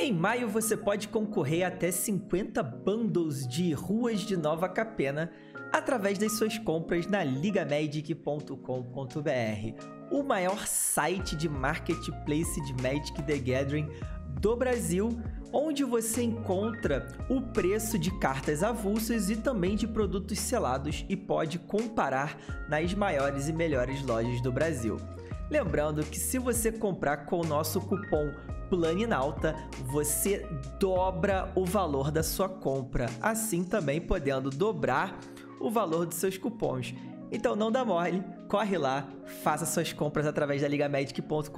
Em maio você pode concorrer a até 50 bundles de ruas de Nova Capenna através das suas compras na ligamagic.com.br, o maior site de marketplace de Magic the Gathering do Brasil, onde você encontra o preço de cartas avulsas e também de produtos selados e pode comparar nas maiores e melhores lojas do Brasil. Lembrando que se você comprar com o nosso cupom PLANINAUTA, você dobra o valor da sua compra, assim também podendo dobrar o valor dos seus cupons. Então não dá mole, corre lá, faça suas compras através da ligamagic.com.br,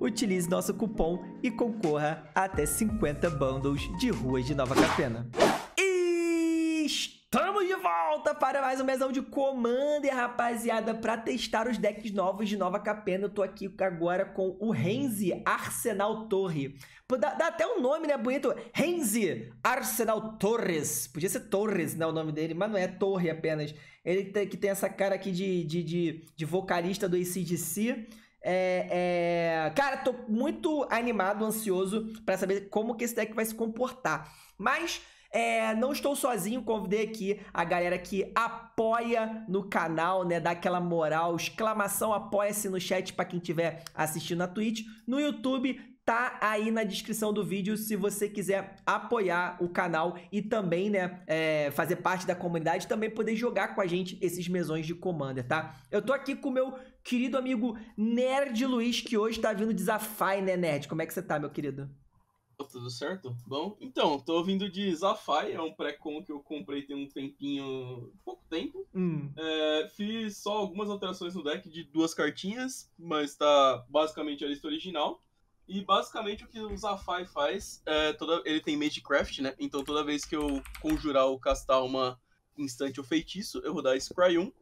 utilize nosso cupom e concorra a até 50 bundles de ruas de Nova Capenna. E estamos de volta para mais um mesão de Commander, rapaziada, para testar os decks novos de Nova Capenna. Eu tô aqui agora com o Henzie Arsenal Torre. Pô, dá até um nome, né, bonito? Henzie Arsenal Torres. Podia ser Torres, né, o nome dele, mas não é Torre apenas. Ele que tem essa cara aqui de vocalista do AC/DC. Cara, tô muito animado, ansioso para saber como que esse deck vai se comportar. Mas não estou sozinho, convidei aqui a galera que apoia no canal, né? Dá aquela moral, exclamação, apoia-se no chat para quem estiver assistindo na Twitch. No YouTube tá aí na descrição do vídeo se você quiser apoiar o canal e também, né, fazer parte da comunidade, também poder jogar com a gente esses mesões de Commander, tá? Eu tô aqui com o meu querido amigo Nerd Luiz, que hoje tá vindo de Zaffai, né, Nerd? Como é que você tá, meu querido? Tudo certo? Bom, então, tô vindo de Zaffai, é um pré-com que eu comprei tem um tempinho, pouco tempo. Fiz só algumas alterações no deck de 2 cartinhas, mas tá basicamente a lista original. E basicamente o que o Zaffai faz, ele tem Magecraft, né? Então toda vez que eu conjurar ou castar uma instante ou feitiço, eu vou dar Scry 1.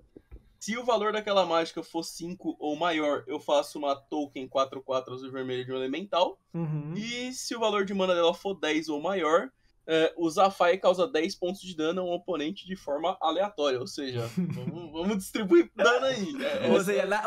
Se o valor daquela mágica for 5 ou maior, eu faço uma token 4/4 azul vermelho de um elemental. E se o valor de mana dela for 10 ou maior, o Zaffai causa 10 pontos de dano a um oponente de forma aleatória. Ou seja, vamos distribuir dano aí.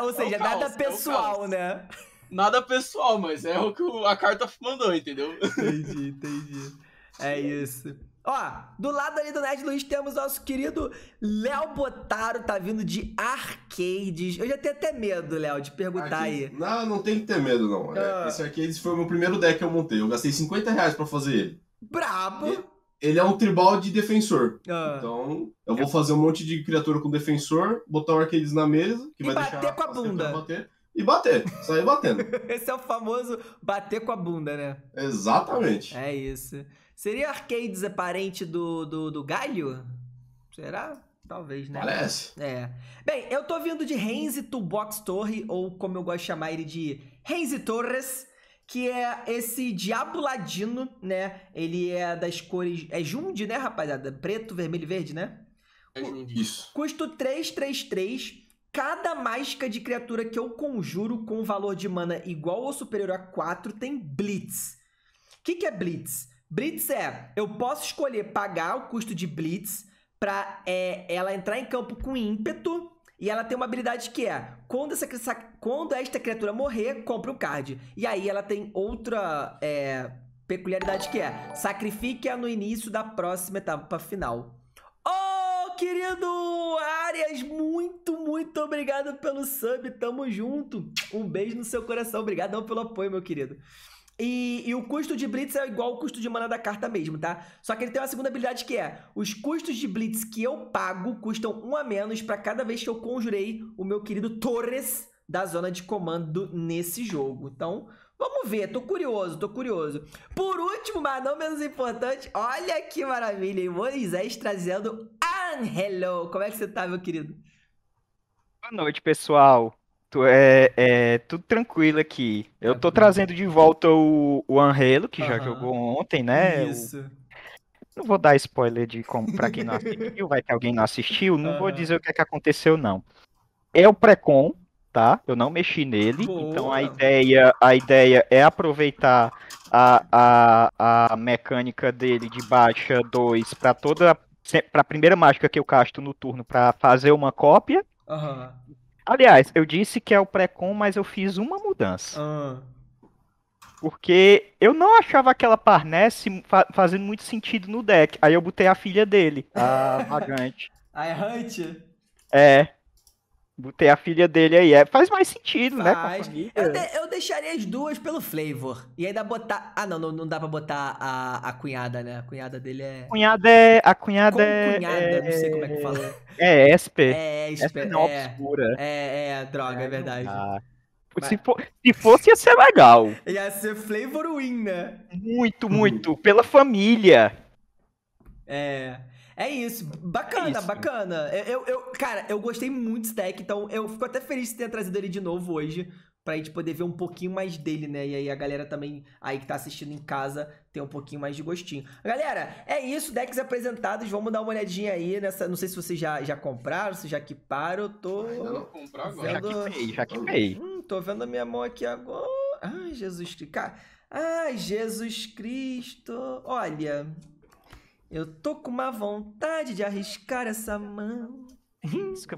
Ou seja, nada pessoal, né? Nada pessoal, mas é o que a carta mandou, entendeu? Entendi, entendi. É isso. Ó, do lado ali do Nerd Luiz temos nosso querido Léo Botaro, tá vindo de Arcades. Eu já tenho até medo, Léo, de perguntar aí. Não tem que ter medo, não. Esse Arcades foi o meu primeiro deck que eu montei. Eu gastei 50 reais pra fazer ele. Brabo! Ele é um tribal de defensor. Então, eu vou fazer um monte de criatura com defensor, botar o Arcades na mesa, que vai bater deixar com a bunda. E bater, sair batendo. Esse é o famoso bater com a bunda, né? Exatamente. É isso. Seria Arcades é parente do Galho? Será? Talvez, né? Parece. Bem, eu tô vindo de Henzie Toolbox Torre, ou como eu gosto de chamar ele de Henzie Torres, que é esse diabo ladino, né? Ele é das cores... É Jundi, né, rapaziada? Preto, vermelho e verde, né? É Jundi. Isso. Custo 3/3/3. Cada mágica de criatura que eu conjuro com valor de mana igual ou superior a 4 tem Blitz. O que é Blitz? Blitz eu posso escolher pagar o custo de Blitz pra ela entrar em campo com ímpeto, e ela tem uma habilidade que é, quando esta criatura morrer, compra um card. E aí ela tem outra peculiaridade que é, sacrifique-a no início da próxima etapa final. Querido Arias, muito obrigado pelo sub, tamo junto. Um beijo no seu coração, obrigadão pelo apoio, meu querido. E o custo de Blitz é igual ao custo de mana da carta mesmo, tá? Só que ele tem uma segunda habilidade que é, os custos de Blitz que eu pago custam 1 a menos pra cada vez que eu conjurei o meu querido Torres da zona de comando nesse jogo. Então, vamos ver, tô curioso. Por último, mas não menos importante, olha que maravilha, hein? Moisés trazendo Anhelo. Como é que você tá, meu querido? Boa noite, pessoal. Tudo tranquilo aqui. Eu tô trazendo de volta o Anhelo, que já jogou ontem, né? Isso. Não vou dar spoiler de como, pra quem não assistiu, vai que alguém não assistiu, não vou dizer o que aconteceu, não. É o pré-com. Tá? Eu não mexi nele. Boa. Então a ideia é aproveitar a mecânica dele de baixa 2 para a primeira mágica que eu casto no turno para fazer uma cópia. Aliás, eu disse que é o pré-com, mas eu fiz uma mudança. Porque eu não achava aquela Parnassi fazendo muito sentido no deck. Aí eu botei a filha dele, a Vagante. A Errante? É. Botei a filha dele aí. É, faz mais sentido, faz, né? Eu deixaria as duas pelo flavor. E ainda botar... Ah, não. Não dá pra botar a cunhada, né? A cunhada dele é... Cunhada, não sei como é que fala. É Esper. É Esper. É droga, é verdade. Ah. Se fosse, ia ser legal. Ia ser flavor win, né? Muito, muito. Pela família. É isso. Bacana, bacana. Cara, eu gostei muito desse deck, então eu fico até feliz de ter trazido ele de novo hoje, pra gente poder ver um pouquinho mais dele, né? E aí a galera também, aí que tá assistindo em casa, tem um pouquinho mais de gostinho. Galera, é isso. Decks apresentados. Vamos dar uma olhadinha aí nessa... Não sei se vocês já compraram, se já equiparam. Eu tô... Ainda não comprar agora. Já equipei. Tô vendo a minha mão aqui agora. Ai, Jesus Cristo. Cara, ai, Jesus Cristo. Olha, eu tô com uma vontade de arriscar essa mão.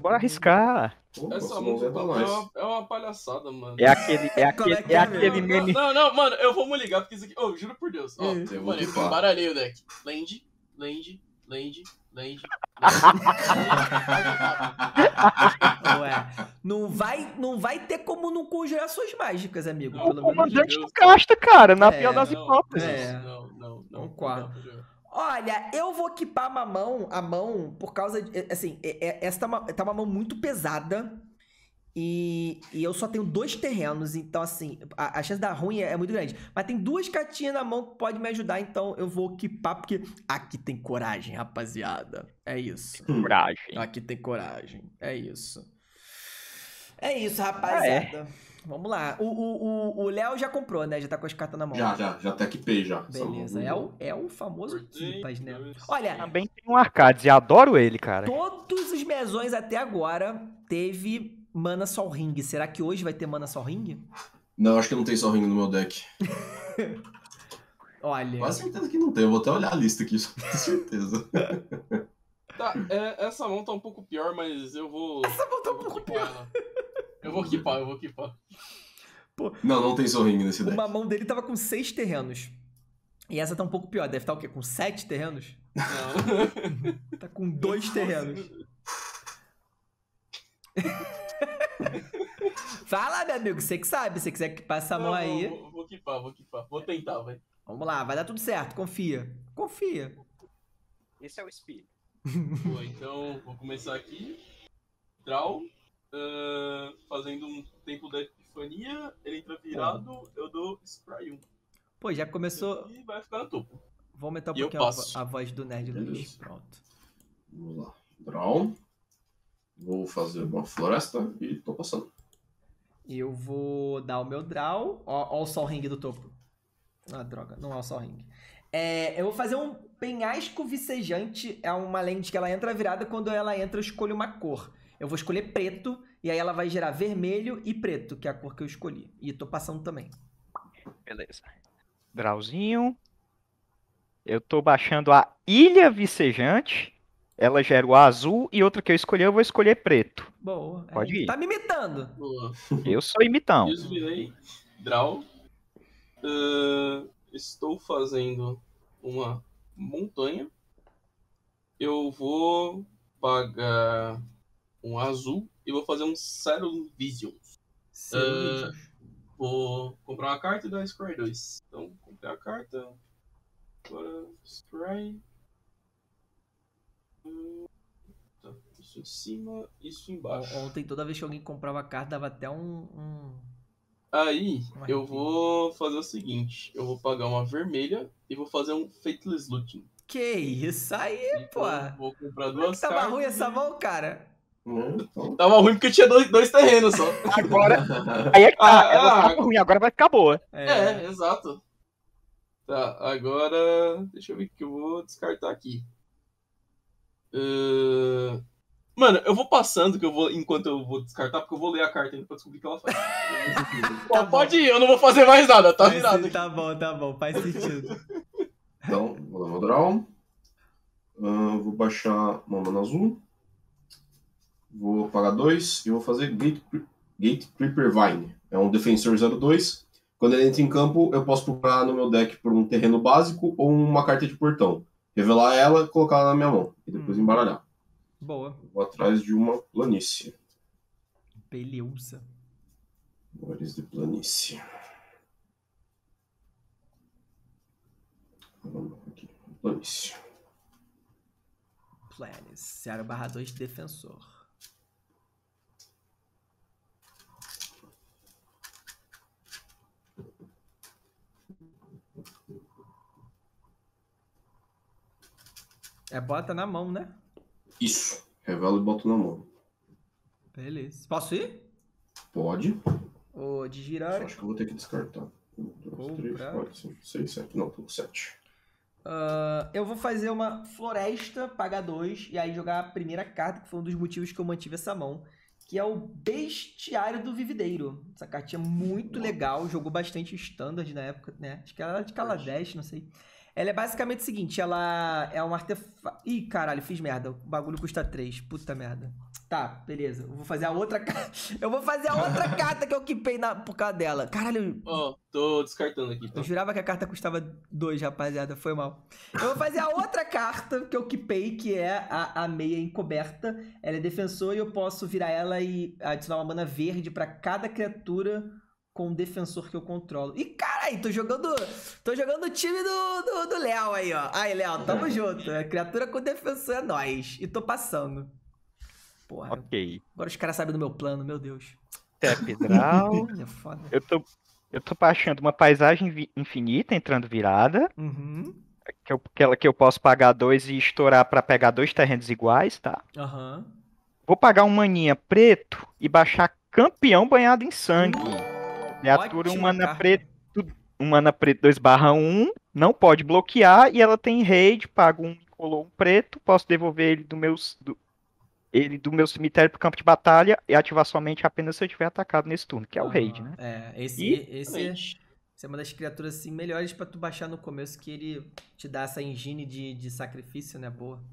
Bora arriscar. Essa música é uma palhaçada, mano. É aquele meme. Não, mano, eu vou me ligar, porque isso aqui... Oh, juro por Deus. Ó, mano, eu embaralhei o deck. Land. Ué, não vai ter como não conjurar suas mágicas, amigo. Não, pelo comandante não gasta, cara, na pior das hipóteses. Não. Olha, eu vou equipar a mão por causa de... Assim, essa tá uma mão muito pesada e eu só tenho 2 terrenos, então assim, a chance da ruim é muito grande. Mas tem 2 cartinhas na mão que podem me ajudar, então eu vou equipar, porque aqui tem coragem, rapaziada. É isso. É isso, rapaziada. Vamos lá. O Léo já comprou, né? Já tá com as cartas na mão. Já até equipei, já. Beleza. É o famoso Tipas, né? Olha... Também tem um Arcades e adoro ele, cara. Todos os mesões até agora teve mana Sol Ring. Será que hoje vai ter mana Sol Ring? Não, acho que não tem Sol Ring no meu deck. Olha... Com certeza que não tem. Eu vou até olhar a lista aqui, só com certeza. Tá, essa mão tá um pouco pior, mas eu vou... Essa mão tá um pouco pior. Eu vou equipar. Pô, não tem sorrinho nesse deck. Uma mão dele tava com 6 terrenos. E essa tá um pouco pior. Deve estar o quê? Com 7 terrenos? Não. Tá com 2 terrenos. Fala, meu amigo. Você que sabe. Se você quiser equipar essa mão aí... Vou equipar. Vou tentar, velho. Vamos lá. Vai dar tudo certo. Confia. Esse é o espírito. Pô, então, vou começar aqui. Draw. Fazendo um tempo da epifania, ele entra virado, eu dou Scry 1. Pô, já começou... E vai ficar no topo. Vou aumentar um pouquinho a voz do Nerd Luiz. Pronto. Vamos lá. Draw. Vou fazer uma floresta e tô passando. Eu vou dar o meu draw. Ó o Sol Ring do topo. Ah, droga. Não é o Sol Ring. Eu vou fazer um Penhasco Vicejante. É uma land que ela entra virada. Quando ela entra, eu escolho uma cor. Eu vou escolher preto, e aí ela vai gerar vermelho e preto, que é a cor que eu escolhi. E tô passando também. Beleza. Drawzinho. Eu tô baixando a Ilha Vicejante. Ela gera o azul, e outra que eu escolhi, eu vou escolher preto. Boa. Pode ir. Tá me imitando. Boa. Eu sou imitão. Desvirei. Draw. Estou fazendo uma montanha. Eu vou pagar... um azul, e vou fazer um Serum Visions. Vou comprar uma carta e dar Scry 2. Então, comprei a carta. Agora, Scry. Tá, isso em cima, isso embaixo. Ontem, toda vez que alguém comprava a carta, dava até um... Aí, eu vou fazer o seguinte. Eu vou pagar uma vermelha e vou fazer um Faithless Looting. Que isso aí, então, pô! Vou comprar 2 cartas. Tava ruim essa mão, cara? Tava ruim porque tinha 2 terrenos só. Agora. Aí é que tá. Tava ruim, agora vai ficar boa. Exato. Tá, agora. Deixa eu ver o que eu vou descartar aqui. Mano, eu vou passando enquanto eu vou descartar, porque eu vou ler a carta ainda pra descobrir o que ela faz. Tá, pode ir, eu não vou fazer mais nada, tá virado. Tá bom, faz sentido. Então, vou dar o draw. Vou baixar uma mana azul. Vou pagar 2 e vou fazer Gate Creeper Vine. É um defensor 02. Quando ele entra em campo, eu posso procurar no meu deck por um terreno básico ou uma carta de portão. Revelar ela, colocar ela na minha mão e depois embaralhar. Boa. Vou atrás de uma planície. Beleza. Valores de planície. Vamos aqui. Planície. Planície. 0/2 defensor. É bota na mão, né? Isso. Revelo e boto na mão. Beleza. Posso ir? Pode. Ou de girar. Acho que eu vou ter que descartar. 1, 2, 3, 4, 5, 6, 7. Não, tô com 7. Eu vou fazer uma floresta, pagar 2, e aí jogar a primeira carta, que foi um dos motivos que eu mantive essa mão, que é o Bestiário do Vivideiro. Essa cartinha é muito legal, jogou bastante standard na época, né? Acho que ela era de Kaladesh, não sei. Ela é basicamente o seguinte, ela é um artefato... Ih, caralho, fiz merda. O bagulho custa 3. Puta merda. Tá, beleza. Eu vou fazer a outra carta. Eu vou fazer a outra carta que eu equipei por causa dela. Caralho. Ó, tô descartando aqui. Tá? Eu jurava que a carta custava 2, rapaziada. Foi mal. Eu vou fazer a outra carta que eu equipei, que é a meia encoberta. Ela é defensor e eu posso virar ela e adicionar uma mana verde pra cada criatura com o defensor que eu controlo. E caralho, tô jogando o time do Léo aí, ó. Aí, Léo, tamo junto. A criatura com defensor é nóis. E tô passando. Porra. Ok. Agora os caras sabem do meu plano, meu Deus. Tapedral. É foda. Eu tô baixando uma paisagem infinita, entrando virada. Uhum. Que eu posso pagar 2 e estourar pra pegar 2 terrenos iguais, tá? Aham. Uhum. Vou pagar um maninha preto e baixar Campeão Banhado em Sangue. Criatura, um mana preto, 2/1, não pode bloquear, e ela tem raid, pago um color preto, posso devolver ele do meu cemitério pro campo de batalha e ativar somente apenas se eu tiver atacado nesse turno, que é o raid, né? É, esse é uma das criaturas assim, melhores pra tu baixar no começo, que ele te dá essa engine de sacrifício, né? Boa.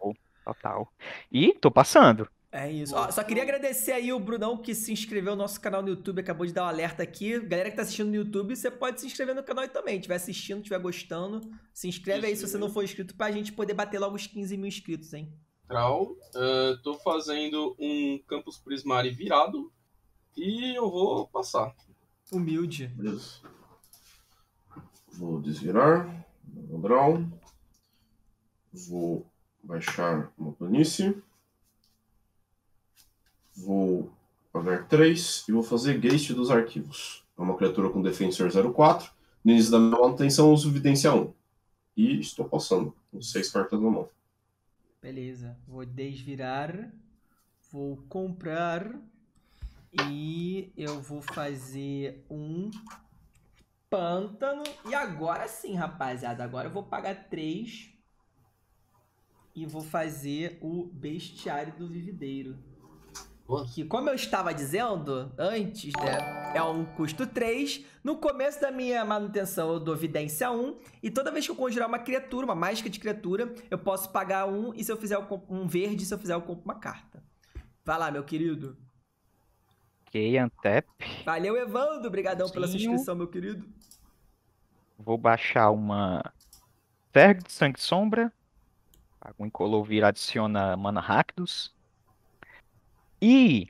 Oh, total. E tô passando. É isso. Ó, só queria agradecer aí o Brunão que se inscreveu no nosso canal no YouTube, acabou de dar um alerta aqui. Galera que tá assistindo no YouTube, você pode se inscrever no canal aí também. Se estiver assistindo, estiver gostando, se inscreve aí se você não for inscrito, pra gente poder bater logo os 15 mil inscritos, hein? Tô fazendo um Campus Prismari virado e eu vou passar. Humilde. Beleza. Vou desvirar. Vou baixar uma planície. Vou pagar 3 e vou fazer Geist dos Arquivos. É uma criatura com Defensor 0/4. No início da minha manutenção, uso Vidência 1. E estou passando com 6 cartas na mão. Beleza. Vou desvirar. Vou comprar. E eu vou fazer um pântano. E agora sim, rapaziada. Agora eu vou pagar 3. E vou fazer o Bestiário do Vivideiro. Que, como eu estava dizendo antes, né, é um custo 3. No começo da minha manutenção eu dou vidência 1. E toda vez que eu conjurar uma criatura, uma mágica de criatura, eu posso pagar 1. E se eu fizer um verde, se eu fizer eu compro uma carta. Vai lá, meu querido. Ok, Antep. Valeu, Evandro. Obrigadão pela sua inscrição, meu querido. Vou baixar uma Terg de Sangue Sombra. Algum incolor vira, adiciona mana Rakdos. E,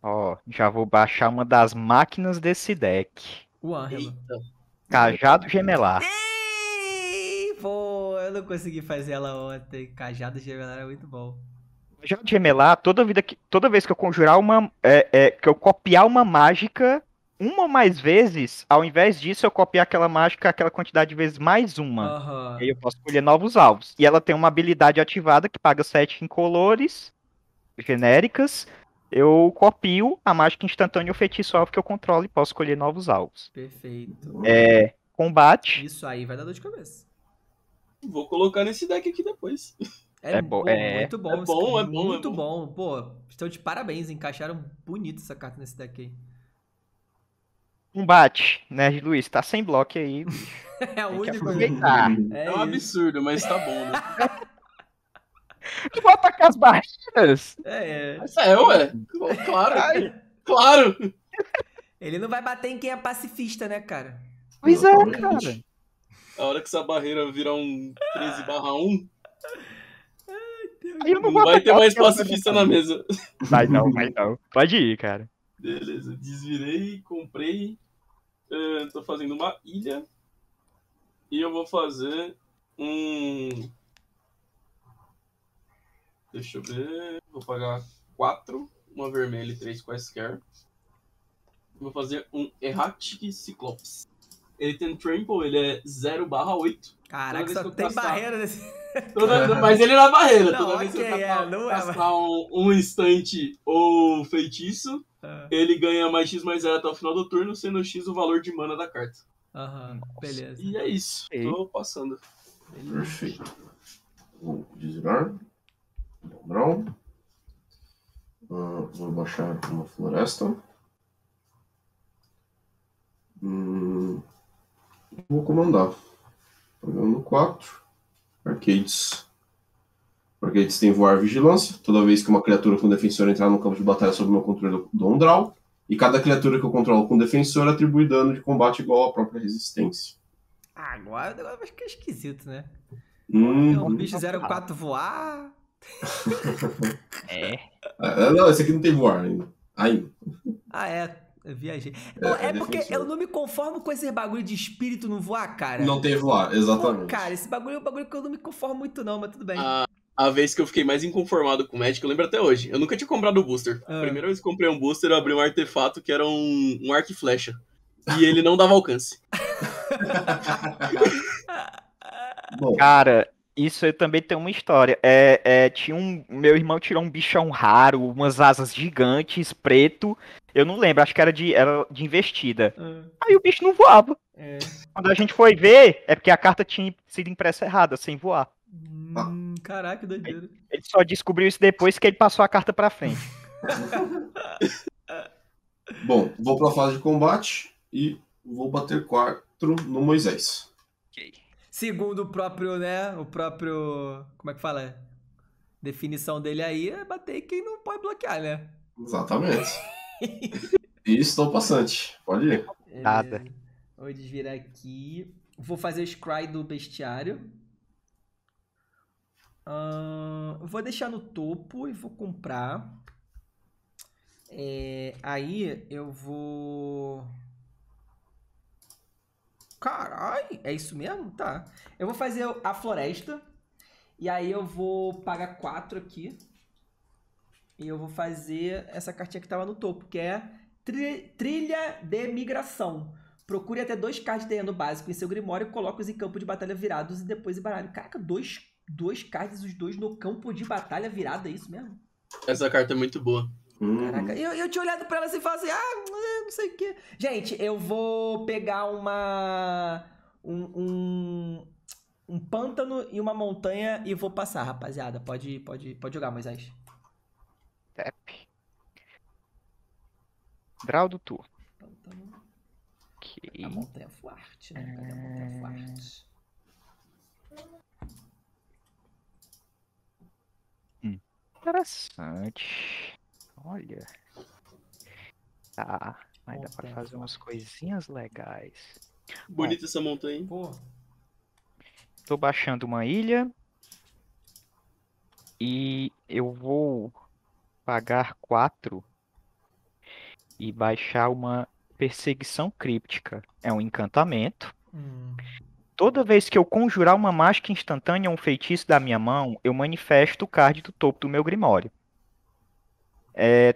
ó, já vou baixar uma das máquinas desse deck. O Anhelo. Cajado Gemelar. Ei, pô, eu não consegui fazer ela ontem. Cajado Gemelar é muito bom. Cajado Gemelar, toda vez que eu conjurar uma... que eu copiar uma mágica, uma ou mais vezes, ao invés disso eu copiar aquela mágica, aquela quantidade de vezes mais uma. Uhum. E aí eu posso escolher novos alvos. E ela tem uma habilidade ativada que paga 7 incolores genéricas, eu copio a mágica instantânea e o feitiço alvo que eu controlo e posso escolher novos alvos. Perfeito. É, combate. Isso aí vai dar dor de cabeça. Vou colocar nesse deck aqui depois. É muito bom. Pô, estão de parabéns, encaixaram bonito essa carta nesse deck aí. Combate, Nerd Luiz, tá sem bloco aí. É o único. É um absurdo, mas tá bom, né? Tu vai atacar as barreiras? É, ué. Claro. Ele não vai bater em quem é pacifista, né, cara? Pois é, cara. A hora que essa barreira virar um 13/1, não vai ter mais pacifista na mesa. Vai não, vai não. Pode ir, cara. Beleza, desvirei, comprei. Tô fazendo uma ilha. E eu vou fazer um... Deixa eu ver... Vou pagar 4. Uma vermelha e 3 quaisquer. Vou fazer um Erratic Cyclops. Ele tem Trample, ele é 0/8. Caraca, só tem barreira nesse... Mas ele é na barreira. Não, toda vez que eu gastar um instante ou feitiço, ele ganha mais X mais 0 até o final do turno, sendo X o valor de mana da carta. Aham, beleza. E é isso. Ei. Tô passando. Perfeito. Vou desvirar. Vou baixar uma floresta. Vou comandar. Programa 4. Arcades. Arcades tem voar vigilância. Toda vez que uma criatura com defensor entrar no campo de batalha sob meu controle, dou um draw. E cada criatura que eu controlo com defensor atribui dano de combate igual à própria resistência. Ah, agora vai ficar esquisito, né? É um bicho 04 voar. Não, esse aqui não tem voar ainda. Ah, é. Eu viajei. Não, é porque defensor. Eu não me conformo com esse bagulho de espírito não voar, cara. Não tem voar, exatamente. Pô, cara, esse bagulho é um bagulho que eu não me conformo muito não, mas tudo bem. A vez que eu fiquei mais inconformado com o Magic, eu lembro até hoje. Eu nunca tinha comprado o booster. A primeira vez que comprei um booster, eu abri um artefato que era um arco e flecha. E ele não dava alcance. Bom. Cara... Isso também tem uma história. Tinha meu irmão tirou um bichão raro, umas asas gigantes, preto. Eu não lembro, acho que era de investida. Aí o bicho não voava. Quando a gente foi ver, é porque a carta tinha sido impressa errada, sem voar. Caraca, que doideira. Ele só descobriu isso depois que ele passou a carta pra frente. Bom, vou pra fase de combate e vou bater 4 no Moisés. Ok. Segundo o próprio, né, como é que fala? Definição dele aí é bater quem não pode bloquear, né? Exatamente. E estou passante, pode ir. Nada. Vou desvirar aqui. Vou fazer o Scry do bestiário. Vou deixar no topo e vou comprar. Aí eu vou... Caralho, é isso mesmo? Tá. Eu vou fazer a floresta. E aí eu vou pagar 4 aqui. E eu vou fazer essa cartinha que tava no topo, que é Trilha de Migração. Procure até 2 cards de terreno básico em seu grimório, coloque-os em campo de batalha virados e depois embaralhe. Caraca, 2 cards, os 2 no campo de batalha virado, é isso mesmo? Essa carta é muito boa. Caraca, eu tinha olhado pra ela assim e falado assim, não sei o que. Gente, eu vou pegar um pântano e uma montanha e vou passar, rapaziada. Pode jogar, Moisés. Tap. Draw do tour. Pântano. Okay. A montanha forte, né? Cadê a montanha forte? Interessante. Olha, tá, mas dá pra fazer umas coisinhas legais. Bonita essa montanha, hein? Pô. Tô baixando uma ilha e eu vou pagar 4 e baixar uma Perseguição Críptica. É um encantamento. Toda vez que eu conjurar uma mágica instantânea ou um feitiço da minha mão, eu manifesto o card do topo do meu grimório.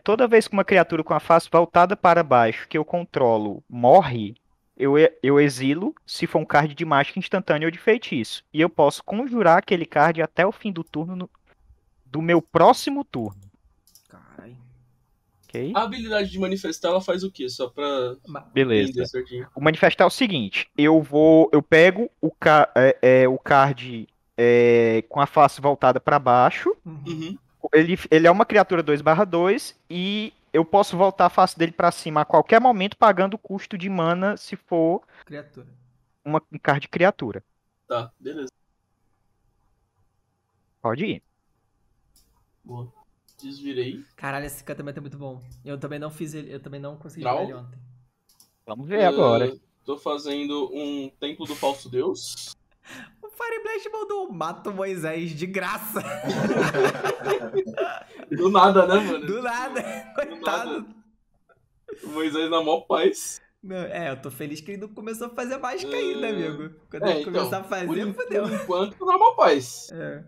Toda vez que uma criatura com a face voltada para baixo que eu controlo morre, eu exilo se for um card de mágica instantânea ou de feitiço. E eu posso conjurar aquele card até o fim do turno do meu próximo turno. Caralho. Okay? A habilidade de manifestar, ela faz o quê? Só pra... Beleza. O manifestar é o seguinte. Eu pego o card com a face voltada para baixo. Ele é uma criatura 2/2 e eu posso voltar a face dele pra cima a qualquer momento pagando o custo de mana se for criatura. Um card de criatura. Tá, beleza. Pode ir. Boa. Desvirei. Caralho, esse encantamento é muito bom. Eu também não consegui jogar ele ontem. Vamos ver agora. Tô fazendo um Templo do Falso Deus. O Fireblast mandou Mato Moisés de graça. Do nada, né, mano? Do nada. Coitado. Do nada. O Moisés na maior paz. Não, é, eu tô feliz que ele não começou a fazer mágica ainda, amigo. Quando ele então, começar a fazer, fodeu. Por enquanto, na maior paz. É.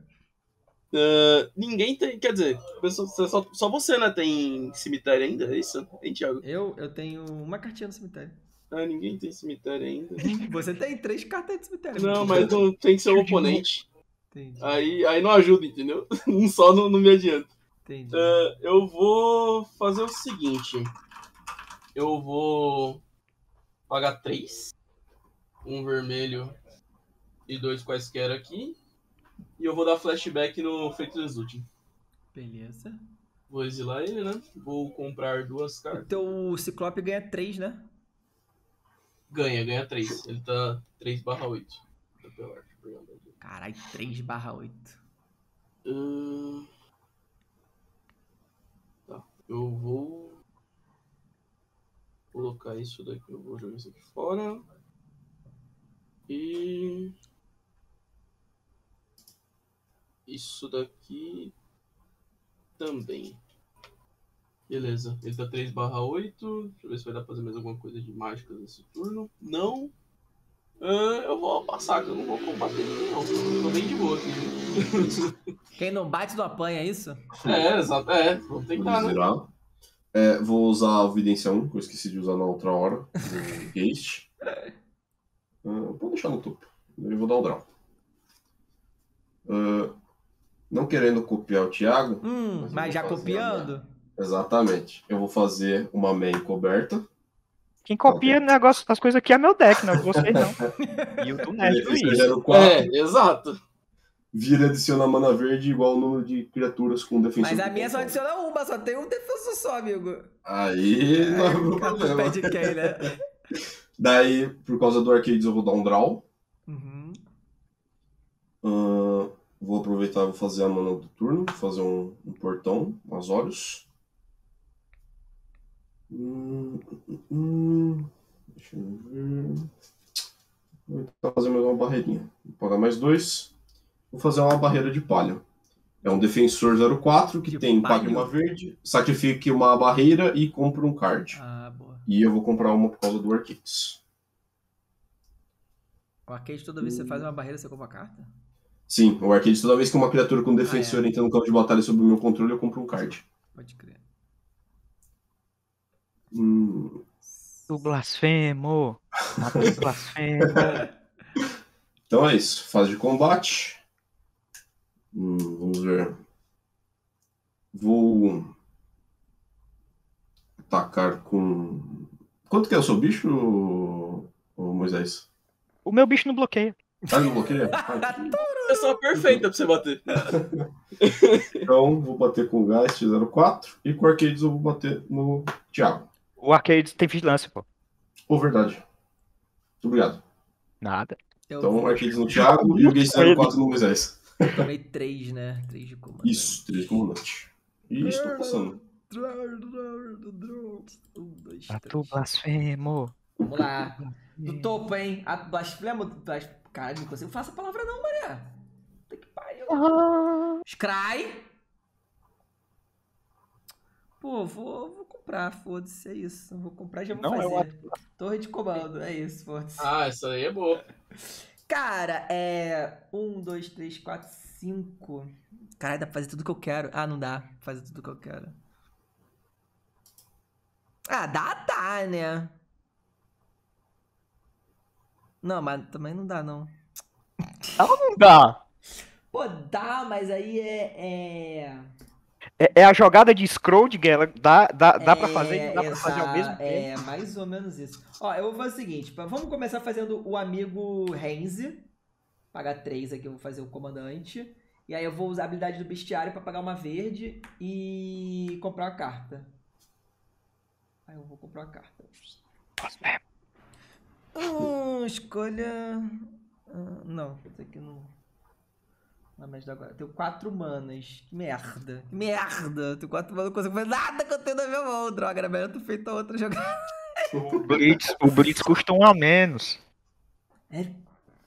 Ninguém tem, quer dizer, só você, né, tem cemitério ainda, é isso? Hein, Thiago? Eu tenho uma cartinha no cemitério. Ah, ninguém tem cemitério ainda. Você tem 3 cartas de cemitério. Não, mas não tem que ser um oponente. Entendi. Aí não ajuda, entendeu? Um só não me adianta. Entendi. Eu vou fazer o seguinte. Eu vou pagar 3. Um vermelho e 2 quaisquer aqui. E eu vou dar flashback no Feito Exulting. Beleza. Vou exilar ele, né? Vou comprar 2 cartas. Então o Ciclope ganha 3, né? Ganha 3. Ele tá 3/8. Caralho, 3/8. Tá, eu vou colocar isso daqui. Eu vou jogar isso aqui fora. E isso daqui também. Beleza, ele tá 3/8. Deixa eu ver se vai dar pra fazer mais alguma coisa de mágica nesse turno. Não. Eu vou passar, que eu não vou combater ninguém, não. Eu tô bem de boa aqui. Quem não bate não apanha, é isso? É, exato. É, vamos tentar, né? Vou usar a Evidência 1, que eu esqueci de usar na outra hora. Haste. Vou deixar no topo. Eu vou dar o draw. Não querendo copiar o Thiago... mas já copiando... Exatamente. Eu vou fazer uma main coberta. Quem copia negócio, as coisas aqui é meu deck, não é você não. E o do Nerd Luiz. Exato. Vira e adiciona mana verde igual o número de criaturas com defensor. Mas a minha só adiciona uma, só tem um defensor só, amigo. Aí não é meu problema. Quem, né? Daí, por causa do Arcades, eu vou dar um draw. Vou aproveitar e vou fazer a mana do turno. Fazer um portão, umas olhos. Deixa eu ver. Vou tentar fazer mais uma barreirinha. Vou pagar mais 2. Vou fazer uma barreira de palha. É um defensor 04 que tem pague uma verde. Sacrifique uma barreira e compra um card. Ah, boa. E eu vou comprar uma por causa do Arcades. O Arcades, toda vez que você faz uma barreira, você compra uma carta? Sim, o Arcades, toda vez que uma criatura com defensor entra no campo de batalha sob o meu controle, eu compro um card. Pode crer. O blasfemo. O blasfemo. Então é isso. Fase de combate. Vamos ver. Vou atacar com... Quanto que é o seu bicho, Moisés? O meu bicho não bloqueia. Ah, não bloqueia? É só perfeita pra você bater. Então vou bater com o Geist 04 e com o Arcades eu vou bater no Thiago. O Arcades tem vigilância, pô. Pô, verdade. Muito obrigado. Nada. Então o Arcades no Thiago e o Geist 04 no Moisés. Eu tomei 3, né? 3 de comandante. Isso, 3 de comandante. E estou passando. Ato blasfemo. Vamos lá. Do topo, hein? Ato blasfemo. Caralho, não consigo falar essa palavra não, Maria. Puta que pariu. Scry. Pô, vou comprar, foda-se, é isso. Vou comprar, já vou fazer. Torre de comando, é isso, foda-se. Ah, isso aí é boa. Cara, 1, 2, 3, 4, 5. Caralho, dá pra fazer tudo que eu quero. Ah, não dá pra fazer tudo que eu quero. Ah, dá, né? Não, mas também não dá, não. Dá ou não dá? Pô, dá, mas aí é a jogada de scroll de guerra. Dá pra fazer, dá pra fazer ao mesmo tempo. É, mais ou menos isso. Ó, eu vou fazer o seguinte. Vamos começar fazendo o amigo Henzie. Pagar 3 aqui, eu vou fazer o comandante. E aí eu vou usar a habilidade do bestiário pra pagar uma verde e comprar uma carta. Aí eu vou comprar uma carta. Escolha... não, isso aqui não... Agora. Eu tenho 4 manas. Que merda. Que merda. Eu tenho 4 manas, não consigo fazer nada que eu tenho na minha mão. Droga, era melhor eu ter feito a outra jogada. O Blitz custa um a menos. É.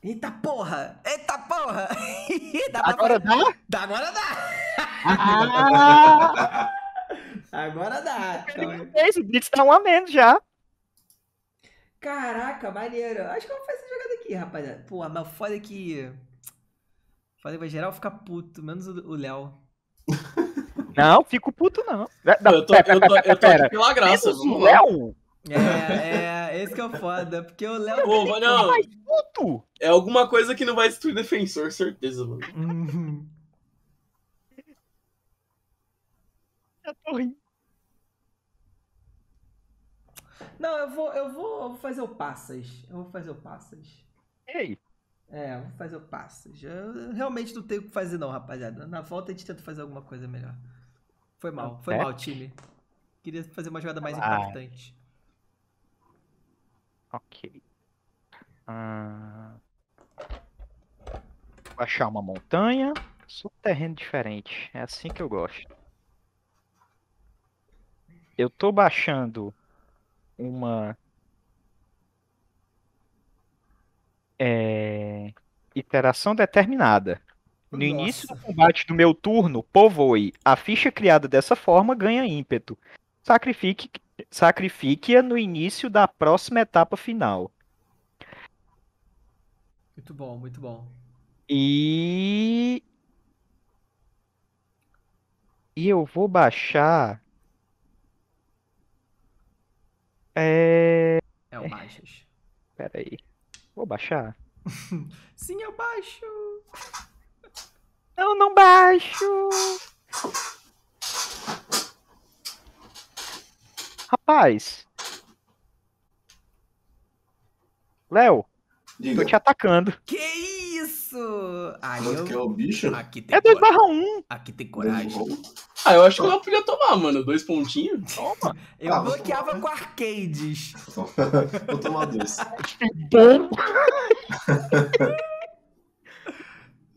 Eita porra! Eita porra! Dá agora pra... dá? Agora dá! Ah! Agora dá! O Blitz tá um a menos já. Caraca, maneiro. Acho que eu vou fazer essa jogada aqui, rapaziada. Pô, mas foda que... Foda que vai geral ficar puto, menos o Léo. Não, fico puto não. Eu tô aqui pela graça. O Léo? É, esse que é o foda, porque o Léo mais puto. É alguma coisa que não vai destruir defensor, certeza, mano. Eu tô rindo. Não, eu vou fazer o passas. Eu vou fazer o passas. E aí? É, eu vou fazer o passas. Eu realmente não tenho o que fazer não, rapaziada. Na volta a gente tenta fazer alguma coisa melhor. Foi mal, time. Queria fazer uma jogada mais importante. Ok. Vou achar uma montanha. Subterreno diferente. É assim que eu gosto. Eu tô baixando uma Iteração Determinada. No início do combate do meu turno, povoe. A ficha criada dessa forma ganha ímpeto. Sacrifique-a no início da próxima etapa final. Muito bom, muito bom. E eu vou baixar... Eu baixas. Pera aí. Vou baixar? Sim, eu baixo. Eu não baixo. Rapaz. Léo, tô te atacando. Que isso? Quanto que é o bicho? Aqui tem 2/1. Aqui tem coragem. Ah, eu acho que eu não podia tomar, mano. 2 pontinhos. Toma. Eu bloqueava com arcades. Vou tomar 2. Bom.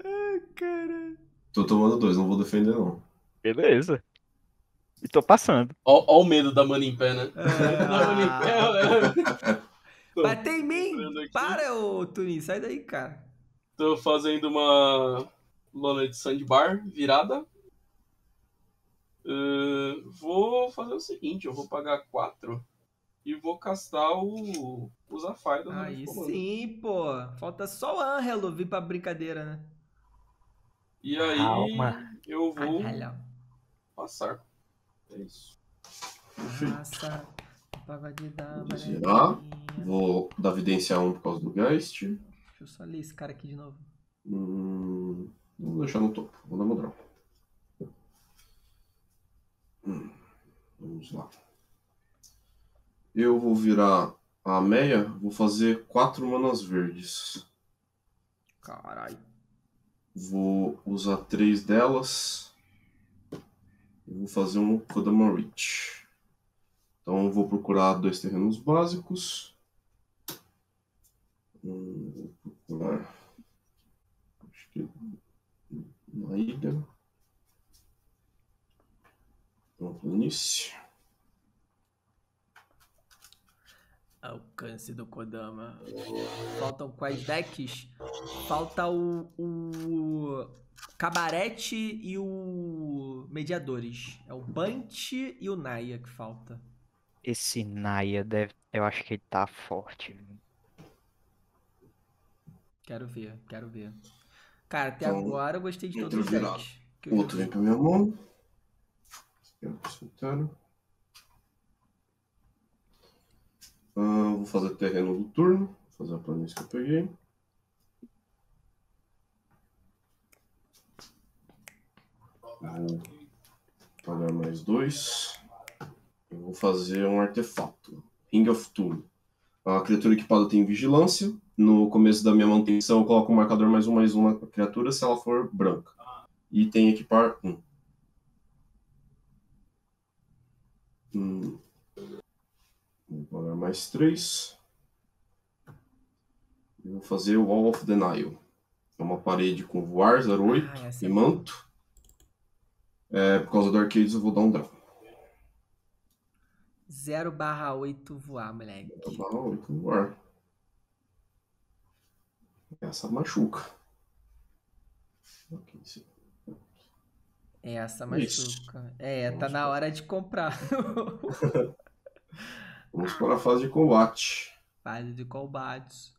Ai, cara. Tô tomando 2, não vou defender, não. Beleza. E tô passando. Ó o medo da mano em pé, né? Bater em mim! Para, ô Tunin, sai daí, cara. Tô fazendo uma lona de sandbar virada. Vou fazer o seguinte, eu vou pagar 4 e vou castar o Zaffai. Aí sim, pô. Falta só o Anhelo vir pra brincadeira, né? E aí eu vou passar. É isso. Passa. Vou dar evidência 1 por causa do Geist. Deixa eu só ler esse cara aqui de novo. Vou deixar no topo. Vou dar meu drop. Vamos lá. Eu vou virar a meia. Vou fazer 4 manas verdes. Caralho. Vou usar 3 delas. Eu vou fazer um Kodama Reach. Então eu vou procurar 2 terrenos básicos. Vou procurar, acho que uma ilha, uma planície. Alcance do Kodama. Faltam quais decks? Falta o Cabarete e o Mediadores. É o Bunch e o Naya que falta. Esse Naya deve... Eu acho que ele tá forte. Quero ver, quero ver. Cara, até então, agora eu gostei de todos os decks. Outro vem pra minha mão. Vou fazer o terreno do turno. Vou fazer a planície que eu peguei. Vou pagar mais 2. Eu vou fazer um artefato. Ring of Tomb. A criatura equipada tem vigilância. No começo da minha manutenção eu coloco um marcador +1/+1 na criatura se ela for branca. E tem equipar 1. Vou pagar mais 3. E vou fazer o Wall of Denial. É uma parede com voar, 08 e manto. Por causa do Arcades eu vou dar um draw. 0/8 voar, moleque. 0/8 voar. Essa machuca. Essa machuca. Isso. É, vamos tá na hora de comprar. Vamos para a fase de combate. Fase de combate.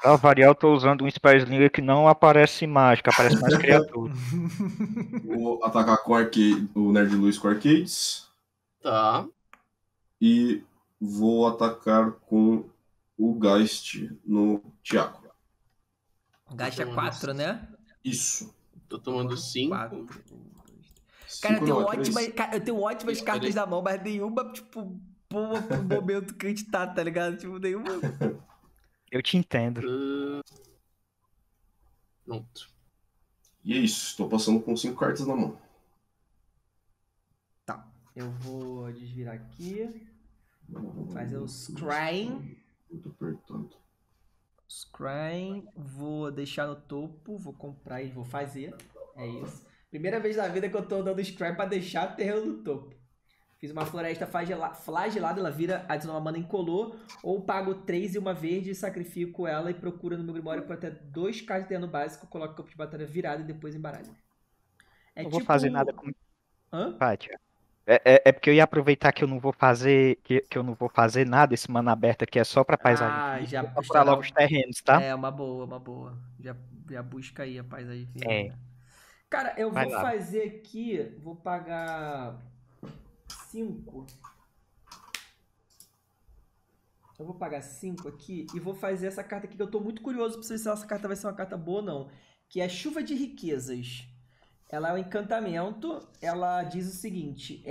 Pra variar, eu tô usando um Spellslinger que não aparece mágica, aparece mais criatura. Vou atacar com o Nerd Luiz com Arcades. Tá. E vou atacar com o Geist no Thiago. O Geist é 4, né? Isso. Tô tomando 5. Cara, eu tenho ótimas cartas na mão, mas nenhuma, tipo, boa pro momento criticar, tá ligado? Tipo, nenhuma. Eu te entendo. Pronto. E é isso, estou passando com 5 cartas na mão. Tá, eu vou desvirar aqui. Fazer o Scry. Muito apertado. Scry, vou deixar no topo, vou comprar e vou fazer. É isso. Primeira vez na vida que eu tô dando Scry pra deixar o terreno no topo. Fiz uma floresta flagelada, ela vira adicional uma mana incolor, ou pago 3 e uma verde, sacrifico ela e procuro no meu grimório por até 2 cartas de terreno básico, coloco o campo de batalha virado e depois embaralho. É não tipo... vou fazer nada com... Hã? Pátia. É porque eu ia aproveitar que eu não vou fazer nada, esse mana aberto aqui é só pra paisagem. Ah, já busca logo os terrenos, tá? É, uma boa, uma boa. Já busca aí a paisagem. É. Cara, eu vou fazer aqui, vou pagar 5. Eu vou pagar 5 aqui e vou fazer essa carta aqui, que eu tô muito curioso pra saber se essa carta vai ser uma carta boa ou não. Que é Chuva de Riquezas. Ela é um encantamento, ela diz o seguinte,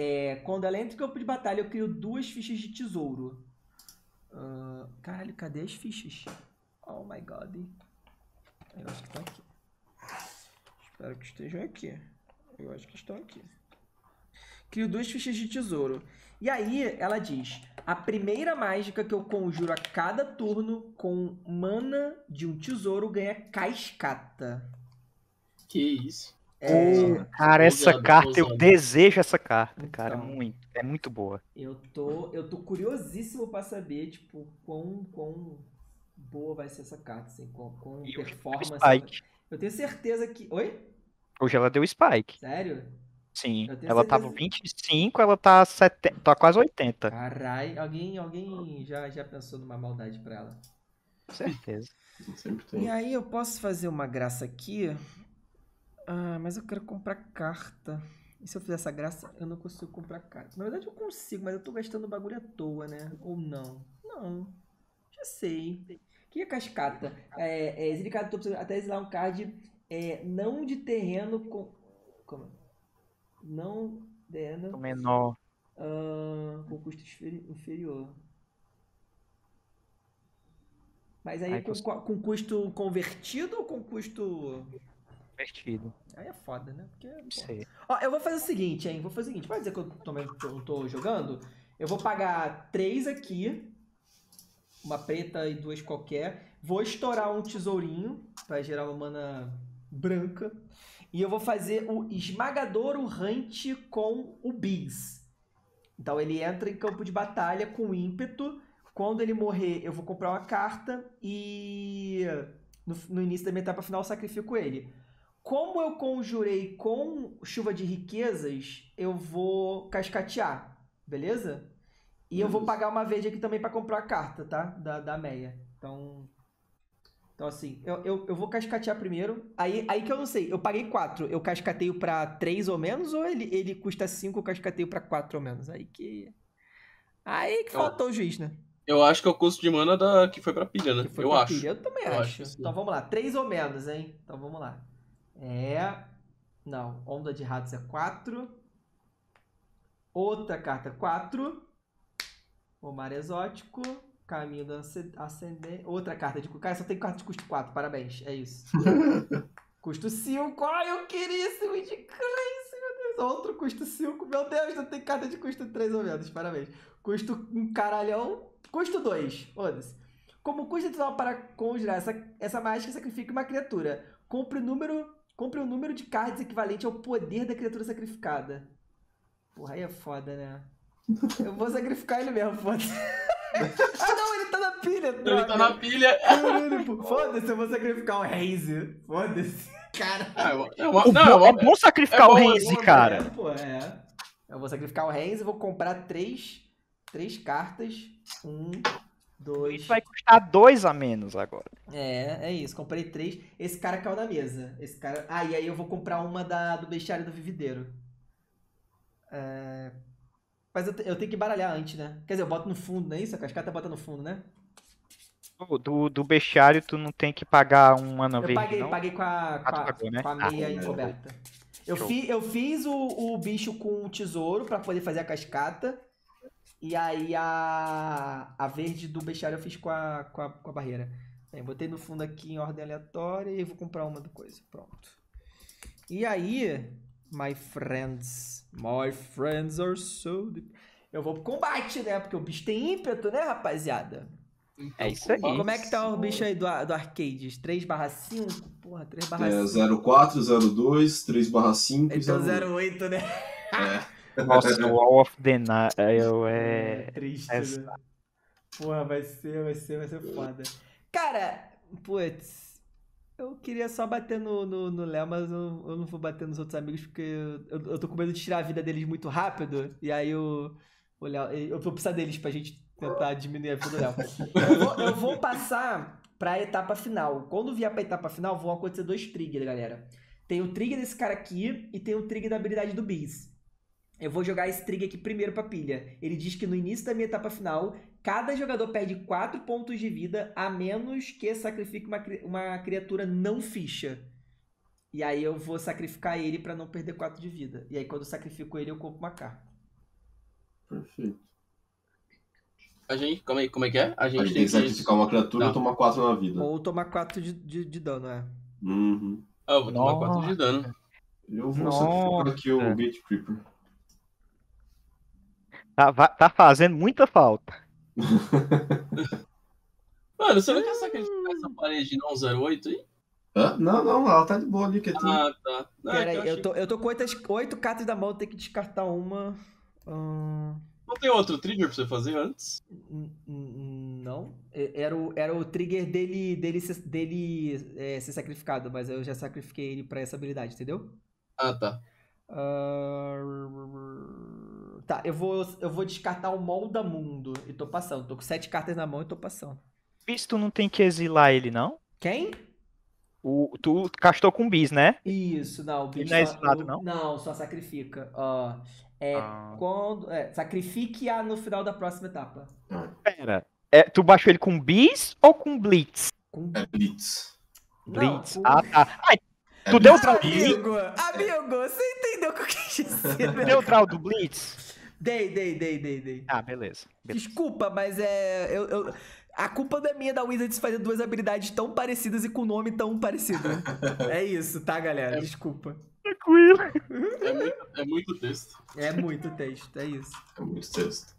quando ela entra em campo de batalha, eu crio 2 fichas de tesouro. Caralho, cadê as fichas? Oh my god. Eu acho que estão aqui. Espero que estejam aqui. Eu acho que estão aqui. Crio 2 fichas de tesouro. E aí, ela diz, a primeira mágica que eu conjuro a cada turno com mana de um tesouro ganha cascata. Que isso? Cara, essa carta, eu desejo essa carta, então, cara, muito, é muito boa. Eu tô curiosíssimo pra saber, tipo, quão boa vai ser essa carta, assim, quão performance. Eu tenho certeza que... Oi? Hoje ela deu spike. Sério? Sim, ela tava 25, ela tá, tá quase 80. Caralho, alguém já pensou numa maldade pra ela. Com certeza. E aí eu posso fazer uma graça aqui... Ah, mas eu quero comprar carta. E se eu fizer essa graça, eu não consigo comprar carta. Na verdade eu consigo, mas eu tô gastando o bagulho à toa, né? Ou não? Não. Já sei. O que é cascata? É exilicado até exilar um card não de terreno com... Como? Não terreno... menor. Com custo inferior. Mas aí com custo convertido ou com custo... Divertido. Aí é foda, né? Porque, ó, eu vou fazer o seguinte, hein? Vou fazer o seguinte. Pode dizer que eu também não tô jogando? Eu vou pagar 3 aqui. Uma preta e 2 qualquer. Vou estourar um tesourinho pra gerar uma mana branca. E eu vou fazer o Esmagador Urrante com o Biz. Então ele entra em campo de batalha com ímpeto. Quando ele morrer, eu vou comprar uma carta. E no início da minha etapa final, eu sacrifico ele. Como eu conjurei com Chuva de Riquezas, eu vou cascatear, beleza? E eu vou pagar uma verde aqui também pra comprar a carta, tá? Da meia. Então assim, eu vou cascatear primeiro. Aí que eu não sei, eu paguei 4. Eu cascateio pra 3 ou menos? Ou ele custa 5, eu cascateio pra 4 ou menos? Aí que faltou o juiz, né? Eu acho que é o custo de mana que foi pra pilha, né? Eu acho. Pilha, eu também acho. Então vamos lá, 3 ou menos, hein? Então vamos lá. Não, Onda de Ratos é 4. Outra carta 4. O Mar Exótico. Caminho do Ascendente. Outra carta de... Cara, só tem carta de custo 4, parabéns, é isso. Custo 5. Ai, eu queria esse Witch Crazy, meu Deus. Outro custo 5. Meu Deus, não tem carta de custo 3 ou menos, parabéns. Custo um caralhão. Custo 2, foda-se. Como custo total para conjurar essa mágica, sacrifica uma criatura. Compre o número de cards equivalente ao poder da criatura sacrificada. Porra, aí é foda, né? Eu vou sacrificar ele mesmo, foda-se. Ah, não, ele tá na pilha. Droga. Ele tá na pilha. Foda-se, eu vou sacrificar o Henzie. Foda-se, cara. É bom sacrificar o Henzie, cara. Eu vou sacrificar o Henzie, vou comprar três cartas. 1, 2... Isso vai custar 2 a menos agora. É isso. Comprei 3. Esse cara caiu da mesa. Esse cara... Ah, e aí eu vou comprar uma do Bestiário do Vivideiro. Mas eu tenho que baralhar antes, né? Quer dizer, eu boto no fundo, não é isso? A cascata bota no fundo, né? Do Bestiário, tu não tem que pagar um ano verde, não? Eu paguei com a meia encoberta. Eu fiz o bicho com um tesouro pra poder fazer a cascata. E aí a verde do Bestiário eu fiz com a barreira. Bem, botei no fundo aqui em ordem aleatória e vou comprar uma do coisa. Pronto. E aí, my friends are so deep. Eu vou pro combate, né? Porque o bicho tem ímpeto, né, rapaziada? Então, é isso aí. Como é que tá o bicho aí do Arcades? 3/5? Porra, 3/5. É, 04, 02, 3/5. Então 08, né? É. Nossa, no Wall of the Night, triste, né? Porra, vai ser foda. Cara, putz, eu queria só bater no Léo, mas eu não vou bater nos outros amigos, porque eu tô com medo de tirar a vida deles muito rápido, e aí o Léo, eu vou precisar deles pra gente tentar diminuir a vida do Léo. Eu vou passar pra etapa final. Quando vier pra etapa final, vão acontecer 2 triggers, galera. Tem o trigger desse cara aqui, e tem o trigger da habilidade do Beast. Eu vou jogar esse trigger aqui primeiro pra pilha. Ele diz que no início da minha etapa final, cada jogador perde 4 pontos de vida, a menos que sacrifique uma criatura não ficha. E aí eu vou sacrificar ele pra não perder 4 de vida. E aí quando eu sacrifico ele, eu compro uma carta. Perfeito. A gente, como é que é? A gente tem que sacrificar uma criatura ou tomar 4 na vida. Ou tomar 4 de dano, é. Uhum. Eu vou tomar 4 de dano. Eu vou sacrificar aqui o Gate Creeper. Tá fazendo muita falta. Mano, você não quer sacrificar essa parede não, 08 aí? Não, ela tá de boa ali. Que tá. Peraí, eu tô com 8 cartas da mão, tem que descartar uma. Não tem outro trigger pra você fazer antes? Não. Era o trigger dele ser sacrificado, mas eu já sacrifiquei ele pra essa habilidade, entendeu? Ah, tá. Tá, eu vou descartar o Molda Mundo e tô passando. Tô com 7 cartas na mão e tô passando. Bis, tu não tem que exilar ele, não? Quem? Tu castou com o Bis, né? Isso, não. O Bis ele não é exilado, não? Não, só sacrifica. Sacrifique-a no final da próxima etapa. Pera, tu baixou ele com Bis ou com Blitz? Com Blitz. Blitz, não, tá. Tu deu o trauma do Blitz? Amigo, você entendeu o que eu quis dizer? Tu deu o trauma do Blitz? Dei. Ah, beleza. Desculpa, mas a culpa não é minha da Wizards fazer 2 habilidades tão parecidas e com nome tão parecido. É isso, tá, galera? Desculpa. Tranquilo. É muito texto. É muito texto, é isso. É muito texto.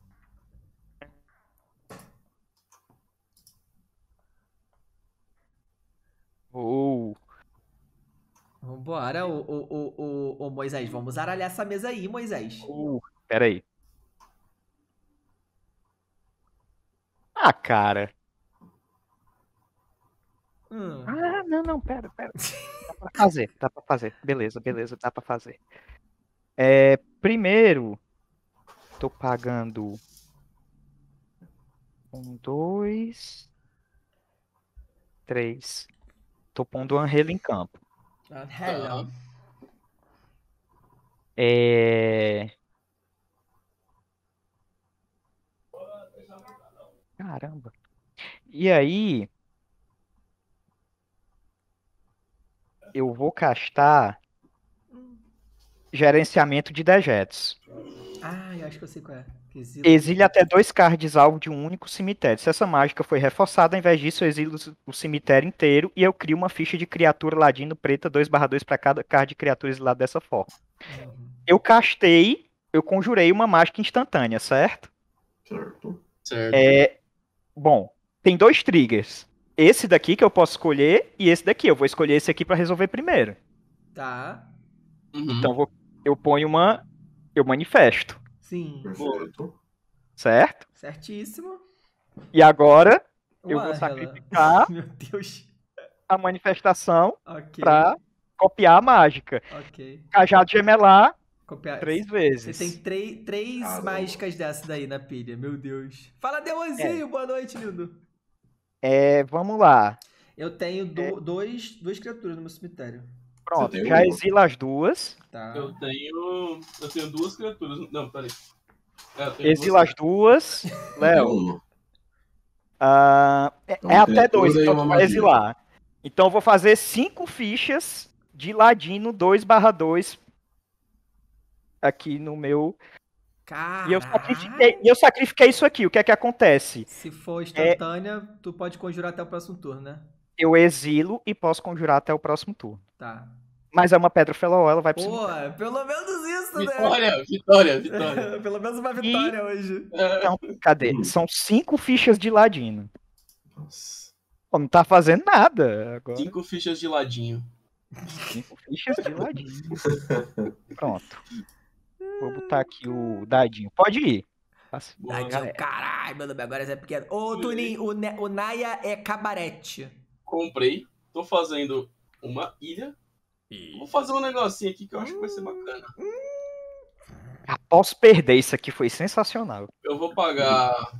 Vambora, ô Moisés, vamos aralhar essa mesa aí, Moisés. Pera aí. Ah, cara. Ah, não, pera. Dá pra fazer. Beleza, dá pra fazer. Primeiro, tô pagando 1, 2, 3. Tô pondo o Anhelo em campo. Hello. Caramba. E aí, eu vou castar Gerenciamento de Dejetos. Ah, eu acho que eu sei qual é. Exile até 2 cards alvo de um único cemitério. Se essa mágica foi reforçada, ao invés disso eu exilo o cemitério inteiro e eu crio uma ficha de criatura ladino preta 2/2 para cada card de criatura exilada dessa forma. Eu conjurei uma mágica instantânea, certo? Certo. Bom, tem 2 triggers. Esse daqui que eu posso escolher e esse daqui. Eu vou escolher esse aqui para resolver primeiro. Tá. Então eu ponho eu manifesto. Sim. Perfeito. Certo? Certíssimo. E agora eu vou sacrificar a manifestação para copiar a mágica. Cajado Gemelar copiar 3 vezes. Você tem três mágicas dessas daí na pilha, meu Deus. Fala, Deusinho, boa noite, lindo. Vamos lá. Eu tenho duas criaturas no meu cemitério. Pronto, já exila as duas. Tá. Eu tenho duas criaturas. Não, peraí. Exila as duas, Léo. Até 2, então tu vai exilar. Então eu vou fazer 5 fichas de ladino 2/2 aqui no meu. Caraca. E eu sacrifiquei isso aqui. O que é que acontece? Se for instantânea, tu pode conjurar até o próximo turno, né? Eu exilo e posso conjurar até o próximo turno. Tá. Mas é uma pedra fellow, ela vai pro cemitério. Pelo menos isso, vitória, né? Vitória, vitória. Pelo menos uma vitória hoje. Então, cadê? São 5 fichas de ladino. Nossa. Pô, não tá fazendo nada agora. 5 fichas de ladinho. 5 fichas de ladinho. Pronto. Vou botar aqui o dadinho. Pode ir. Dadinho, caralho, meu nome agora é pequeno. Ô, Tuninho, o Naya é cabarete. Comprei. Tô fazendo uma ilha. Vou fazer um negocinho aqui que eu acho que vai ser bacana. Posso perder, isso aqui foi sensacional. Eu vou pagar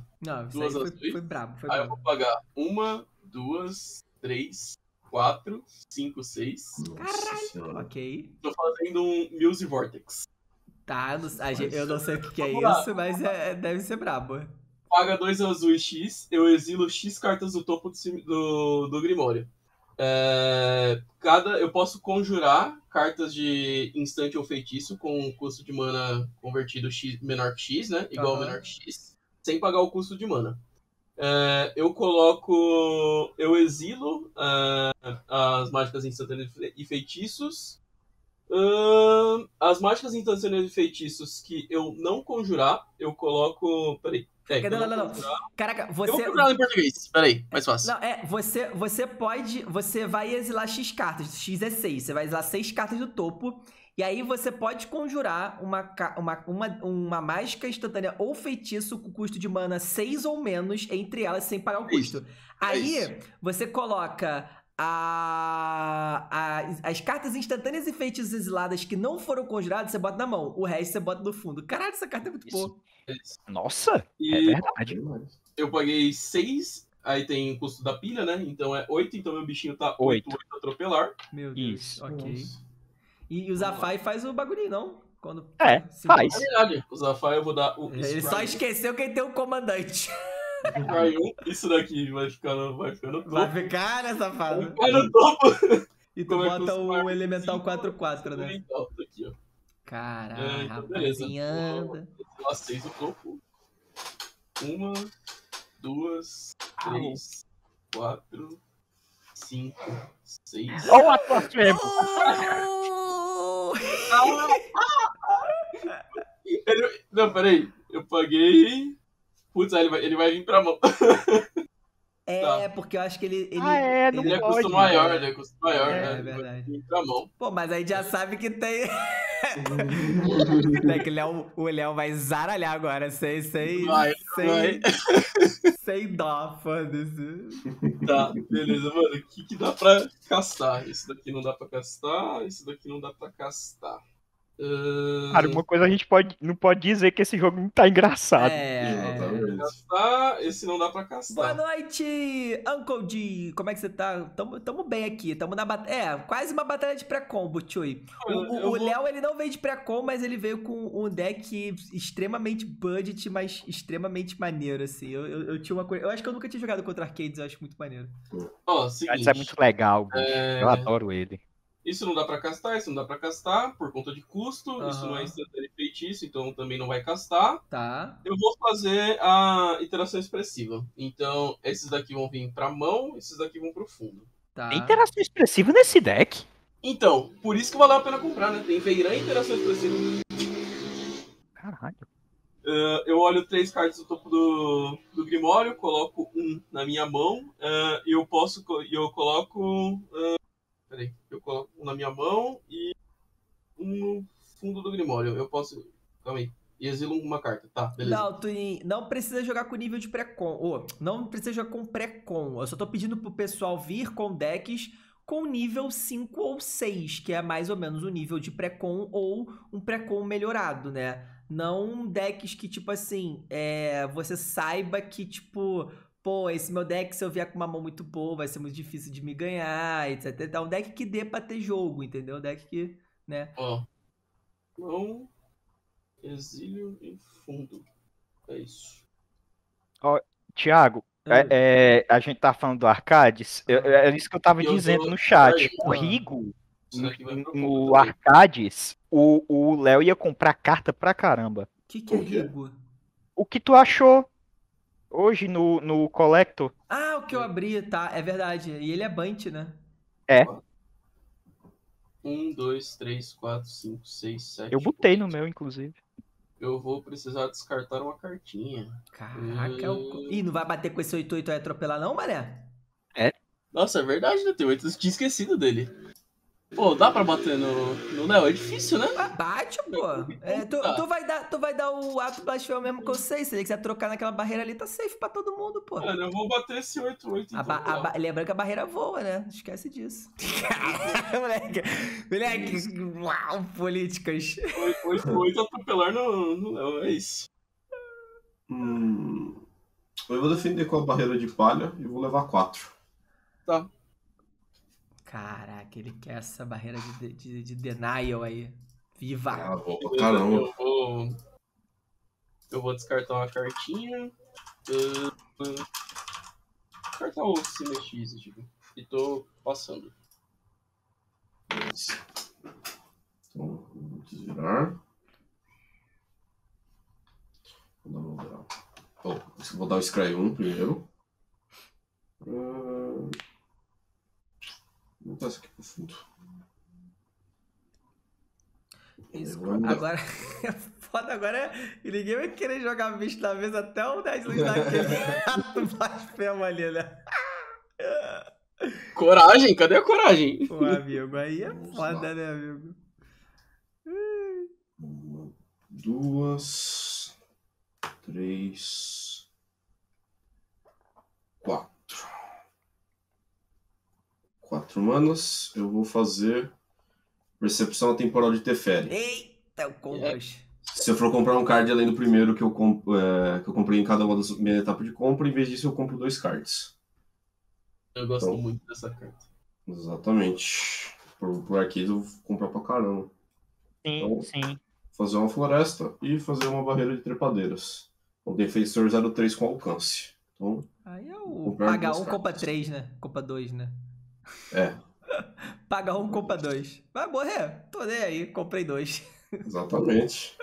duas azuis. Foi brabo, foi brabo. Aí eu vou pagar 1, 2, 3, 4, 5, 6. Caralho. Ok. Tô fazendo um Muse Vortex. Tá, eu não sei o que é isso, mas deve ser brabo. Paga 2 azuis X, eu exilo X cartas do topo do Grimório. Eu posso conjurar cartas de instante ou feitiço com o custo de mana convertido X, menor que X, né? Igual ao menor que X, sem pagar o custo de mana. Eu exilo as mágicas instantâneas e feitiços. As mágicas instantâneas e feitiços que eu não conjurar, eu coloco. Peraí. Não. Caraca, você... Eu vou procurar em português, peraí, mais fácil. Não, você vai exilar X cartas, X é 6, você vai exilar 6 cartas do topo, e aí você pode conjurar uma mágica instantânea ou feitiço com custo de mana 6 ou menos, entre elas, sem pagar o custo. Aí, você coloca as cartas instantâneas e feitiços exiladas que não foram conjuradas, você bota na mão, o resto você bota no fundo. Caralho, essa carta é muito boa. Nossa, é verdade. Eu paguei 6, aí tem o custo da pilha, né? Então é 8, então meu bichinho tá 8 atropelar. Meu Deus, isso. Ok. E o Zaffai faz o bagulhinho, não? Faz. É verdade, o Zaffai eu vou dar o... Ele só esqueceu que ele tem um comandante. Isso daqui vai ficar no topo. Vai ficar, né, safado? Vai ficar no topo. E tu bota o elemental 4/4, né? Elemental, tá aqui, ó. Caralho, então, rapaziada. Lá 6 o topo. 1, 2, 3, 4, 5, 6. Olha o ator mesmo! Não, peraí. Eu paguei. Putz, ele vai vir pra mão. Porque eu acho que ele é custo maior, né? Custo maior, né? É verdade. Ele vai vir pra mão. Pô, mas aí já sabe que tem... O Léo vai zaralhar agora, sem dó, foda-se. Tá, beleza, mano. O que dá pra castar? Isso daqui não dá pra castar, isso daqui não dá pra castar. Cara, uma coisa a gente não pode dizer que esse jogo não tá engraçado. Esse não dá pra castar. Boa noite, Uncle D. Como é que você tá? Tamo bem aqui. Tamo na batalha. Quase uma batalha de pré-combo, Tchui. O Léo, ele não veio de pré-combo, mas ele veio com um deck extremamente budget, mas extremamente maneiro, assim. Eu tinha uma coisa. Eu acho que eu nunca tinha jogado contra Arcades, eu acho muito maneiro. Seguinte, isso é muito legal, eu adoro ele. Isso não dá pra castar, isso não dá pra castar, por conta de custo, isso não é instantâneo feitiço, então também não vai castar. Tá. Eu vou fazer a iteração expressiva. Então, esses daqui vão vir pra mão, esses daqui vão pro fundo. Tá. Tem iteração expressiva nesse deck? Então, por isso que valeu a pena comprar, né? Tem Veyran e iteração expressiva. Caralho. Eu olho 3 cartas no topo do Grimório, coloco 1 na minha mão, e eu coloco... Peraí, eu coloco 1 na minha mão e 1 no fundo do Grimório. Eu posso... Calma aí. e exilam uma carta. Tá, beleza. Não, tu não precisa jogar com nível de pré-con. Não precisa jogar com pré-con. Eu só tô pedindo pro pessoal vir com decks com nível 5 ou 6, que é mais ou menos o nível de pré-con ou um pré-con melhorado, né? Não decks que, tipo assim, você saiba que, tipo... Pô, esse meu deck, se eu vier com uma mão muito boa, vai ser muito difícil de me ganhar, etc. Um deck que dê pra ter jogo, entendeu? Um deck que, né? Ó. Mão, exílio e fundo. É isso. Ó, Thiago, a gente tá falando do Arcades. É isso que eu tava dizendo no chat. O Rigo, no Arcades, o Léo ia comprar carta pra caramba. O que é Rigo? O que tu achou? Hoje no Collector. Ah, o que eu abri, tá. É verdade. E ele é Bunt, né? É. 1, 2, 3, 4, 5, 6, 7... Eu botei no meu, inclusive. Eu vou precisar descartar uma cartinha. Caraca. Ih, não vai bater com esse 8-8 aí atropelar não, mané? É. Nossa, é verdade, né? Eu tinha esquecido dele. Pô, dá pra bater no Léo? É difícil, né? Bate, pô. Tu vai dar o ato blasfemo mesmo que eu sei. Se ele quiser trocar naquela barreira ali, tá safe pra todo mundo, pô. Mano, eu vou bater esse 8-8. Então, lembrando que a barreira voa, né? Esquece disso. Moleque. Uau, políticas. 8-8 atropelar no Léo, é isso. Eu vou defender com a barreira de palha e vou levar 4. Tá. Caraca, ele quer essa barreira de denial aí. Viva! Ah, caramba! Eu vou descartar uma cartinha. Descartar o Cinex, tipo. E tô passando. Então, vou desvirar. Vou dar o Scry 1 primeiro. Vou botar isso aqui pro fundo. Agora, foda, agora ninguém vai querer jogar bicho na mesa até o Nerd Luiz daquele rato blasfemo ali, né? Coragem? Cadê a coragem? Pô, amigo, aí é foda, né, amigo? Uma, duas, três, quatro. 4 manas, eu vou fazer percepção atemporal de Teferi. Eita, o combos. Se eu for comprar um card além do primeiro que eu comprei em cada uma das minhas etapas de compra, em vez disso eu compro 2 cards. Eu gosto muito dessa carta. Exatamente. Por aqui eu vou comprar pra caramba. Sim, então, sim. Fazer uma floresta e fazer uma barreira de trepadeiras. Um defensor 03 com alcance. Então, aí é o pagar 1, compra 3, né? Compra 2, né? É. Paga 1, compra 2. Vai morrer, tô nem aí, comprei 2. Exatamente.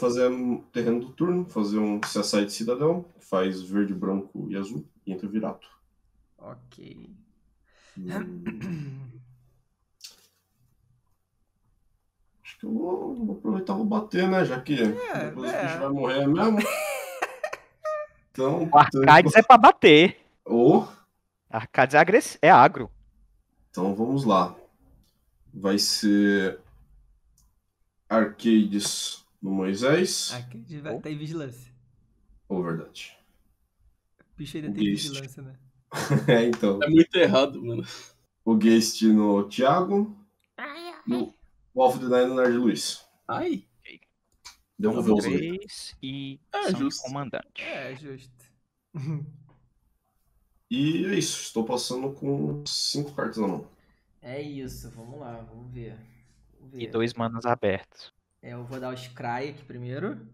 Fazer terreno do turno, fazer um CSI de cidadão, que faz verde, branco e azul, e entra virado. Ok. Acho que eu vou aproveitar e vou bater, né? Já que depois o bicho vai morrer mesmo. Então, o Arcades é pra bater. Arcades é agro. Então vamos lá. Vai ser Arcades no Moisés. Arcades vai ter vigilância. Verdade. O bicho ainda tem vigilância, né? Então. É muito errado, mano. O Guest no Thiago. O Alpha Deny no Nerd Luiz. Ai. Devolveu os dois. E o comandante. É justo. E é isso, estou passando com 5 cartas na mão. É isso, vamos lá, vamos ver. E 2 manas abertos. Eu vou dar o Scry aqui primeiro.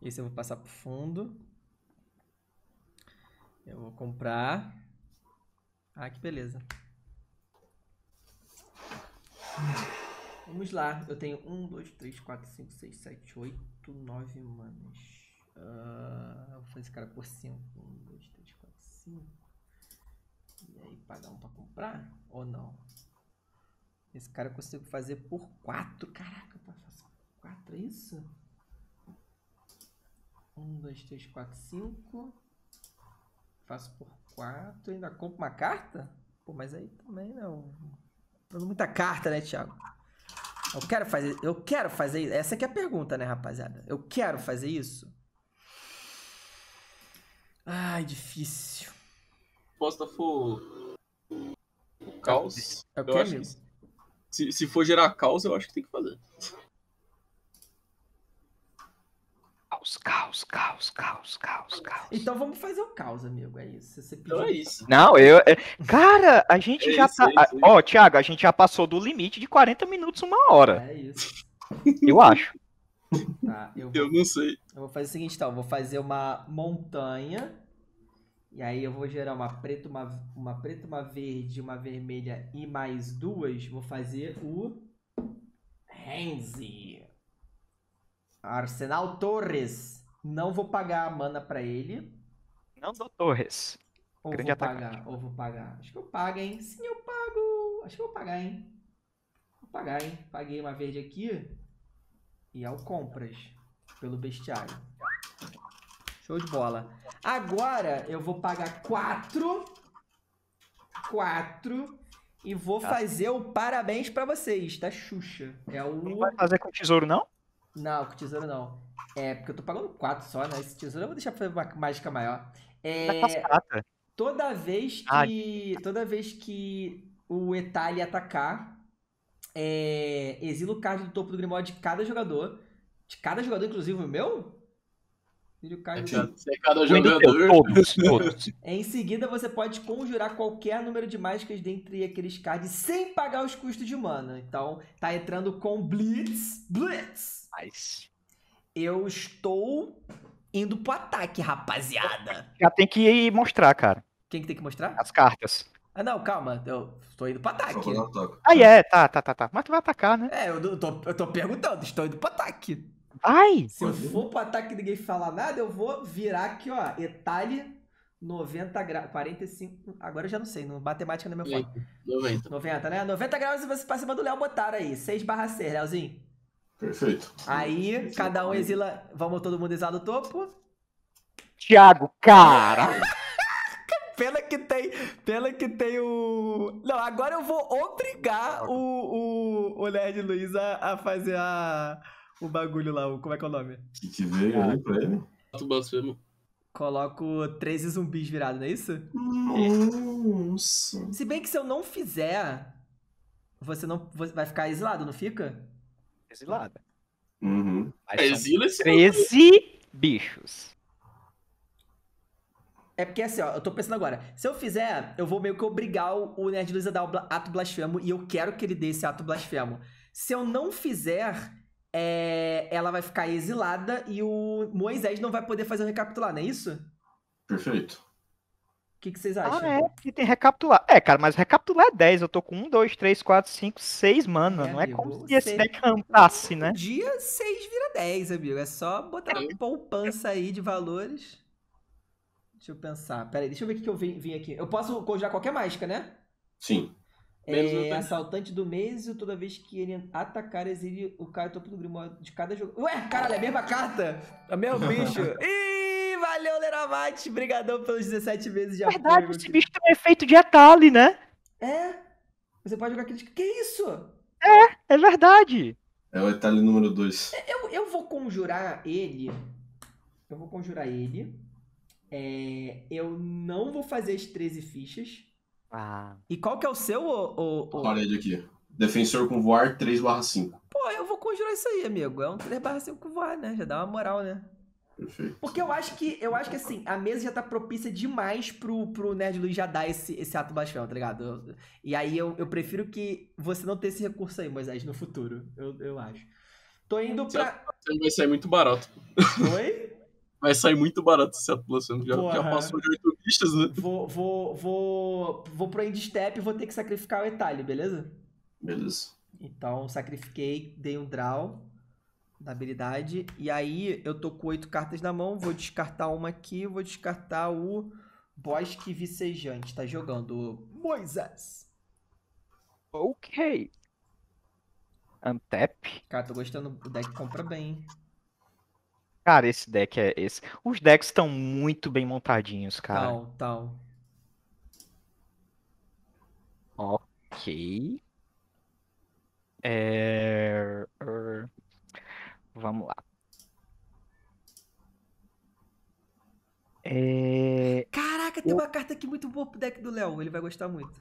Esse eu vou passar pro fundo. Eu vou comprar. Ah, que beleza. Vamos lá, eu tenho 1, 2, 3, 4, 5, 6, 7, 8, 9 manas. Eu vou fazer esse cara por 5. 1, 2, 3, 4, 5. E aí, pagar 1 pra comprar ou não? Esse cara eu consigo fazer por 4. Caraca, eu faço 4, é isso? 1, 2, 3, 4, 5. Faço por 4. Ainda compro uma carta? Pô, mas aí também não. Tô dando muita carta, né, Thiago? Eu quero fazer isso. Essa aqui é a pergunta, né, rapaziada? Eu quero fazer isso? Ai, difícil. Posta for o caos. É o que, amigo? Se for gerar caos, eu acho que tem que fazer. Caos. Então vamos fazer o caos, amigo. É isso. Você pediu... Não, é isso. Não, eu... Cara, a gente já tá... Ó, Thiago, a gente já passou do limite de 40 minutos, uma hora. É isso. Eu acho. Tá, eu não sei. Eu vou fazer o seguinte, então. Eu vou fazer uma montanha. E aí eu vou gerar uma preta, uma verde, uma vermelha e mais duas. Vou fazer o... Henzie Arsenal Torres. Não vou pagar a mana pra ele. Não dou Torres. Ou grande vou atacante. Pagar, ou vou pagar. Acho que eu pago, hein? Sim, eu pago. Acho que eu vou pagar, hein? Vou pagar, hein? Paguei uma verde aqui. E ao compras. Pelo bestiário. Show de bola. Agora eu vou pagar 4. E vou fazer o parabéns pra vocês, tá, Xuxa? É o... Não vai fazer com o tesouro, não? Não, com tesouro não. É, porque eu tô pagando 4 só, né? Esse tesouro eu vou deixar pra fazer uma mágica maior. É, toda vez que o Etali atacar, exila o card do topo do grimório de cada jogador. De cada jogador, inclusive o meu? Todos. Em seguida, você pode conjurar qualquer número de mágicas dentre aqueles cards sem pagar os custos de mana. Então, tá entrando com Blitz. Nice. Eu estou indo pro ataque, rapaziada. Já tem que ir mostrar, cara. Quem que tem que mostrar? As cartas. Ah, não, calma. Eu estou indo pro ataque. Tá. Mas tu vai atacar, né? É, eu tô perguntando. Estou indo pro ataque. Ai! Se eu for pro ataque e ninguém falar nada, eu vou virar aqui, ó. Etali, 90 graus. 45. Agora eu já não sei, não, matemática não é meu foco. 90, né? 90 graus e você pra cima do Léo Botaro aí. 6/6, Léozinho. Perfeito. Aí, perfeito. Cada um exila. Vamos todo mundo exilar do topo. Thiago, cara! Pena que tem o... Não, agora eu vou obrigar o Nerd Luiz a fazer o bagulho lá, como é que é o nome? Que veio ali pra ele? Coloco 13 zumbis virados, não é isso? Nossa. Se bem que se eu não fizer, você vai ficar exilado, não fica? Exilada. Uhum. Exila esse 13 bichos. É porque assim, ó, eu tô pensando agora. Se eu fizer, eu vou meio que obrigar o Nerd Luiz a dar o ato blasfemo e eu quero que ele dê esse ato blasfemo. Se eu não fizer, ela vai ficar exilada e o Moisés não vai poder fazer o recapitular, não é isso? Perfeito. O que vocês acham? Ah, é, tem recapitular. É, cara, mas recapitular é 10. Eu tô com 1, 2, 3, 4, 5, 6 mana. Não é amigo, como se esse deck cantasse, né? Dia 6 vira 10, amigo. É só botar uma poupança aí de valores. Deixa eu pensar. Pera aí, deixa eu ver o que eu vim aqui. Eu posso conjurar qualquer mágica, né? Sim. Assaltante do mês, toda vez que ele atacar, exile o cara topo do grimório de cada jogo. Ué, caralho, é a mesma carta? É o mesmo bicho? Ih! Valeu, Leramate. Obrigadão pelos 17 meses de apoio. Verdade, esse bicho tem um efeito de Etali, né? É. Você pode jogar aquele... Que isso? É verdade. É o Etali número 2. Eu vou conjurar ele. Eu não vou fazer as 13 fichas. Ah. E qual que é o seu, Parede aqui. Defensor com voar 3/5. Pô, eu vou conjurar isso aí, amigo. É um 3/5 com voar, né? Já dá uma moral, né? Perfeito. Porque eu acho que assim, a mesa já tá propícia demais pro Nerd Luiz já dar esse ato blasfemo, tá ligado? E aí eu prefiro que você não tenha esse recurso aí, Moisés, no futuro, eu acho. Tô indo pra... Vai sair muito barato. Oi? Vai sair muito barato esse ato blasfemo, já passou de 8 pistas, né? Vou pro endstep e vou ter que sacrificar o Etali, beleza? Beleza. Então, sacrifiquei, dei um draw... da habilidade, e aí eu tô com 8 cartas na mão, vou descartar uma aqui, vou descartar o Penhasco Vicejante, tá jogando Moisés. Ok. Untap. Cara, tô gostando, o deck compra bem, hein? Cara, esse deck é esse. Os decks estão muito bem montadinhos, cara. Tal. Ok. carta aqui muito boa pro deck do Léo, ele vai gostar muito.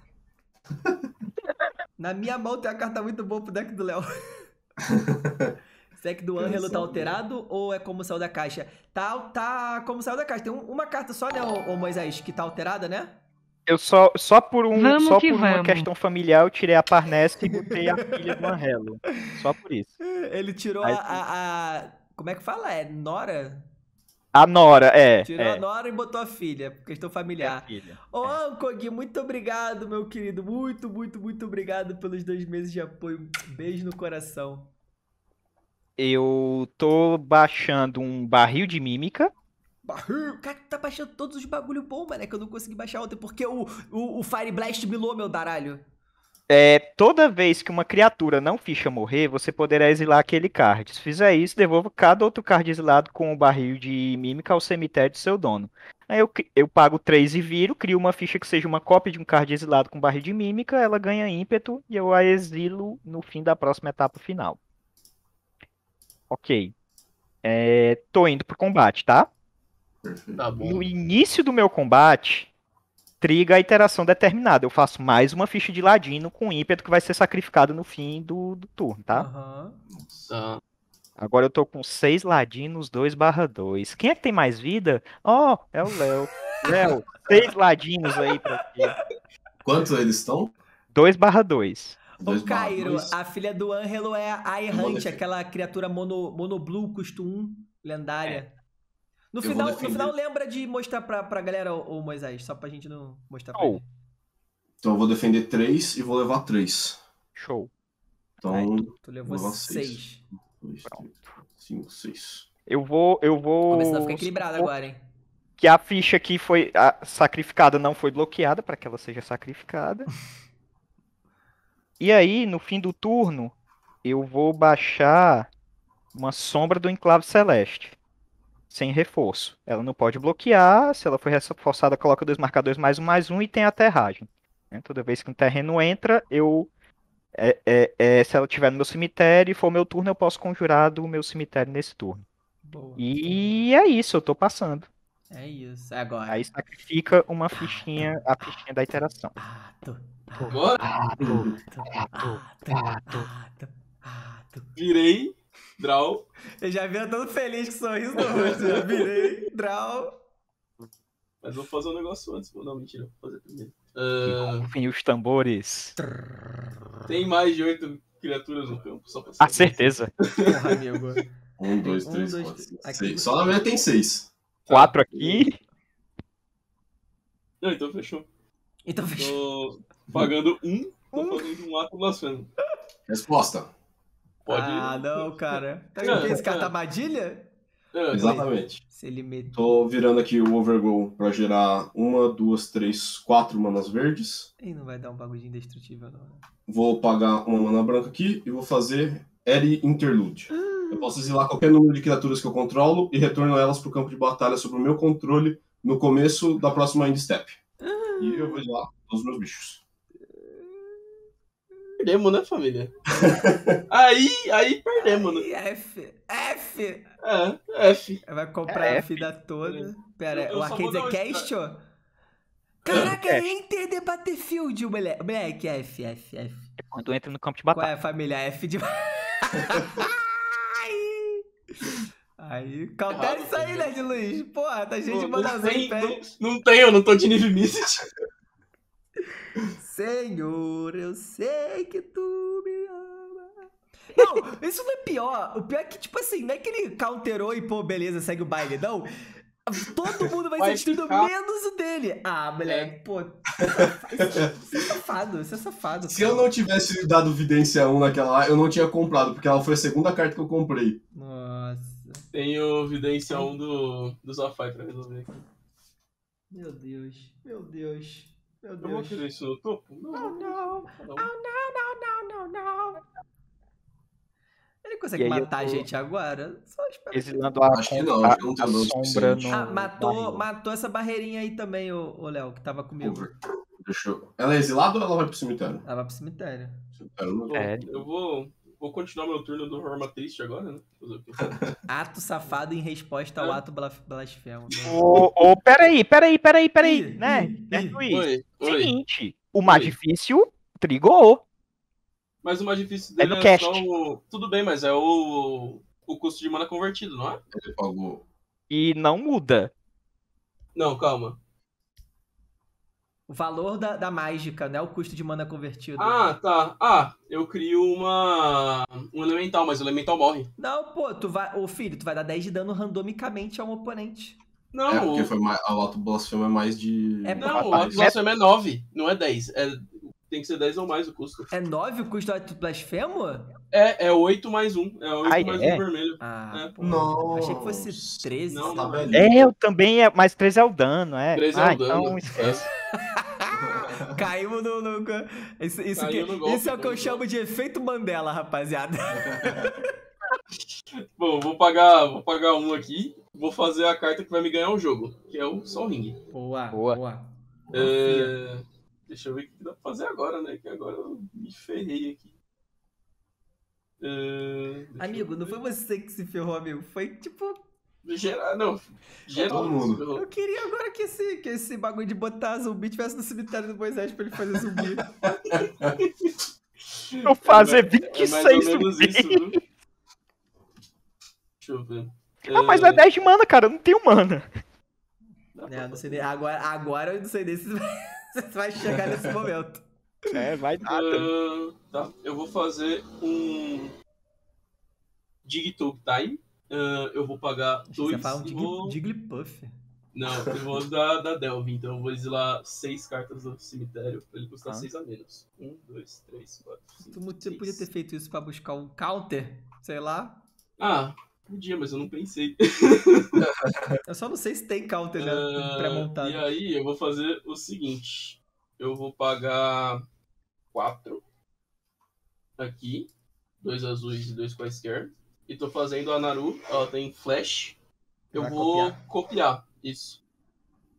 Na minha mão tem uma carta muito boa pro deck do Léo. Deck do Anhelo tá alterado ou é como saiu da caixa? Tá como saiu da caixa. Tem uma carta só, né, ô Moisés, que tá alterada, né? Eu só por uma questão familiar eu tirei a Parnesca e botei a filha do Anhelo. Só por isso. Ele tirou como é que fala? É Nora? A Nora, é. Tirou a Nora e botou a filha, questão familiar. Ô, Ancogui, muito obrigado, meu querido. Muito, muito, muito obrigado pelos 2 meses de apoio. Beijo no coração. Eu tô baixando um barril de mímica. Barril? Cara, tá baixando todos os bagulho bom, mano. É que eu não consegui baixar ontem porque o Fire Blast milou, meu daralho. É, toda vez que uma criatura não ficha morrer, você poderá exilar aquele card. Se fizer isso, devolva cada outro card exilado com o barril de mímica ao cemitério de seu dono. Aí eu pago 3 e viro, crio uma ficha que seja uma cópia de um card exilado com barril de mímica, ela ganha ímpeto e eu a exilo no fim da próxima etapa final. Ok. É, tô indo pro combate, tá? Tá bom. No início do meu combate... triga a iteração determinada. Eu faço mais uma ficha de ladino com ímpeto que vai ser sacrificado no fim do turno, tá? Uhum. Agora eu tô com 6 ladinos, 2/2. Quem é que tem mais vida? Ó, é o Léo. Léo, 6 ladinos aí pra ti. Quantos eles estão? 2/2. O Cairo, a filha do Anhelo é a errante, aquela criatura mono blue, custo 1, lendária. É. No final, lembra de mostrar pra galera, ô Moisés, só pra gente não mostrar pra ele. Então eu vou defender 3 e vou levar 3. Show. Então, aí, tu levou 6. 5, 6. Eu vou... Começando a ficar equilibrado agora, hein? Que a ficha aqui foi sacrificada, não foi bloqueada, pra que ela seja sacrificada. E aí, no fim do turno, eu vou baixar uma sombra do Enclave Celeste. Sem reforço. Ela não pode bloquear. Se ela for reforçada, coloca 2 marcadores +1/+1 e tem aterragem. Toda vez que um terreno entra, eu... se ela estiver no meu cemitério e for meu turno, eu posso conjurar do meu cemitério nesse turno. Boa. E é isso, eu tô passando. É isso, agora. Aí sacrifica uma fichinha, a fichinha da iteração. Virei. Draw. Eu já vi todo feliz com o sorriso no rosto. Já virei. Draw. Mas vou fazer um negócio antes. Não, mentira. Vou fazer primeiro. Enfim, os tambores. Tem mais de 8 criaturas no campo. Só pra saber. A certeza. Porra, amigo. 1, 2, 3, 4, 5, 6. Só na minha tem 6. 4 aqui. Não, então fechou. Então fechou. Tô pagando 1. Tô fazendo um ato blasfemo. Resposta. Pode... Ah, não, cara. Tá vendo esse carta armadilha? Exatamente. Se ele meteu. Tô virando aqui o Overgrow pra gerar 1, 2, 3, 4 manas verdes. E não vai dar um bagulho indestrutível, não. Vou pagar uma mana branca aqui e vou fazer Eri Interlude. Eu posso exilar qualquer número de criaturas que eu controlo e retorno elas pro campo de batalha sob o meu controle no começo da próxima end step. E eu vou exilar todos os meus bichos. Perdemos, né, família? aí perdemos, né? F! É, F. Vai comprar a vida toda. Pera, o Arcades é cast, ó? Caraca, é Enter the Battlefield, moleque. F. É quando entra no campo de batalha. Qual é, família? F de... Aí, cautela isso aí, Nerd Luiz. Porra, tá cheio de manazão em pé. Eu não tô de nível místico. Senhor, eu sei que tu me ama. Não, isso não é pior. O pior é que, tipo assim, não é que ele counterou e, pô, beleza, segue o baile, não. Todo mundo vai ser tudo menos o dele. Ah, moleque, pô. Você é safado. Cara. Se eu não tivesse dado Vidência 1 naquela lá, eu não tinha comprado, porque ela foi a segunda carta que eu comprei. Nossa. Tenho Vidência 1 do Zaffai pra resolver aqui. Meu Deus. Meu Deus. Eu vou querer isso no topo? Não. Ele consegue matar a gente agora? Só esperar. Exilando a sombra no... Ah, matou essa barreirinha aí também, ô Léo, que tava comigo. Ela é exilada ou ela vai pro cemitério? Ela vai pro cemitério. Eu vou Vou continuar meu turno do Horma Triste agora, né? Ato safado em resposta ao ato blasfemo. Né? Peraí, né? Nerd Luiz, seguinte, o mais difícil trigou. Mas o mais difícil dele é só o... Tudo bem, mas é o custo de mana convertido, não é? Ele pagou. E não muda. Não, calma. O valor da mágica, né? O custo de mana convertido. Ah, tá. Ah, eu crio um elemental, mas o elemental morre. Não, pô, tu vai dar 10 de dano randomicamente a um oponente. Não, é porque o ato blasfemo é mais de... É, não, o ato blasfemo é 9, não é 10. É, tem que ser 10 ou mais o custo. É 9 o custo do ato blasfemo? É 8 mais 1. É 8 mais 1 vermelho. Ah, é. Não. Achei que fosse 13. Não, não, velho. É, eu também... Mas 3 é o dano, é. 3 é o dano. Então esquece. Caímos no... Isso é o que eu chamo de efeito Mandela, rapaziada. Bom, vou pagar um aqui. Vou fazer a carta que vai me ganhar o jogo, que é o Sol Ring. Boa. Deixa eu ver o que dá pra fazer agora, né? Que agora eu me ferrei aqui. Amigo, não foi você que se ferrou, amigo. Foi tipo... Geral, todo mundo. Eu queria agora que esse bagulho de botar zumbi tivesse no cemitério do Moisés pra ele fazer zumbi. Eu fazer 26 zumbi. Deixa eu ver. Ah, mas é 10 de mana, cara. Eu não tenho mana. Não sei nem. Agora eu não sei nem se vai chegar nesse momento. É, vai dar. Tá, eu vou fazer um Dig Through Time. Eu vou pagar 2. Jigglypuff. Não, eu vou da Delve, então eu vou exilar 6 cartas do cemitério pra ele custar 6 a menos. 1, 2, 3, 4, 5. Você podia ter feito isso pra buscar um counter? Sei lá. Ah, podia, mas eu não pensei. Eu só não sei se tem counter, né? Pré-montado. E aí eu vou fazer o seguinte: eu vou pagar 4 aqui, 2 azuis e 2 quaisquer. E tô fazendo a Naru, ela tem flash. Eu vou copiar isso.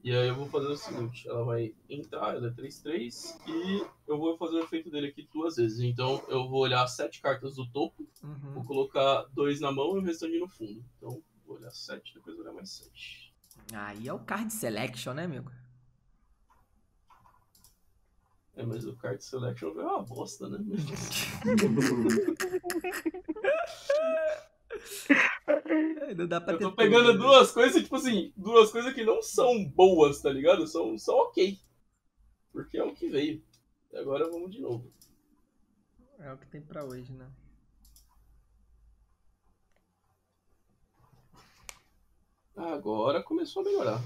E aí eu vou fazer o seguinte, ela vai entrar, ela é 3-3. E eu vou fazer o efeito dele aqui 2 vezes. Então eu vou olhar 7 cartas do topo, vou colocar 2 na mão e o restante no fundo. Então vou olhar 7, depois vou olhar mais 7. Aí é o card selection, né, amigo? É, mas o card selection é uma bosta, né? Não dá pra ter. Eu tô pegando tudo, né? Duas coisas, tipo assim, duas coisas que não são boas, tá ligado? São ok. Porque é o que veio. E agora vamos de novo. É o que tem pra hoje, né? Agora começou a melhorar.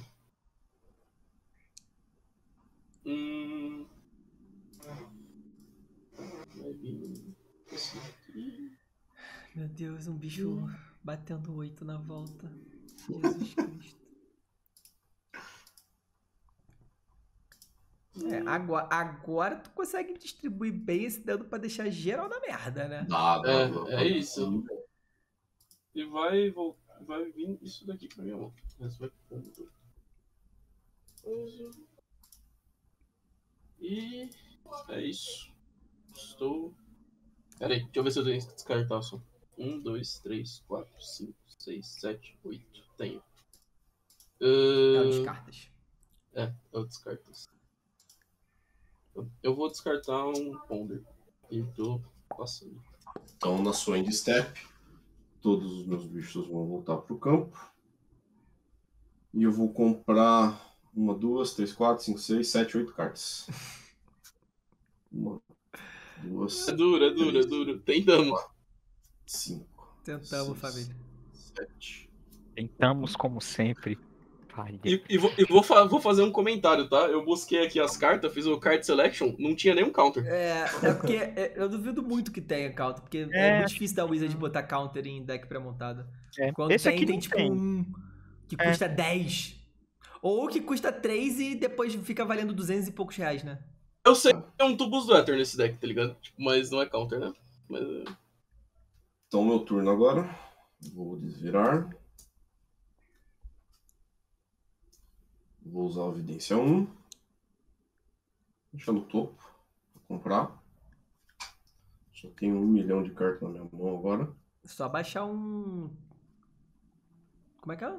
Meu Deus, um bicho batendo 8 na volta. Jesus Cristo. Agora tu consegue distribuir bem esse dano pra deixar geral na merda, né? É isso. E vai vir isso daqui pra minha mão. E é isso. Estou... Pera aí, deixa eu ver se eu tenho que descartar só. 1, 2, 3, 4, 5, 6, 7, 8. Tenho. É o descartas. É o descartas. Eu vou descartar um ponder. E tô passando. Então na sua end step, todos os meus bichos vão voltar pro campo. E eu vou comprar 1, 2, 3, 4, 5, 6, 7, 8 cartas. 1, 2. É duro. Tentamos. 5. Tentamos, família. 7. Tentamos como sempre. E vou fazer um comentário, tá? Eu busquei aqui as cartas, fiz o card selection, não tinha nenhum counter. Porque eu duvido muito que tenha counter, porque é muito difícil da Wizard botar counter em deck pré-montado. Quando esse tem, aqui tem tipo um que custa 10. Ou que custa 3 e depois fica valendo 200 e poucos reais, né? Eu sei que é um Tubus do Ether nesse deck, tá ligado? Mas não é counter, né? Mas... Então, meu turno agora. Vou desvirar. Vou usar a evidência 1. Deixar no topo. Vou comprar. Só tenho 1 milhão de cartas na minha mão agora. Só baixar um... Como é que é?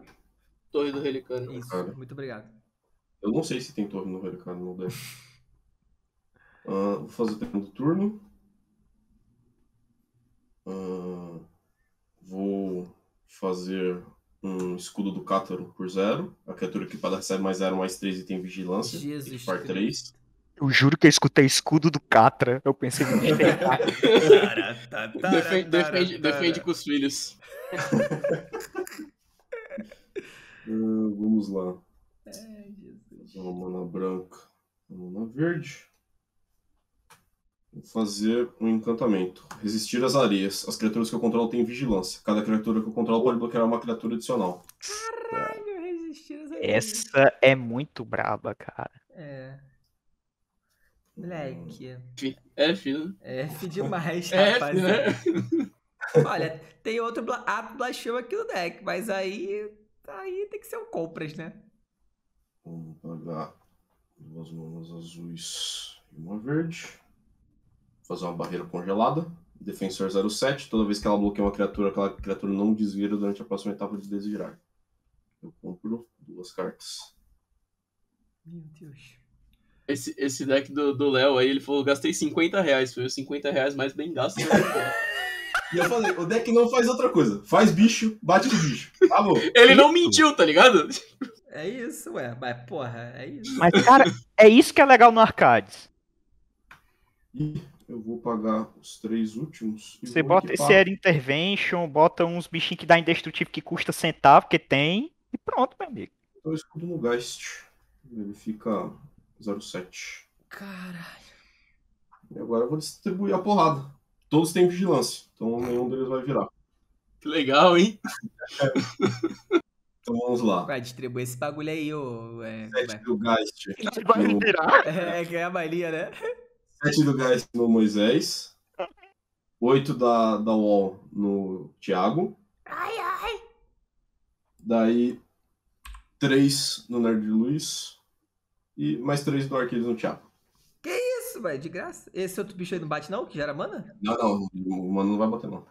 Torre do Relicário. Isso, cara. Muito obrigado. Eu não sei se tem torre no Relicário, não deve. Vou fazer o tempo do turno. Vou fazer um escudo do Cátaro por 0. A criatura equipada recebe mais 0, mais 3 e tem vigilância. Jesus. E par 3. Eu juro que eu escutei escudo do Catra. Eu pensei em tentar. Defende com os filhos. Vamos lá. Uma mana branca. Uma mana verde. Vou fazer um encantamento. Resistir às areias. As criaturas que eu controlo têm vigilância. Cada criatura que eu controlo pode bloquear uma criatura adicional. Caralho, resistir às areias. Essa é muito braba, cara. É. Moleque. F demais, rapaz. Né? Olha, tem outro Blachão aqui no deck, mas aí tem que ser um compras, né? Vamos pagar 2 manas azuis e uma verde. Fazer uma barreira congelada. Defensor 07. Toda vez que ela bloqueia uma criatura, aquela criatura não desvira durante a próxima etapa de desvirar. Eu compro 2 cartas. Meu Deus. Esse deck do Léo aí, ele falou, gastei 50 reais. Foi os 50 reais mais bem gasto. E eu falei, o deck não faz outra coisa. Faz bicho, bate no bicho. Tá bom. Ele não mentiu, tá ligado? É isso, ué. Mas, porra, é isso. Mas, cara, é isso que é legal no Arcades. E eu vou pagar os 3 últimos. Você bota equipar. Esse Air Intervention, bota uns bichinhos que dá indestrutível, que custa centavo, que tem. E pronto, meu amigo. Eu escudo no Geist. Ele fica... 07. Caralho. E agora eu vou distribuir a porrada. Todos têm vigilância, então nenhum deles vai virar. Que legal, hein? Então vamos lá. Vai distribuir esse bagulho aí, ô. 7 do Geist. Vai virar. É, ganhar a balinha, né? 7 do Geist no Moisés. 8 da Wall no Thiago. Ai, ai. Daí 3 no Nerd Luiz. E mais 3 do Arcades no Thiago. Que isso, velho? De graça? Esse outro bicho aí não bate não? Que gera mana? Não. O mano não vai bater não.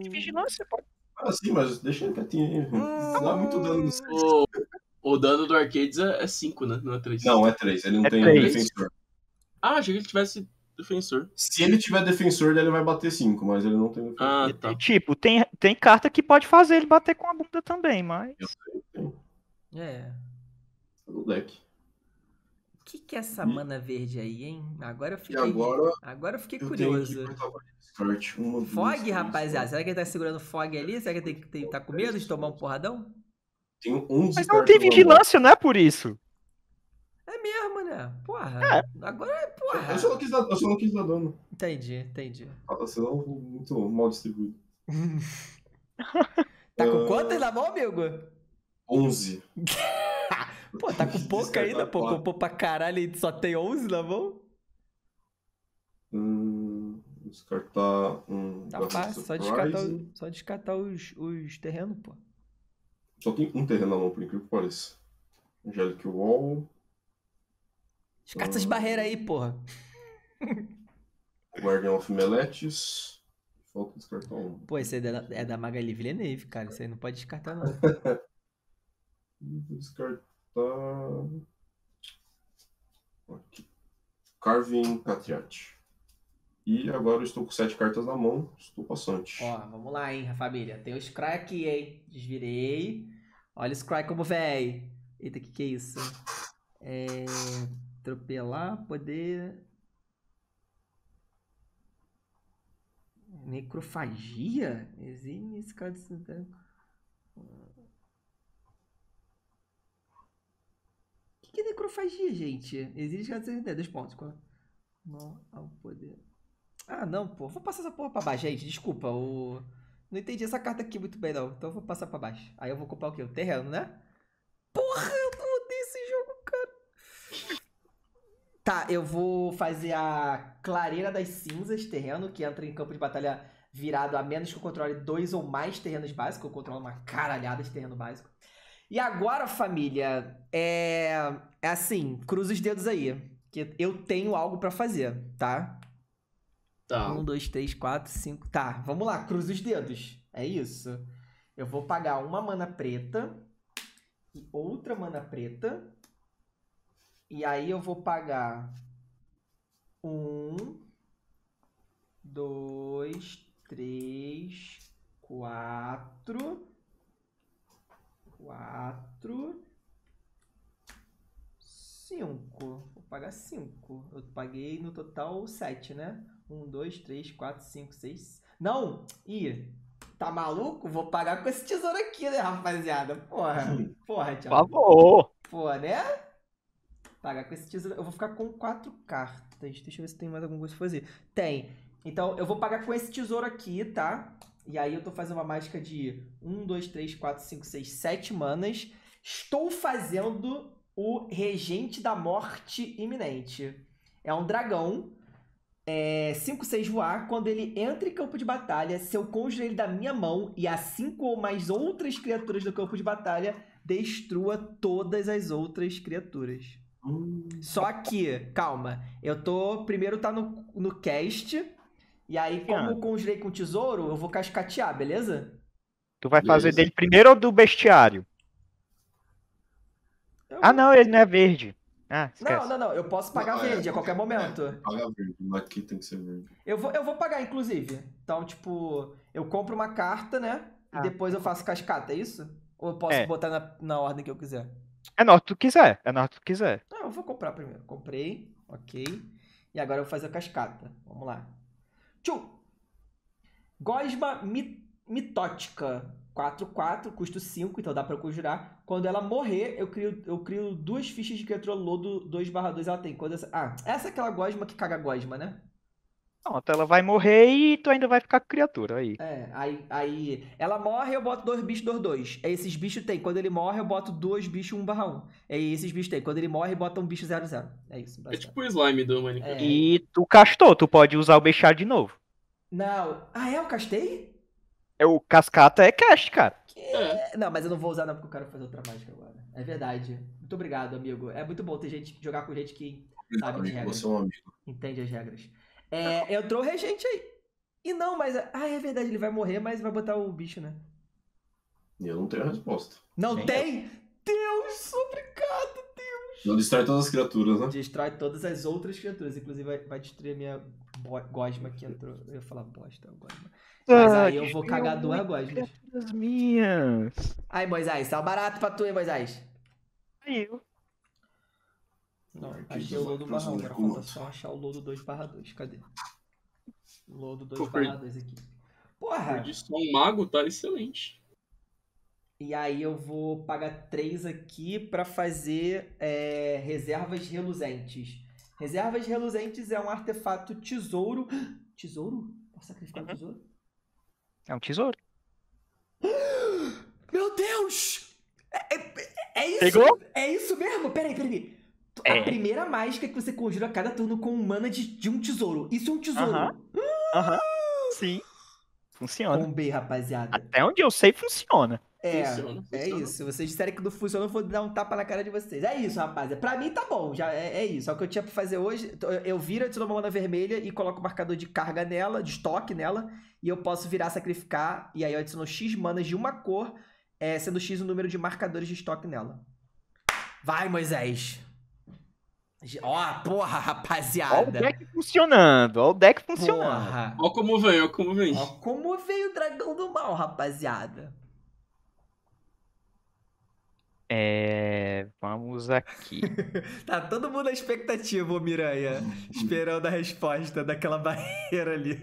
Que vigilância, pode. Ah, sim, mas deixa ele quietinho aí. Não dá muito dano no seu. O dano do Arcades é 5, né? Não é 3. Não, é 3. Ele não tem defensor. Ah, achei que ele tivesse defensor. Se ele tiver defensor, ele vai bater 5, mas ele não tem defensor. Ah, tá. Tipo, tem carta que pode fazer ele bater com a bunda também, mas... Eu sei. É. Do deck. O que é essa mana verde aí, hein? Agora eu fiquei. Agora eu fiquei curioso. Fog, rapaziada. Será que ele tá segurando fog ali? Será que ele tá com medo de tomar um porradão? Tem um descarte. Mas não tem vigilância, não é por isso. É mesmo, né? Porra. É. Agora, porra. Eu só não quis dar dano. Entendi. Ah, senão muito mal distribuído. Tá com quantas na mão, amigo? 11. Pô, tá com pouca ainda, pô. Comprou pra caralho e só tem 11 na mão? Descartar um... Tá fácil, só descartar os terrenos, pô. Só tem um terreno na mão, por incrível que pareça. Angelic Wall... Descarta essas barreiras aí, porra. Guardian of Meletes. Falta descartar um. Pô, esse aí é da Magali Villeneuve, cara. Isso aí não pode descartar, não. Vou descartar... Aqui. Carving Catriate. E agora eu estou com 7 cartas na mão. Estou passante. Ó, vamos lá, hein, família. Tem o Scry aqui, hein. Desvirei. Olha o Scry como véi. Eita, que é isso? Atropelar, poder... Necrofagia? Exime esse cara de Santana. O que é necrofagia, gente? Exige as 2 pontos. Não ao poder. Ah, não, pô. Vou passar essa porra pra baixo, gente. Desculpa. Não entendi essa carta aqui muito bem, não. Então eu vou passar pra baixo. Aí eu vou comprar o quê? O terreno, né? Porra, eu não odeio esse jogo, cara. Tá, eu vou fazer a clareira das cinzas, terreno, que entra em campo de batalha virado, a menos que eu controle 2 ou mais terrenos básicos. Eu controlo uma caralhada de terreno básico. E agora, família, é assim, cruza os dedos aí, que eu tenho algo pra fazer, tá? Tá. 1, 2, 3, 4, 5... Tá, vamos lá. Cruza os dedos. É isso. Eu vou pagar uma mana preta e outra mana preta. E aí eu vou pagar... 1, 2, 3, 4, 5. Vou pagar 5. Eu paguei no total 7, né? 1, 2, 3, 4, 5, 6. Não! Ih, tá maluco? Vou pagar com esse tesouro aqui, né, rapaziada? Porra, Thiago. Por favor! Pô, né? Pagar com esse tesouro. Eu vou ficar com 4 cartas. Deixa eu ver se tem mais alguma coisa pra fazer. Tem. Então, eu vou pagar com esse tesouro aqui, tá? E aí eu tô fazendo uma mágica de 1, 2, 3, 4, 5, 6, 7 manas. Estou fazendo o Regente da Morte Iminente. É um dragão. 5, 6 voar. Quando ele entra em campo de batalha, se eu conjuro ele da minha mão e a 5 ou mais outras criaturas do campo de batalha, destrua todas as outras criaturas. Só que, calma, eu tô... Primeiro tá no cast... E aí, como eu conjurei com o tesouro, eu vou cascatear, beleza? Tu vai fazer dele primeiro ou do bestiário? Eu... Ah, não, ele não é verde. Ah, esquece. Não. Eu posso pagar verde a qualquer momento. Paga verde. Aqui tem que ser verde. Eu vou pagar, inclusive. Então, tipo, eu compro uma carta, né? E depois eu faço cascata, é isso? Ou eu posso botar na ordem que eu quiser? É na ordem que tu quiser. Não, eu vou comprar primeiro. Comprei, ok. E agora eu vou fazer a cascata. Vamos lá. Tchum! Gosma mitótica. 4/4, custo 5, então dá pra conjurar. Quando ela morrer, eu crio 2 fichas de criatura lodo 2/2 ela tem. Essa é aquela gosma que caga gosma, né? Pronto, ela vai morrer e tu ainda vai ficar com criatura aí. Aí ela morre, eu boto 2 bichos, 2/2. Esses bichos tem. Quando ele morre, eu boto 2 bichos, 1/1. Esses bichos tem. Quando ele morre, bota um bicho 0/0. É isso. É tipo o slime do Minecraft. E tu castou, tu pode usar o bestiário de novo. Não. Eu castei? O cascata é cast, cara. Não, mas eu não vou usar não, porque eu quero fazer outra mágica agora. É verdade. Muito obrigado, amigo. É muito bom ter gente, jogar com gente que sabe as regras. Você é um amigo. Entende as regras. Entrou o regente aí. E não, mas... é verdade, ele vai morrer, mas vai botar o bicho, né? Eu não tenho a resposta. Não tem? Deus, obrigado, Deus. Não destrói todas as criaturas, né? Destrói todas as outras criaturas. Inclusive, vai destruir a minha gosma que entrou. Eu ia falar bosta, gosma. Mas aí eu vou cagar 2 gosmas. Minhas. Aí, Moisés, tá barato pra tu, hein, Moisés? Aí eu. Não, achei o lodo barra 1, agora falta só achar o lodo 2/2, cadê? Lodo 2/2 aqui. Porra! Perdi só um mago, tá excelente. E aí eu vou pagar 3 aqui pra fazer reservas reluzentes. Reservas reluzentes é um artefato tesouro. Tesouro? Posso sacrificar um tesouro? É um tesouro. Meu Deus! É isso? Pegou? É isso mesmo? Peraí. A primeira mágica que você conjura a cada turno com um mana de um tesouro. Isso é um tesouro. Sim. Funciona. Bombei, rapaziada. Até onde eu sei, funciona. Funciona. Isso. Se vocês disserem que não funciona, eu vou dar um tapa na cara de vocês. É isso, rapaziada. Pra mim tá bom. Já é isso. É o que eu tinha pra fazer hoje. Eu viro, adiciono uma mana vermelha e coloco o marcador de carga nela, de estoque nela. E eu posso virar, sacrificar. E aí eu adiciono X manas de uma cor, sendo X o número de marcadores de estoque nela. Vai, Moisés. Porra, rapaziada. Ó o deck funcionando, Porra. Ó como veio. Ó como veio o dragão do mal, rapaziada. Vamos aqui. Tá todo mundo na expectativa, ô Miranha. Esperando a resposta daquela barreira ali.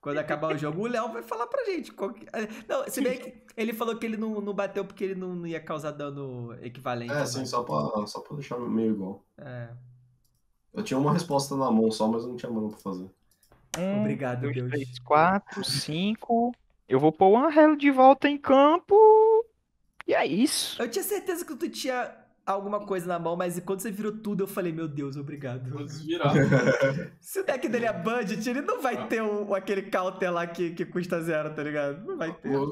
Quando acabar o jogo, o Léo vai falar pra gente. Não, se bem que ele falou que ele não bateu porque ele não ia causar dano equivalente. Sim, só pra deixar meio igual. Eu tinha uma resposta na mão só, mas eu não tinha mão pra fazer. Obrigado, Deus. 3, 4, 5... Eu vou pôr o Anhelo de volta em campo... E é isso. Eu tinha certeza que tu tinha alguma coisa na mão, mas quando você virou tudo, eu falei, meu Deus, obrigado. Vou desvirar. Se o deck dele é budget, ele não vai ter aquele counter lá que custa 0, tá ligado? Não vai ter. Meu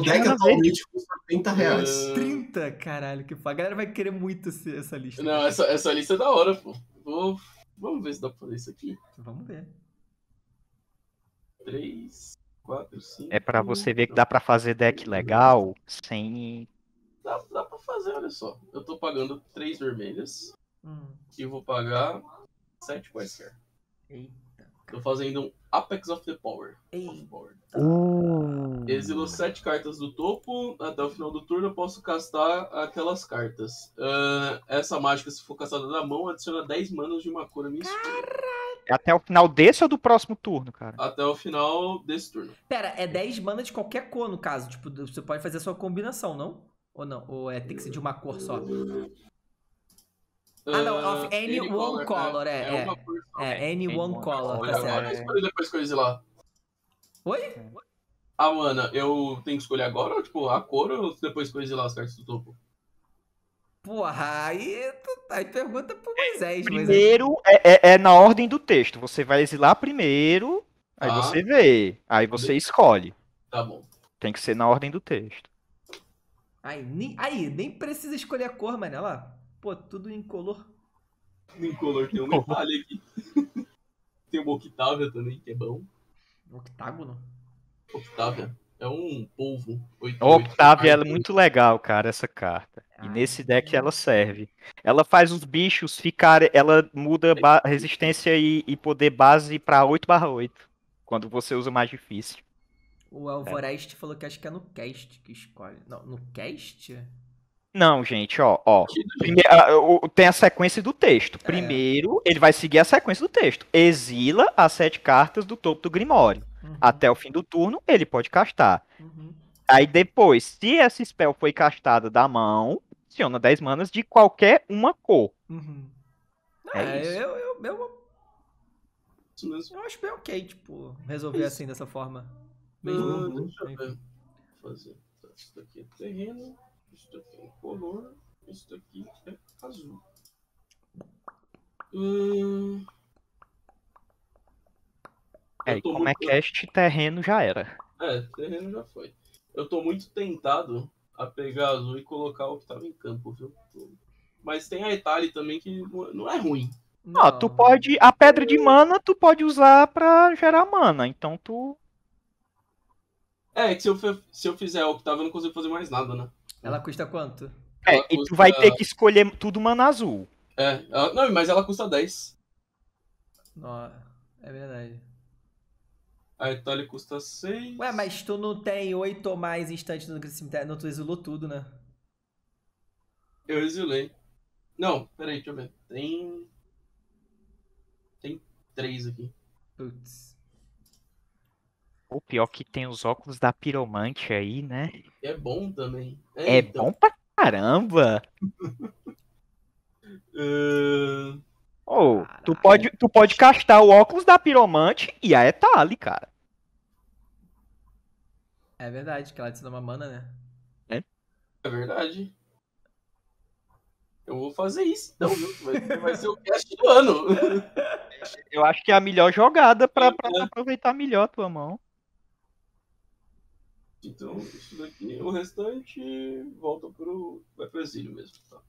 deck atualmente custa R$30. 30? Caralho, que foda. A galera vai querer muito essa lista. Não, essa lista é da hora, pô. Vou Vamos ver se dá pra fazer isso aqui. Vamos ver. 3, 4, 5... É pra você ver que dá pra fazer deck legal, sem... Dá pra fazer, olha só. Eu tô pagando 3 vermelhas. E vou pagar 7 quaisquer. Eita. Tô fazendo um Apex of the Power. Exilo 7 cartas do topo. Até o final do turno eu posso castar aquelas cartas. Essa mágica, se for castada na mão, adiciona 10 manas de uma cor minha escolha. É até o final desse ou do próximo turno, cara? Até o final desse turno. Pera, é 10 manas de qualquer cor, no caso. Tipo, você pode fazer a sua combinação, não? Ou não? Ou é, tem que ser de uma cor só? Ah, não. Of any one color. É any one color. Olha, agora eu escolhi depois que eu ia lá. Oi? Ah, mana, eu tenho que escolher agora ou, tipo, a cor ou depois que eu ia lá as cartas do topo? Porra, aí pergunta pro Moisés. Primeiro, é na ordem do texto. Você vai exilar primeiro, aí você vê. Aí você escolhe. Tá bom. Tem que ser na ordem do texto. Aí nem precisa escolher a cor, mano. Olha lá. Pô, tudo incolor. Incolor, tem um Etali aqui. Tem uma Octávia também, que é bom. Octágono? Octávia. É um polvo. Octávia, ela é muito legal, cara, essa carta. E nesse deck ela serve. Ela faz os bichos ficarem... Ela muda resistência e poder base pra 8/8. Quando você usa mais difícil. O Alvoreste falou que acho que é no cast que escolhe. Não, no cast? Não, gente, ó. Tem a sequência do texto. Primeiro, ele vai seguir a sequência do texto. Exila as 7 cartas do topo do Grimório. Até o fim do turno, ele pode castar. Aí depois, se essa spell foi castada da mão, adiciona 10 manas de qualquer uma cor. É isso. Eu acho bem ok, tipo, resolver assim, dessa forma. Deixa eu ver. Vou fazer. Isso daqui é terreno, isso daqui é color, isso daqui é azul. E como é cast, terreno já era. Terreno já foi. Eu tô muito tentado a pegar azul e colocar o que tava em campo, viu? Mas tem a Etali também, que não é ruim. Não, tu pode... A pedra de mana, tu pode usar pra gerar mana, então tu... que se eu fizer a Octava, eu não consigo fazer mais nada, né? Ela custa quanto? E tu vai ter que escolher tudo mana azul. Mas ela custa 10. É verdade. A Etali custa 6. Ué, mas tu não tem 8 ou mais instantes no cemitério? Não, tu exilou tudo, né? Eu exilei. Não, peraí, deixa eu ver. Tem 3 aqui. Putz. O pior que tem os óculos da piromante aí, né? É bom também. Bom pra caramba! Tu pode castar o óculos da piromante e a Etali, cara. É verdade, que ela te dá uma mana, né? É verdade. Eu vou fazer isso, então, viu? Vai ser o cast do ano. Eu acho que é a melhor jogada pra aproveitar melhor a tua mão. Então, isso daqui, o restante volta pro exílio mesmo, tá?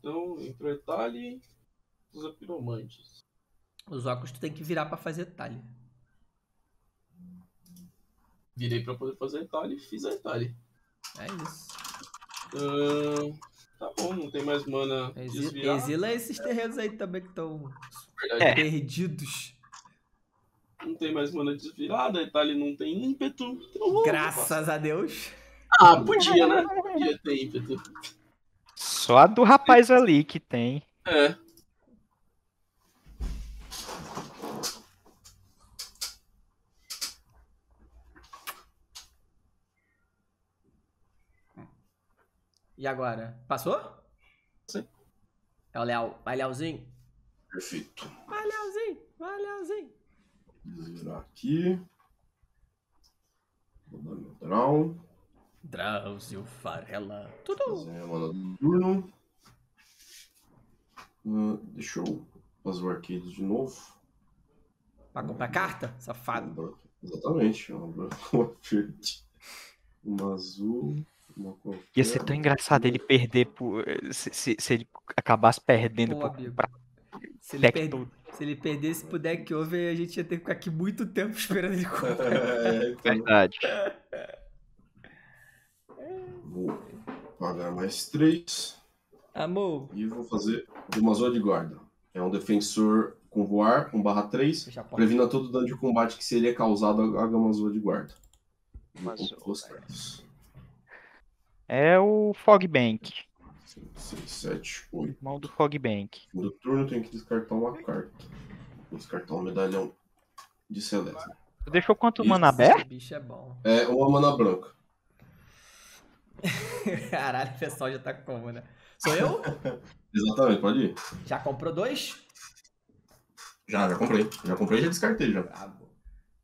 Então, entrou Etali, usa piromantes. Os óculos tu tem que virar pra fazer Etali. Virei pra poder fazer Etali e fiz a Etali. É isso. Tá bom, não tem mais mana desviar. Exila esses terrenos aí também que estão perdidos. Não tem mais mana desviada, Etali não tem ímpeto. Graças a Deus. Podia, né? Podia ter ímpeto. Só a do rapaz ali que tem. E agora? Passou? Sim. É o Léo. Vai, Léozinho. Perfeito. Vai, Léozinho. Vai, Léozinho. Virar aqui. Vou dar meu draw. Drauzio Varela. Tudo. Turno. Deixa eu fazer o arcade de novo. Pra comprar carta? Safado. Exatamente. Uma verde, uma azul Ia ser tão engraçado ele perder por... Se ele acabasse perdendo por... Se ele perdesse pro deck over, a gente ia ter que ficar aqui muito tempo esperando ele comprar. É verdade. Vou pagar mais 3. Amor. E vou fazer uma Zoa de Guarda. É um defensor com voar, com barra 3. Previna todo dano de combate que seria causado a uma Zoa de Guarda. É o Fogbank. 6, 7, 8. Mão do Fogbank. No turno tem que descartar uma carta. Vou descartar um medalhão de Celeste. Tu deixou quanto mana aberto? É uma mana branca. Caralho, o pessoal já tá como, né? Sou eu? Exatamente, pode ir. Já comprou 2? Já comprei. Já comprei e já descartei já. Bravo.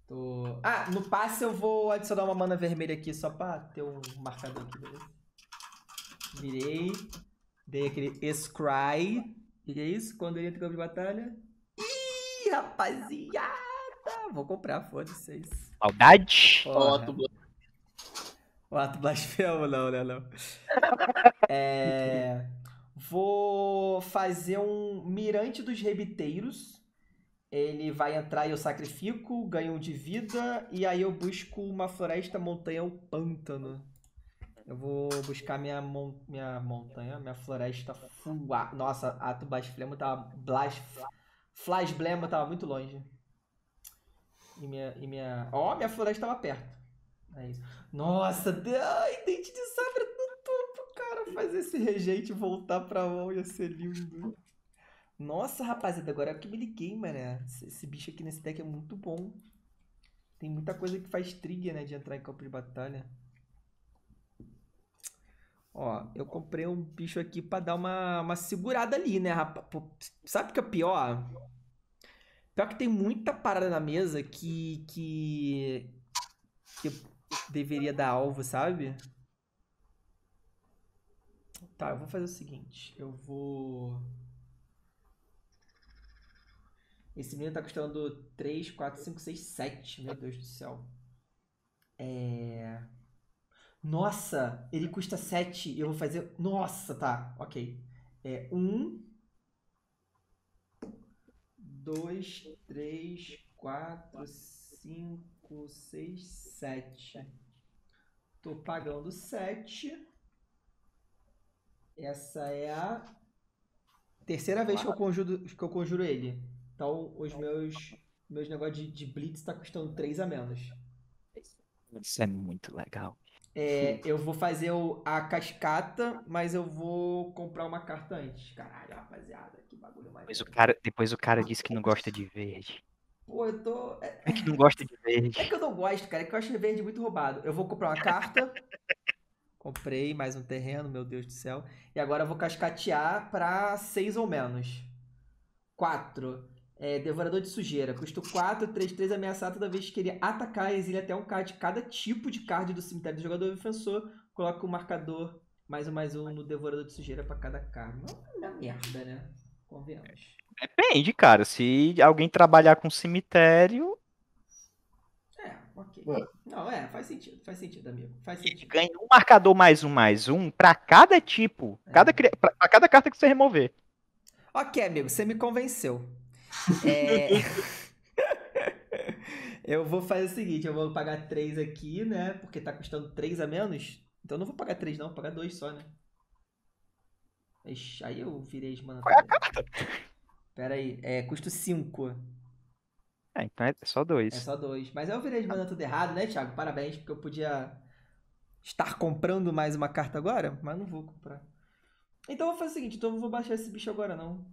Tô... Ah, no passe eu vou adicionar uma mana vermelha aqui só pra ter um marcador aqui, beleza? Virei. Dei aquele Scry. O que é isso? Quando ele entra no campo de batalha. Ih, rapaziada! Vou comprar, foda-se. Saudade! O ato blasfemo, não. É... Vou fazer um Mirante dos Rebiteiros. Ele vai entrar e eu sacrifico, ganho 1 de vida, e aí eu busco uma floresta, montanha ou pântano. Eu vou buscar minha montanha, minha floresta full. Nossa, ato blasfemo tava... Flasblema tava muito longe. E minha... Ó, minha floresta tava perto. É isso. Nossa, dente de sabre no topo, cara. Fazer esse regente voltar pra mão ia ser lindo. Nossa, rapaziada, agora é que me liguei, mané. Esse bicho aqui nesse deck é muito bom. Tem muita coisa que faz trigger, né, de entrar em campo de batalha. Ó, eu comprei um bicho aqui pra dar uma segurada ali, né, rapaz? Sabe o que é pior? Pior que tem muita parada na mesa que deveria dar alvo, sabe? Tá, eu vou fazer o seguinte. Eu vou... Esse menino tá custando 3, 4, 5, 6, 7. Meu Deus do céu. Nossa, ele custa 7. Eu vou fazer... Nossa, tá. Ok. 1, 2, 3, 4, 5, 6, 7. Tô pagando 7. Essa é a terceira vez que eu conjuro ele. Então, os meus negócios de Blitz tá custando 3 a menos. Isso é muito legal. Eu vou fazer a cascata, mas eu vou comprar uma carta antes. Caralho, rapaziada, que bagulho mais. Depois o cara disse que não gosta de verde. Pô, eu tô... É que não gosta de verde. É que eu não gosto, cara. É que eu acho verde muito roubado. Eu vou comprar uma carta. Comprei mais um terreno, meu Deus do céu. E agora eu vou cascatear pra 6 ou menos. 4. Devorador de Sujeira. Custo 4, 3, 3, ameaçar toda vez que ele atacar e exilia até um card de cada tipo de card do cemitério do jogador defensor. Coloca um marcador mais um no Devorador de Sujeira pra cada card. Uma merda, né? Convenhamos. Depende, cara. Se alguém trabalhar com cemitério... Ok. Não, faz sentido, amigo. Faz sentido. Ele ganha um marcador mais um pra cada tipo. Pra cada carta que você remover. Ok, amigo, você me convenceu. Eu vou fazer o seguinte, eu vou pagar 3 aqui, né? Porque tá custando 3 a menos. Então eu não vou pagar 3 não, vou pagar 2 só, né? Ixi, aí eu virei as manas. Qual é a carta? Pera aí, custo 5. Então é só 2. É só 2. Mas eu virei as manas tudo errado, né, Thiago? Parabéns, porque eu podia estar comprando mais uma carta agora, mas não vou comprar. Então eu vou fazer o seguinte, então eu não vou baixar esse bicho agora, não.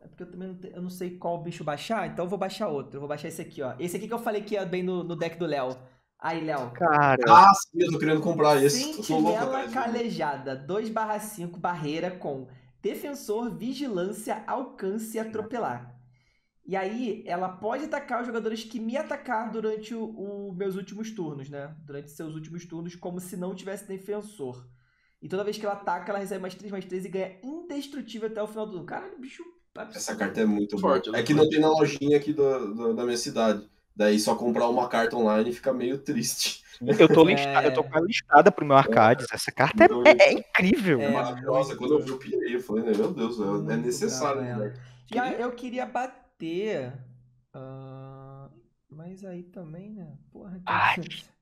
É porque eu também eu não sei qual bicho baixar, então eu vou baixar outro. Eu vou baixar esse aqui, ó. Esse aqui que eu falei que ia bem no deck do Léo. Aí, Léo. Cara. Ah, sim, eu tô querendo comprar esse. Sentinela Calejada, 2/5, barreira com defensor, vigilância, alcance e atropelar. E aí, ela pode atacar os jogadores que me atacar durante os meus últimos turnos, né? Durante seus últimos turnos, como se não tivesse defensor. E toda vez que ela ataca, ela recebe +3/+3 e ganha indestrutível até o final do... Caralho, bicho... Essa carta é muito forte. É que não tem na lojinha aqui da minha cidade. Daí só comprar uma carta online fica meio triste. Eu tô listada, eu tô com a listada pro meu Arcades. Essa carta então, é incrível. É maravilhosa. Quando eu vi, eu pirei. Eu falei, meu Deus, é necessário. Né? Eu queria bater. Mas aí também, né? Porra,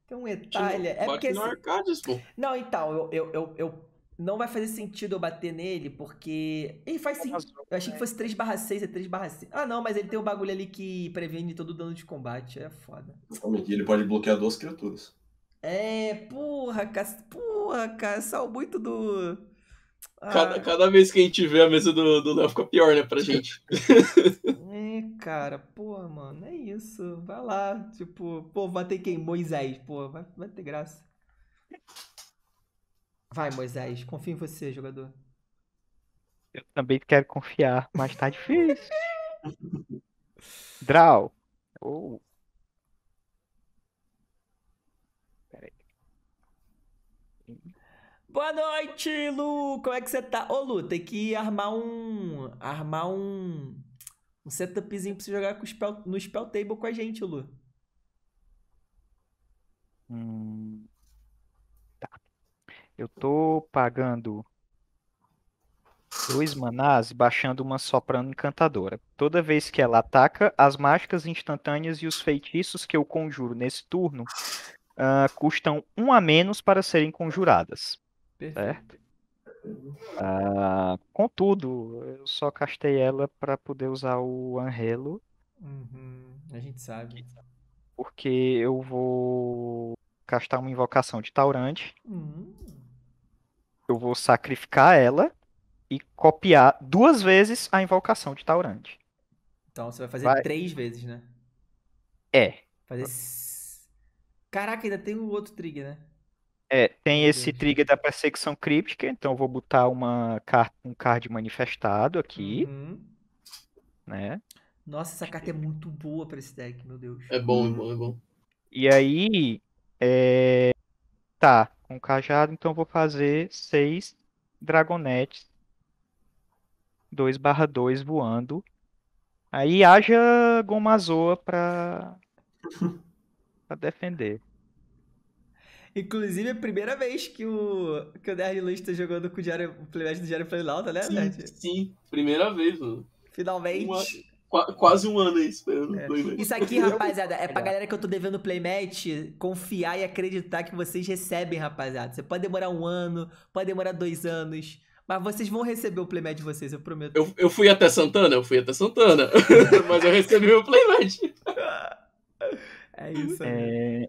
tem um Etali. É porque no Arcades, pô. Não, então, eu não vai fazer sentido eu bater nele, porque... Ele faz sentido. Eu achei que fosse 3/6, é 3/6. Ah, não, mas ele tem um bagulho ali que previne todo o dano de combate. É foda. Ele pode bloquear 2 criaturas. É, porra, cara. Saiu muito do... Cada vez que a gente vê a mesa do Léo fica pior, né, pra gente. É, cara. Porra, mano, é isso. Vai lá. Tipo, pô, bater quem? Moisés. Pô, vai ter graça. Vai, Moisés, confio em você, jogador. Eu também quero confiar, mas tá difícil. Draw. Oh. Peraí. Boa noite, Lu! Como é que você tá? Ô, Lu, tem que armar um setupzinho pra você jogar no Spell Table com a gente, Lu. Eu tô pagando 2 manás e baixando uma soprano encantadora. Toda vez que ela ataca, as mágicas instantâneas e os feitiços que eu conjuro nesse turno custam 1 a menos para serem conjuradas. Certo? Contudo, eu só castei ela para poder usar o Anhelo. A gente sabe. Porque eu vou castar uma invocação de Taurante. Eu vou sacrificar ela e copiar 2 vezes a invocação de Taurante. Então você vai fazer 3 vezes, né? É. Fazer... Caraca, ainda tem o outro trigger, né? É, tem esse trigger da Perseguição Críptica, então eu vou botar um card manifestado aqui. Né? Nossa, essa carta é muito boa pra esse deck, meu Deus. É bom. E aí... Tá. Com cajado, então eu vou fazer 6 dragonetes 2/2 voando. Aí haja gomazoa pra defender. Inclusive é a primeira vez que o Nerd Luiz tá jogando com o playmatch do Diário PLANINAUTA, né, Nerd? Sim, primeira vez, mano. Finalmente. Quase 1 ano aí esperando o playmatch. Isso aqui, rapaziada, é pra galera que eu tô devendo playmatch confiar e acreditar que vocês recebem, rapaziada. Você pode demorar 1 ano, pode demorar 2 anos, mas vocês vão receber o playmatch de vocês, eu prometo. Eu fui até Santana, mas eu recebi meu playmatch. É isso aí.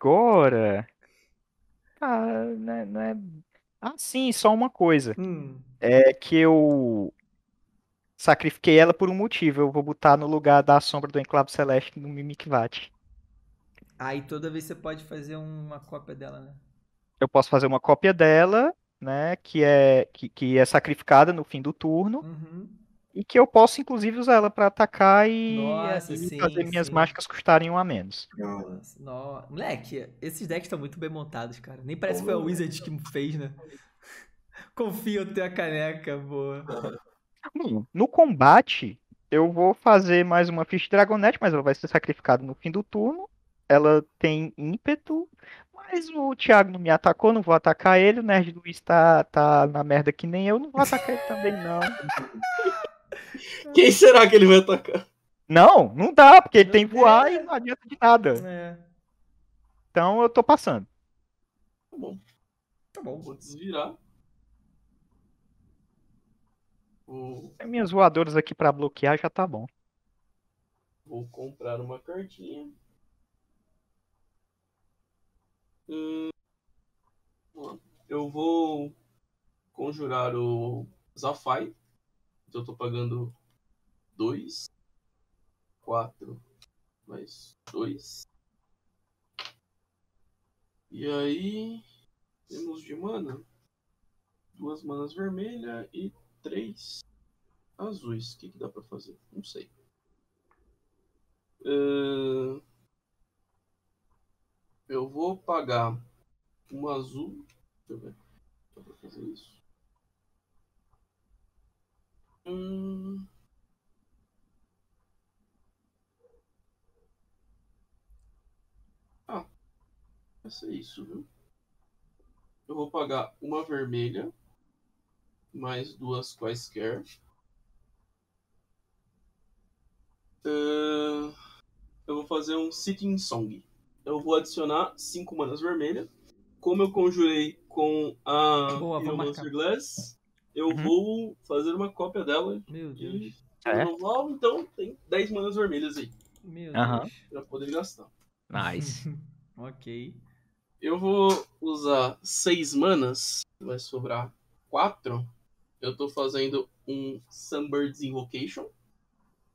Agora... não é... Ah, sim, só uma coisa. É que eu sacrifiquei ela por um motivo. Eu vou botar no lugar da Sombra do Enclave Celeste no Mimikvat. E toda vez você pode fazer uma cópia dela, né? Eu posso fazer uma cópia dela, né? Que é sacrificada no fim do turno. E que eu posso, inclusive, usar ela pra atacar e, fazer minhas mágicas custarem 1 a menos. Nossa. Moleque, esses decks estão muito bem montados, cara. Nem parece que foi a Wizard que fez, né? Confia, eu tenho a caneca, boa. No combate, eu vou fazer mais uma ficha Dragonete, mas ela vai ser sacrificada no fim do turno. Ela tem ímpeto, mas o Thiago não me atacou, não vou atacar ele. O Nerd Luiz tá na merda que nem eu, não vou atacar ele também, não. Quem será que ele vai atacar? Não dá, porque ele tem voar e não adianta de nada. Então eu tô passando. Tá bom, vou desvirar. Minhas voadoras aqui pra bloquear já tá bom. Vou comprar uma cartinha. Eu vou conjurar o Zaffai. Então eu tô pagando 2, 4, mais 2. E aí temos de mana 2 manas vermelhas e 3 azuis. O que dá pra fazer? Não sei. Eu vou pagar uma azul. Deixa eu ver. Dá pra fazer isso. Vai ser isso, viu? Eu vou pagar uma vermelha, mais duas quaisquer. Eu vou fazer um Sitting Song. Eu vou adicionar 5 manas vermelhas. Como eu conjurei com a Pyromancer Glass, eu vou fazer uma cópia dela. Meu Deus. Então tem 10 manas vermelhas aí. Meu Deus. Pra poder gastar. Nice. Ok. Eu vou usar 6 manas. Vai sobrar 4. Eu tô fazendo um Sunbird's Invocation.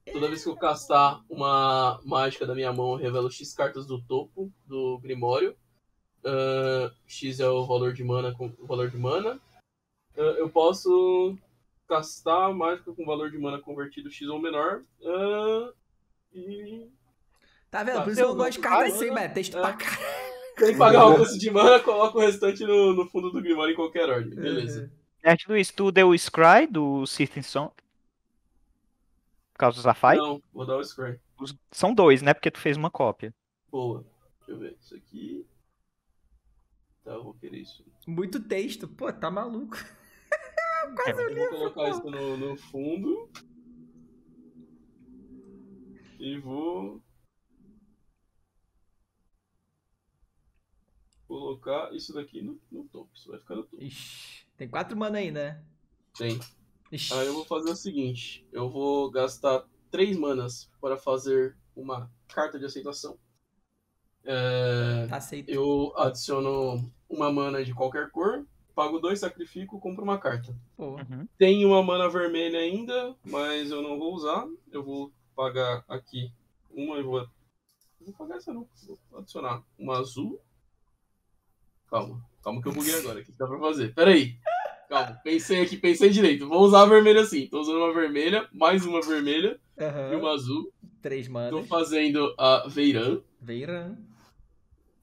Toda vez que eu castar uma mágica da minha mão, eu revelo X cartas do topo do Grimório. X é o valor de mana. Eu posso castar mágica com valor de mana convertido X ou menor. Tá vendo? Por isso eu gosto de cartas assim, mano. Texto pra caralho. Tem que pagar o custo de mana, coloca o restante no fundo do Grimório em qualquer ordem. Beleza. Nerd Luiz, tu deu o Scry do Sitting Song? Por causa do Zaffai? Não, vou dar o Scry. São 2, né? Porque tu fez uma cópia. Boa. Deixa eu ver. Isso aqui... Tá, eu vou querer isso. Muito texto. Pô, tá maluco. Quase um livro. Vou colocar isso no fundo. E vou... colocar isso daqui no topo. Isso vai ficar no topo. Ixi, tem 4 mana aí, né? Tem. Ixi. Aí eu vou fazer o seguinte. Eu vou gastar 3 manas para fazer uma carta de aceitação. Aceito. Eu adiciono uma mana de qualquer cor, pago 2, sacrifico, compro uma carta. Tem uma mana vermelha ainda, mas eu não vou usar. Eu vou pagar aqui uma e vou... Não vou pagar essa não. Vou adicionar uma azul. Calma que eu buguei agora. O que dá pra fazer? Pera aí. Calma, pensei direito. Vou usar a vermelha sim. Tô usando uma vermelha, mais uma vermelha e uma azul. 3 manas. Tô fazendo a Veyran.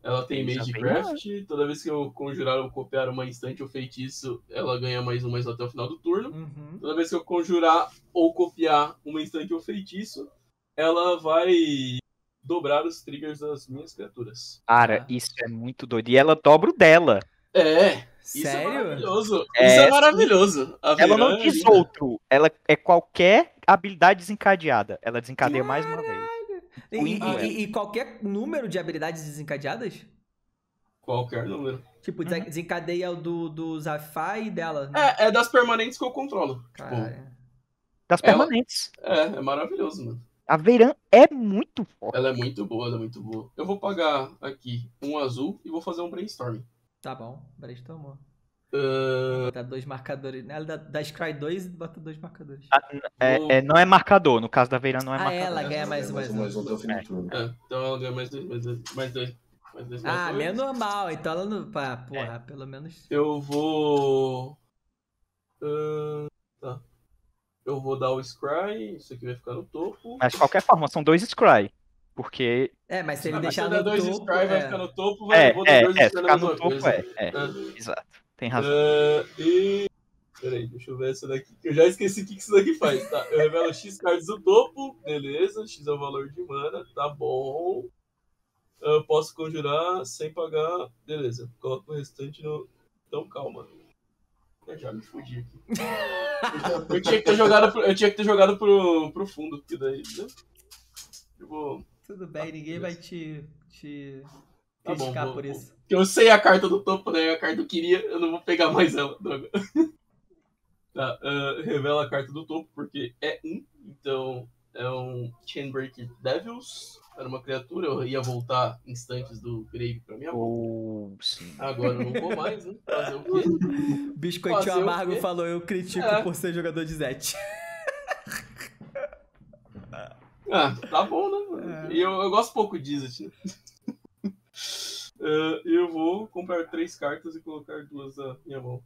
Ela tem Magecraft. Toda vez que eu conjurar ou copiar uma instante ou feitiço, ela ganha mais até o final do turno. Toda vez que eu conjurar ou copiar uma instante ou feitiço, ela vai... dobrar os triggers das minhas criaturas. Cara, isso é muito doido. E ela dobra o dela. Sério? Isso é maravilhoso. Isso é maravilhoso. Ela não diz outro. Ela é qualquer habilidade desencadeada. Ela desencadeia mais uma vez. E qualquer número de habilidades desencadeadas? Qualquer número. Tipo, desencadeia o do Zaffai e dela. Né? É das permanentes que eu controlo. Tipo, das permanentes. É maravilhoso, mano. A Veyran é muito forte. Ela é muito boa, Eu vou pagar aqui um azul e vou fazer um brainstorm. Tá bom, brainstormou. Vou botar 2 marcadores. Ela dá Scry 2 e bota 2 marcadores. Não é marcador, no caso da Veyran não é marcador. Ela ganha mais um até o fim do turno. Então ela ganha mais dois. Menos mal, então ela não... Porra, pelo menos... Eu vou... Tá. Eu vou dar o Scry, isso aqui vai ficar no topo. Mas de qualquer forma, são 2 Scry. Porque... mas se ele deixar no topo... Se eu der 2 Scry, vai ficar no topo, vou dar 2 Scry no topo. Exato, tem razão. E... Peraí, deixa eu ver essa daqui. Eu já esqueci o que isso daqui faz, tá? Eu revelo X cards no topo, beleza. X é o valor de mana, tá bom. Eu posso conjurar sem pagar, beleza. Coloco o restante no... Então, calma. Eu já me fudi aqui. Eu tinha que ter jogado pro fundo, porque daí, né? Tudo bem, ninguém vai te criticar por isso. Eu sei a carta do topo, né? A carta eu queria, eu não vou pegar mais ela, droga. Tá, revela a carta do topo, porque é um. Então, é um Chainbreaker Devils. Era uma criatura, eu ia voltar instantes do grave pra minha mão. Agora eu não vou mais, né? Fazer o quê? Biscoitinho Amargo falou, eu critico por ser jogador de Zete. Tá bom, né? E eu gosto pouco de Zete, né? Eu vou comprar 3 cartas e colocar 2 na minha mão.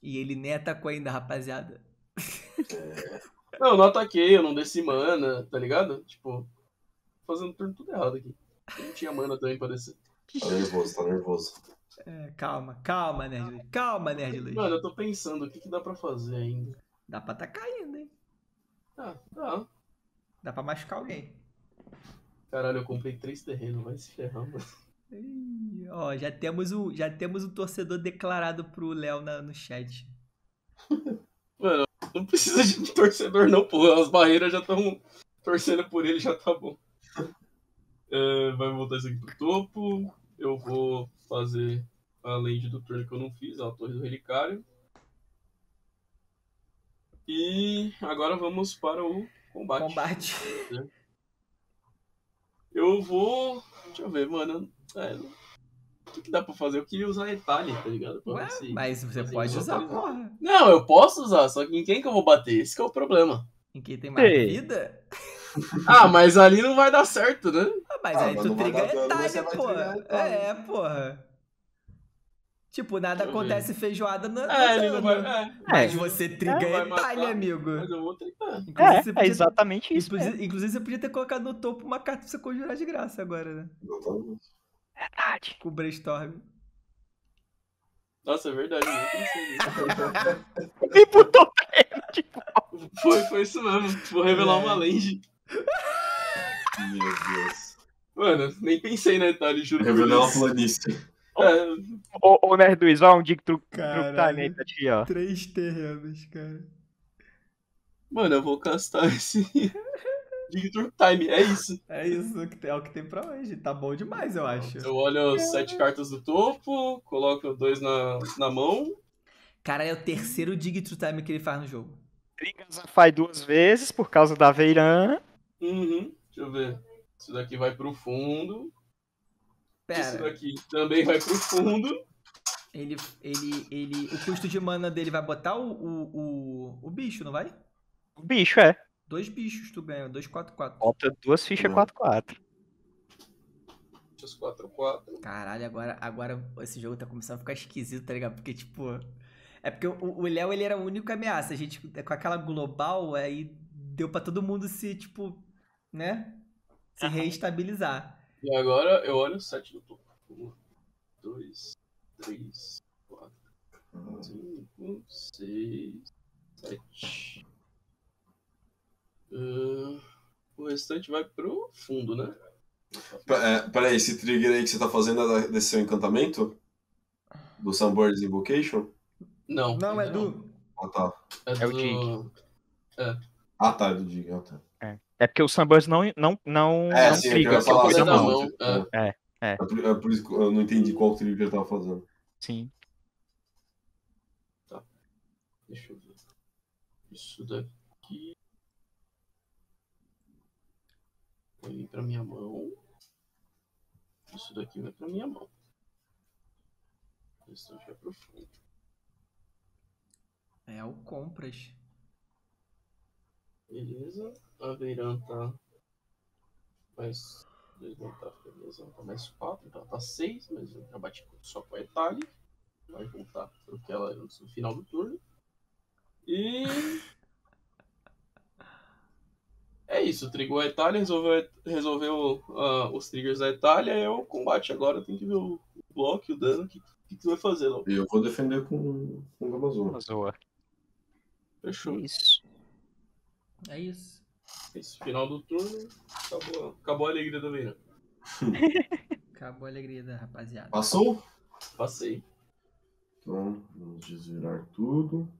E ele nem atacou ainda, rapaziada. Não, eu não ataquei, eu não desci mana, tá ligado? Tipo... fazendo turno tudo errado aqui. Não tinha mana também pra descer. Tá nervoso. Calma, Nerd Luiz. Calma, Nerd Luiz. Mano, eu tô pensando, o que dá pra fazer ainda? Dá pra atacar ainda, hein? Dá. Dá pra machucar alguém. Caralho, eu comprei 3 terrenos, vai se ferrar, mano. Ó, já temos um torcedor declarado pro Léo no chat. Mano, não precisa de torcedor não, pô. As barreiras já estão torcendo por ele, já tá bom. É, vai voltar isso aqui pro topo. Eu vou fazer a lente do turno que eu não fiz, a Torre do Relicário. E agora vamos para o combate. Eu vou... Deixa eu ver, mano. É, o que dá pra fazer? Eu queria usar a Etali, tá ligado? Ué, mas você pode usar, porra. Não, eu posso usar, só que em quem que eu vou bater? Esse que é o problema. Em quem tem mais vida? Ah, mas ali não vai dar certo, né? Ah, mas aí tu triga a Etali, porra. É, porra. Tipo, nada acontece feijoada na... ele não vai... Mas você triga a Etali, amigo. Mas eu vou tentar. É exatamente isso. Inclusive, você podia ter colocado no topo uma carta pra você conjurar de graça agora, né? Verdade. Com o brainstorm. Nossa, é verdade. Me putou ele. Foi isso mesmo. Vou revelar uma lente. Meu Deus. Mano, nem pensei na Etali, juro. Revelar uma planície. O Nerd Luiz, olha um Dig Through Time aqui, ó. 3 terrenos, cara. Mano, eu vou castar esse Dig Through Time, é isso. É isso, é o que tem pra hoje. Tá bom demais, eu acho. Eu olho 7 cartas do topo, coloco 2 na mão. Cara, é o 3º Dig Through Time que ele faz no jogo. Triga Zaffai 2 vezes por causa da Veyran. Deixa eu ver. Isso daqui vai pro fundo. Pera. Isso daqui também vai pro fundo. O custo de mana dele vai botar o bicho, não vai? O bicho, é. 2 bichos tu ganha, 2, 4, 4. Bota 2 fichas 4, 4. Fichas 4, 4. Caralho, agora esse jogo tá começando a ficar esquisito, tá ligado? Porque, tipo... É porque o Léo, ele era a única ameaça. A gente, com aquela global, aí deu pra todo mundo se, tipo, né? Se reestabilizar. E agora eu olho o 7 do topo. 1, 2, 3, 4, 5, 6, 7. O restante vai pro fundo, né? Peraí, esse trigger aí que você tá fazendo é desse seu encantamento? Do Sunbird's Invocation? Não. Não, é do... Ah, tá. É o Dig. É. Ah, tá, é do Dig, ah, tá. É porque o Sunburst não sim, triga só coisa na mão. É por isso que eu não entendi qual trigger ele tava fazendo. Sim. Tá. Deixa eu ver. Isso daqui. Vai pra minha mão. Isso daqui vai pra minha mão. Isso daqui vai pro fundo. É o compras. Beleza, a Veyran tá mais 2, não tá, beleza, tá mais 4, então ela tá 6, mas eu já bati só com a Etali. Vai voltar porque ela é no final do turno. E... é isso, trigou a Etali, resolveu os triggers da Etali, é o combate agora, tem que ver o bloco e o dano, o que tu vai fazer, Léo? Eu vou defender com o Gamazoa. Fechou. Isso. É isso. Esse final do turno, acabou a alegria da Veyran. Acabou a alegria da rapaziada. Passou? Passei. Então, vamos desvirar tudo.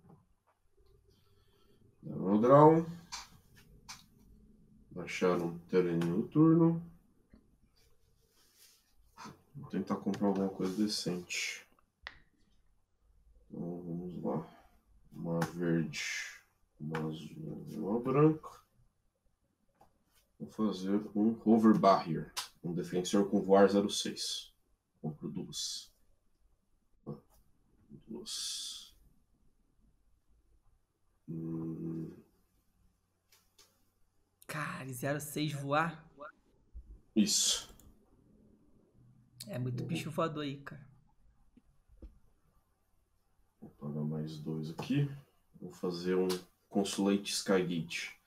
Dar um draw. Baixar um terreno no turno. Vou tentar comprar alguma coisa decente. Então, vamos lá. Uma verde... uma azul e uma branca. Vou fazer um Cover Barrier. Um defensor com voar 06. Compro 2. 2. Cara, 06 voar? Isso. É muito bicho voador aí, cara. Vou pagar mais 2 aqui. Vou fazer um Consulente Skygate.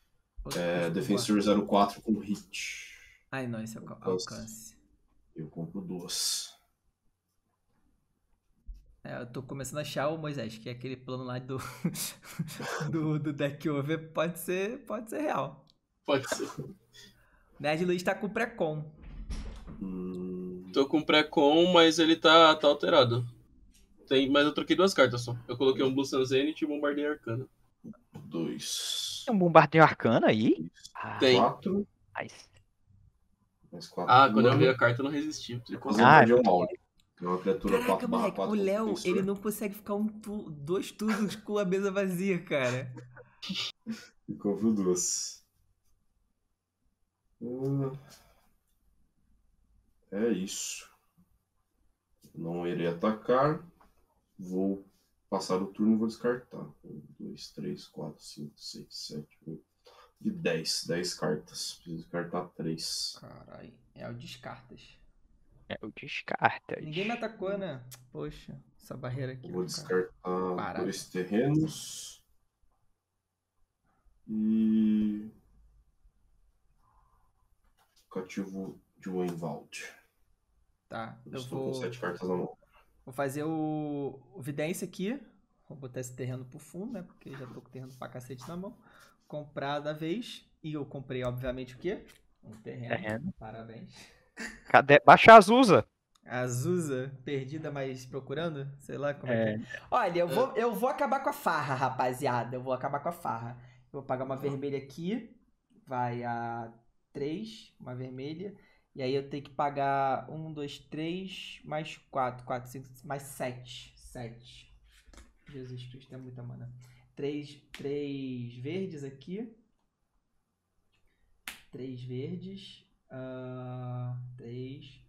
Defensor 04 com hit. Ai, não, esse é o alcance. Eu compro 2. É, eu tô começando a achar o Moisés, que é aquele plano lá do deck over. Pode ser real. Pode ser. Nerd Luiz tá com pré-com. Tô com pré-com, mas ele tá alterado. Tem, mas eu troquei duas cartas só. Eu coloquei um Blue Sun Zenith e um Bombardeio Arcana. Dois. Tem um Bombardeio Arcana aí? Tem. Quatro. Nice. Quatro. Ah, quando eu vi a carta eu não resisti. É uma criatura. Caraca, moleque, o Léo, ele não consegue ficar dois turnos com a mesa vazia, cara. Ficou por duas. É isso. Não irei atacar. Vou passar o turno e vou descartar. 1, 2, 3, 4, 5, 6, 7, 8. E 10. 10 cartas. Preciso descartar 3. Caralho. É o descartas. É o descartas. Ninguém me atacou, né? Poxa, essa barreira aqui. Vou descartar dois terrenos. E... cativo de Weinwald. Tá, eu estou com 7 cartas na mão. Vou fazer o Vidência aqui. Vou botar esse terreno pro fundo, né? Porque já tô com o terreno pra cacete na mão. Comprar da vez. E eu comprei, obviamente, o quê? Um terreno. Parabéns. Cadê? Baixa a Azusa. Azusa, perdida, mas procurando? Sei lá como é que é. Olha, eu vou acabar com a farra, rapaziada. Eu vou acabar com a farra. Eu vou pagar uma vermelha aqui. Vai a 3, uma vermelha. E aí eu tenho que pagar 1, 2, 3, mais 4, 4, 5, mais 7. 7. Jesus Cristo, é muita mana. 3 verdes aqui. 3 verdes. 3,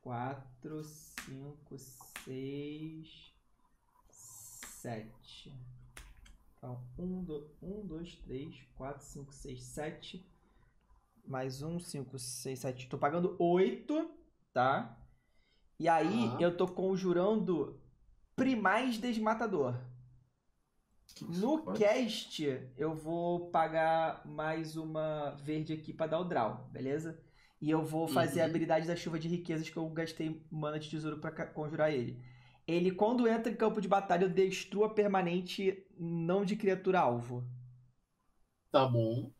4, 5, 6, 7. Então, 1, 2, 3, 4, 5, 6, 7. Mais 1, 5, 6, 7. Tô pagando 8, tá? E aí, eu tô conjurando Primais Desmatador. No cast, eu vou pagar mais uma verde aqui pra dar o draw, beleza? E eu vou fazer a habilidade da Chuva de Riquezas, que eu gastei mana de tesouro pra conjurar ele. Ele, quando entra em campo de batalha, eu destruo a permanente não de criatura alvo. Tá bom.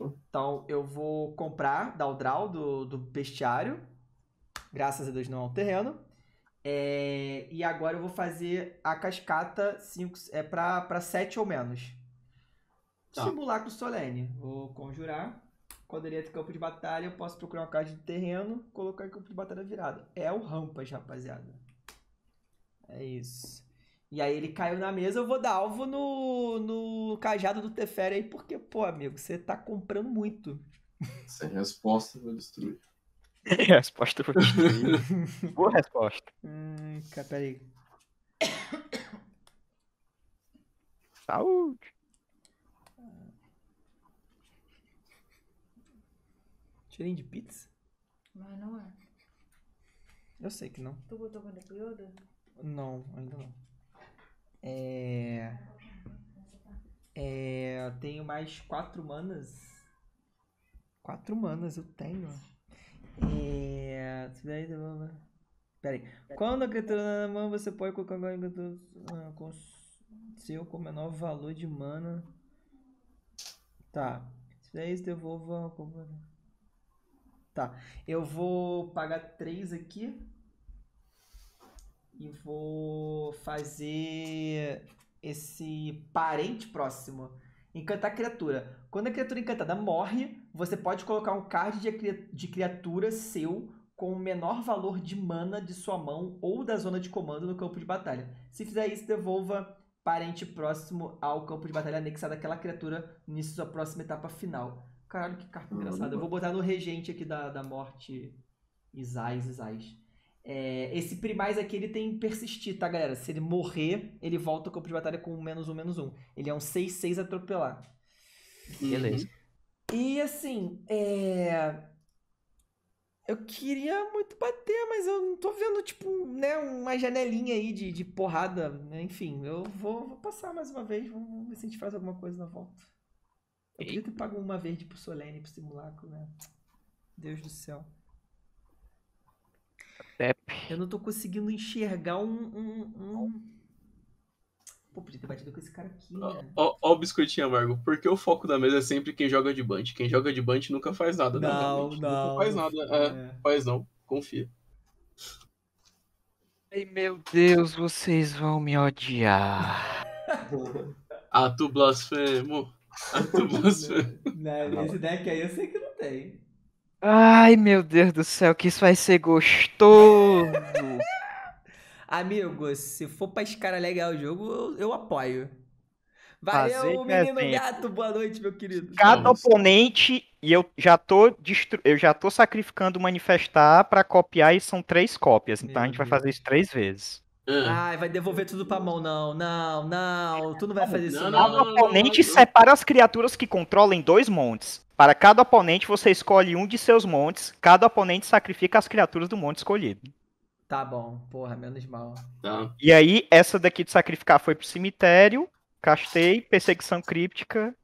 Então, eu vou comprar, dar o draw do bestiário. Graças a Deus não é um terreno. E agora eu vou fazer a cascata 5, pra 7 ou menos. Tá. Simulacro Solene. Vou conjurar. Quando ele entra em campo de batalha, eu posso procurar uma carta de terreno, colocar em campo de batalha virada. É o Rampas, rapaziada. É isso. E aí ele caiu na mesa, eu vou dar alvo no cajado do Teferi aí, porque, pô, amigo, você tá comprando muito. Sem resposta, eu vou destruir. Resposta, eu vou destruir. Boa resposta. Peraí. Saúde. Cheirinho de pizza? Mas não é. Eu sei que não. Tu botou quando é pro Yoda? Não, ainda não. Eu tenho mais 4 manas. 4 manas eu tenho. Peraí. Quando a criatura na mão, você pode colocar agora com seu com menor valor de mana. Tá. Se fizer isso, devolva. Tá. Eu vou pagar 3 aqui. E vou fazer esse parente próximo. Encantar a criatura. Quando a criatura encantada morre, você pode colocar um card de criatura seu com o menor valor de mana de sua mão ou da zona de comando no campo de batalha. Se fizer isso, devolva parente próximo ao campo de batalha anexado àquela criatura no início da sua próxima etapa final. Caralho, que carta engraçada. Eu vou botar no regente aqui da morte. Isais. Esse primais aqui, ele tem persistir, tá, galera? Se ele morrer, ele volta ao campo de batalha com -1/-1. Ele é um 6/6 atropelar. Beleza. E assim, eu queria muito bater, mas eu não tô vendo, tipo, né, uma janelinha aí de porrada. Enfim, eu vou passar mais uma vez. Vamos ver se a gente faz alguma coisa na volta. Eu queria ter pago uma verde pro Solene, pro Simulacro, né? Deus do céu. Eu não tô conseguindo enxergar Pô, podia ter batido com esse cara aqui, né? Ó o biscoitinho amargo. Porque o foco da mesa é sempre quem joga de Bunt. Quem joga de Bunt nunca faz nada. Não, não. Nunca faz nada. Faz não. Confia. Ai, meu Deus, vocês vão me odiar. Ah, tu blasfemo. Ah, tu blasfemo. Não, esse deck aí eu sei que não tem. Ai, meu Deus do céu, que isso vai ser gostoso. Amigo, se for pra escaralhar o jogo, eu apoio. Valeu, menino gato, boa noite, meu querido. Cada oponente, e eu já tô sacrificando manifestar pra copiar, e são 3 cópias, então a gente vai fazer isso 3 vezes. Ai, vai devolver tudo pra mão, não, tu não vai fazer isso. Cada oponente separa as criaturas que controla em 2 montes. Para cada oponente, você escolhe um de seus montes, cada oponente sacrifica as criaturas do monte escolhido. Tá bom, porra, menos mal. Tá. E aí, essa daqui de sacrificar foi pro cemitério, castei, perseguição críptica.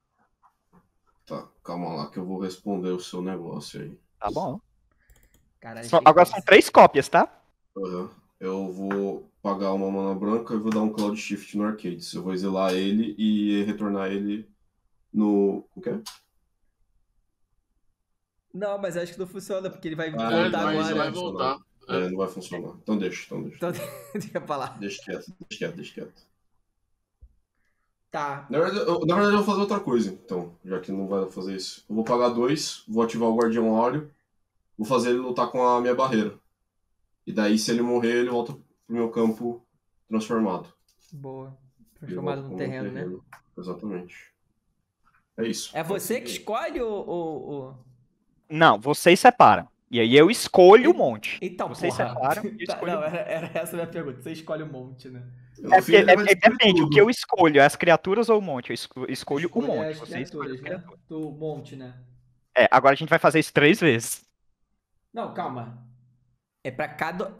Tá, calma lá que eu vou responder o seu negócio aí. Tá bom. Caralho, agora são 3 cópias, tá? Uhum. Eu vou pagar uma mana branca e vou dar um Cloud Shift no Arcades. Eu vou exilar ele e retornar ele no... O quê? Não, mas acho que não funciona, porque ele vai voltar agora. Ele vai voltar. É, não vai funcionar. Então deixa, deixa pra lá. Deixa quieto. Tá. Na verdade eu vou fazer outra coisa, então. Já que não vai fazer isso. Eu vou pagar 2, vou ativar o Guardião Áureo, vou fazer ele lutar com a minha barreira. E daí, se ele morrer, ele volta pro meu campo transformado. Boa. Transformado no terreno, né? Exatamente. É isso. É você que escolhe ou... Não, vocês separam. E aí eu escolho o monte. Então, vocês separam e eu escolho. Não, era essa a minha pergunta. Você escolhe o monte, né? Depende, o que eu escolho, as criaturas ou o monte? Eu escolho o monte. Vocês escolhem as criaturas, né? Do monte, né? É, agora a gente vai fazer isso 3 vezes. Não, calma. É pra cada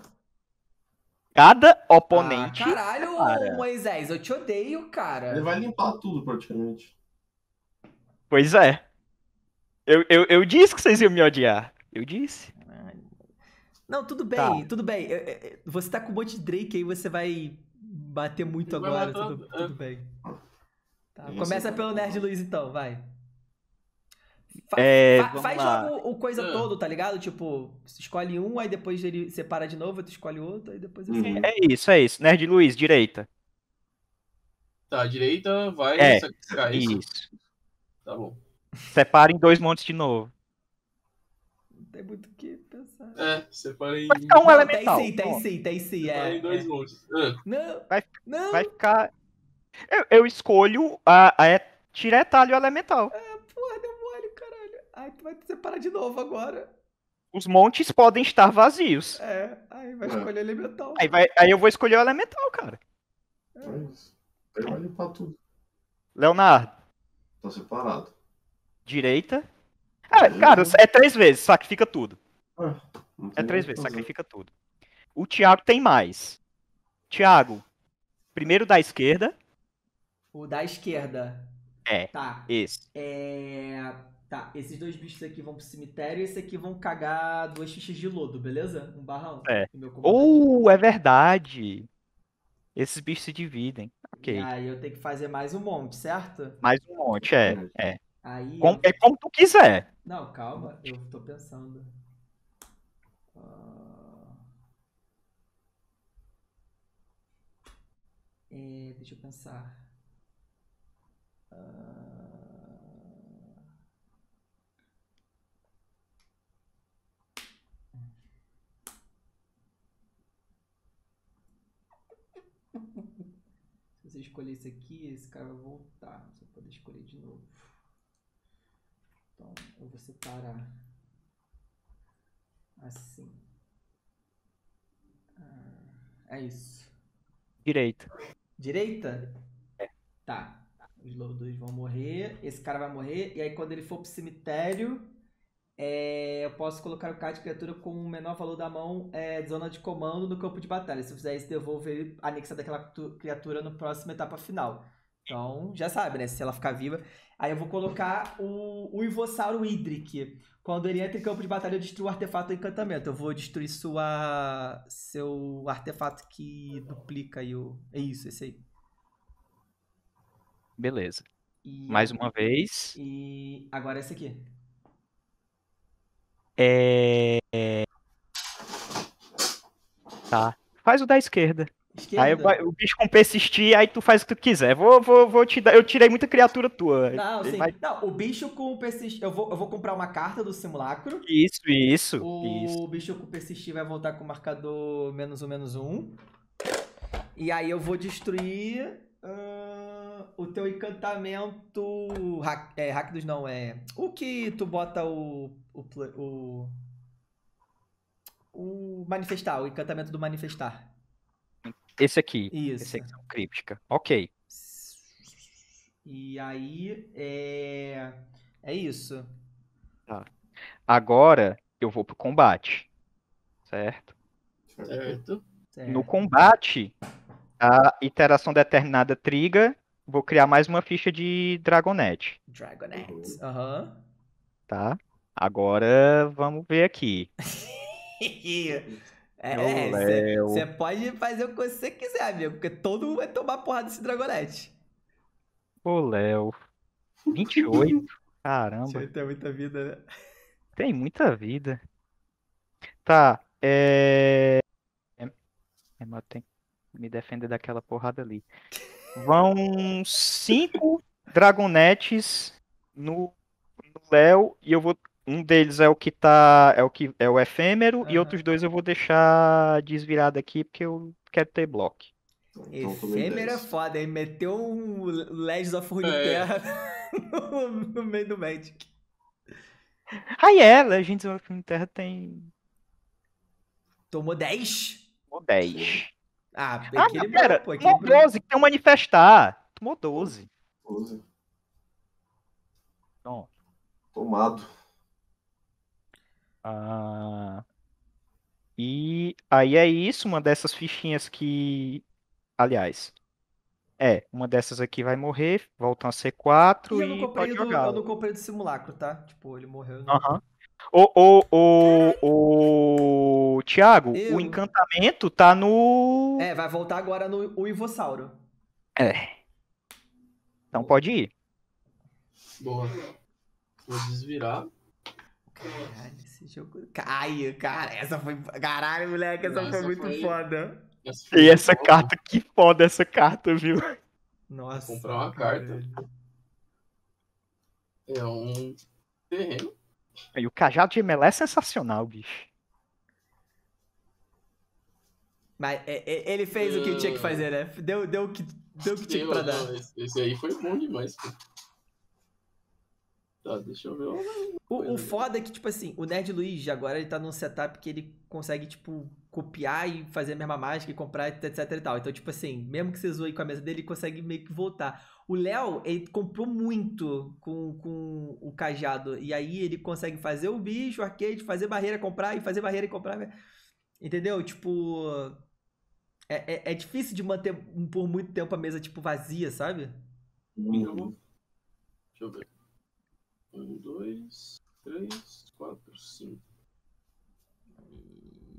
oponente. Caralho, cara. Moisés, eu te odeio, cara. Ele vai limpar tudo, praticamente. Pois é. Eu disse que vocês iam me odiar. Eu disse. Não, tudo bem, tá. Tudo bem. Você tá com um monte de Drake aí, você vai bater muito agora. Tudo bem. Tá, começa pelo Nerd Luiz, então, vai. Faz o coisa todo, tá ligado? Tipo, você escolhe um, aí depois ele separa de novo, tu escolhe outro, aí depois... Assim. É isso. Nerd Luiz, direita. Tá, direita, vai... sacrificar isso. Tá bom. Separa em 2 montes de novo. Não tem muito o que pensar. Separa em... Vai ficar um elemental. Tem sim. Separa em 2 montes. Não, não. Vai ficar... Eu escolho a tirar etalho elemental. Porra, deu mole, caralho. Ai, tu vai separar de novo agora. Os montes podem estar vazios. Aí vai escolher elemental. Aí eu vou escolher o elemental, cara. Ele vai limpar tudo. Leonardo. Tá separado. Direita. Cara, é 3 vezes, sacrifica tudo. É 3 vezes, sacrifica tudo. O Thiago tem mais. Thiago, primeiro da esquerda. O da esquerda. Tá. Esse. Tá, esses 2 bichos aqui vão pro cemitério e esse aqui vão cagar 2 fichas de lodo, beleza? 1/1. É verdade. Esses bichos se dividem. Ok. Aí eu tenho que fazer mais um monte, certo? Mais um monte, é. Aí... Como tu quiser. Não, calma, eu tô pensando. Deixa eu pensar. Se você escolher esse aqui, esse cara vai voltar. Você pode escolher de novo. Então, eu vou separar assim. É isso. Direita? Tá. Os lobos vão morrer. Esse cara vai morrer. E aí, quando ele for pro cemitério, eu posso colocar o card de criatura com o menor valor da mão de zona de comando no campo de batalha. Se eu fizer isso, devolvo ele anexado àquela criatura na próxima etapa final. Então, já sabe, né? Se ela ficar viva. Aí eu vou colocar o Ivossauro Hydric. Quando ele entra em campo de batalha, eu destruo o artefato do encantamento. Eu vou destruir seu artefato que duplica aí o... É isso, esse aí. Beleza. E... Mais uma vez. E agora esse aqui. Tá. Faz o da esquerda. Aí o bicho com persistir, aí tu faz o que tu quiser. Vou te dar. Eu tirei muita criatura tua. Não, sim. Vai... Não, o bicho com persistir. Eu vou comprar uma carta do simulacro. Isso. O bicho com persistir vai voltar com o marcador -1/-1. E aí eu vou destruir o teu encantamento. Rakdos não, é. O que tu bota o manifestar, o encantamento do manifestar. Esse aqui, Perseguição Críptica. Ok. E aí, é isso. Tá. Agora, eu vou pro combate. Certo. No combate, a Iteração Determinada triga, vou criar mais uma ficha de Dragonette. Aham. Tá. Agora, vamos ver aqui. Você pode fazer o que você quiser, amigo, porque todo mundo vai tomar porrada desse Dragonette. Ô, Léo. 28? Caramba. 28 é muita vida, né? Tem muita vida. Tá, mas tem que me defender daquela porrada ali. Vão 5 Dragonettes no Léo, e eu vou... Um deles é o que tá. É o efêmero, e outros dois eu vou deixar desvirado aqui, porque eu quero ter bloco. Efêmero é foda, hein? Meteu um Legends of Runeterra no meio do Magic. Legends of Runeterra tem. Tomou 10? Tomou 10. Pera, tomou 12, que tem um manifestar. Tomou 12. 12. Pronto. Tomado. E aí é isso, uma dessas fichinhas que... Aliás, uma dessas aqui vai morrer, volta a C4 e pode jogar. Eu não comprei do simulacro, tá? Tipo, ele morreu. Thiago, o encantamento tá no... vai voltar agora no Uivossauro. Então pode ir. Boa. Vou desvirar. Caralho, esse jogo... essa foi... Caralho, moleque, essa foi muito foda. E essa carta, que foda essa carta, viu? Nossa. Vou comprar uma carta. É um terreno. E o Cajado Gemelar é sensacional, bicho. Mas ele fez o que tinha que fazer, né? Deu o que tinha pra dar. Esse aí foi bom demais, cara. Tá, deixa eu ver. O foda é que, tipo assim, o Nerd Luiz agora ele tá num setup que ele consegue, tipo, copiar e fazer a mesma mágica e comprar, etc e tal. Então, tipo assim, mesmo que você zoe com a mesa dele, ele consegue meio que voltar. O Léo, ele comprou muito com o Cajado. E aí ele consegue fazer o bicho, o arcade, fazer barreira, comprar e fazer barreira e comprar. Entendeu? Tipo, é difícil de manter por muito tempo a mesa, tipo, vazia, sabe? Deixa eu ver. 1, 2, 3, 4, 5.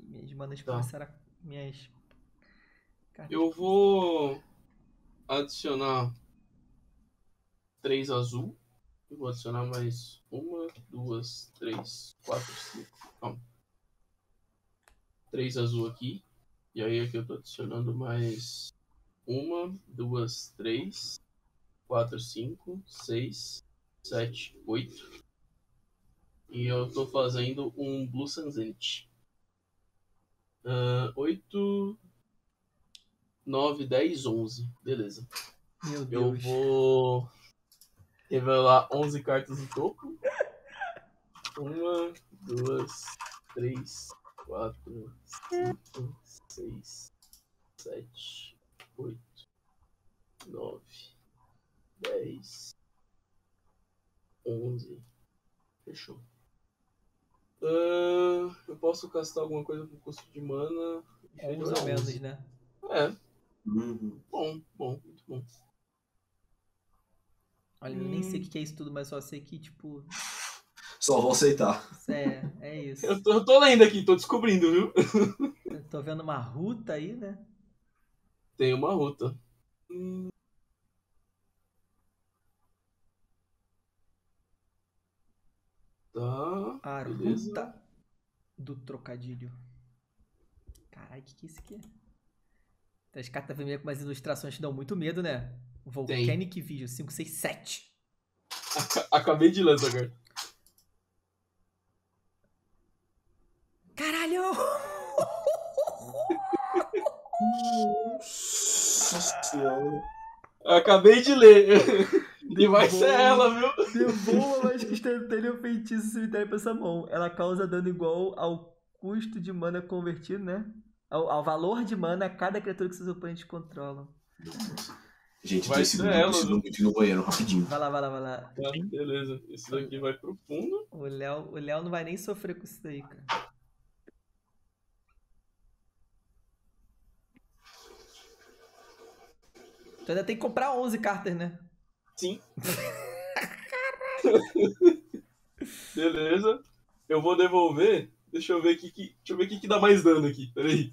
Minhas manas começaram a... Minhas... Eu vou adicionar 3 azul. Eu vou adicionar mais 1, 2, 3, 4, 5. Calma. 3 azul aqui. E aí aqui eu tô adicionando mais 1, 2, 3, 4, 5, 6, 7, 8. E eu tô fazendo um Blue Sanzente. 8, 9, 10, 11. Beleza. Meu Deus. Eu vou revelar 11 cartas no topo. 1, 2, 3, 4, 5, 6, 7, 8, 9, 10, 11. Fechou. Eu posso castar alguma coisa com custo de mana. Uns ou menos, né? Bom, muito bom. Olha, eu nem sei o que é isso tudo, mas só sei que, tipo... Só vou aceitar. É isso. Eu tô lendo aqui, tô descobrindo, viu? Eu tô vendo uma ruta aí, né? Tem uma ruta. Tá, a beleza. Ruta do trocadilho. Caralho, o que é isso aqui? Então, as cartas vermelhas com umas ilustrações te dão muito medo, né? Volcanic Vision 567. Acabei de ler agora. Caralho! Nossa senhora. Acabei de ler. E vai ser ela, viu? Devoa mais que instantâneo o feitiço cemitério pra essa mão. Ela causa dano igual ao custo de mana convertido, né? Ao valor de mana a cada criatura que seus oponentes controlam. Gente, vai ser ela. No banheiro, rapidinho. Vai lá, vai lá, vai lá. Tá, beleza. Esse daqui vai pro fundo. O Léo não vai nem sofrer com isso daí, cara. Tu ainda tem que comprar 11 cartas, né? Sim. Caralho. Beleza. Eu vou devolver. Deixa eu ver o que dá mais dano aqui. Peraí.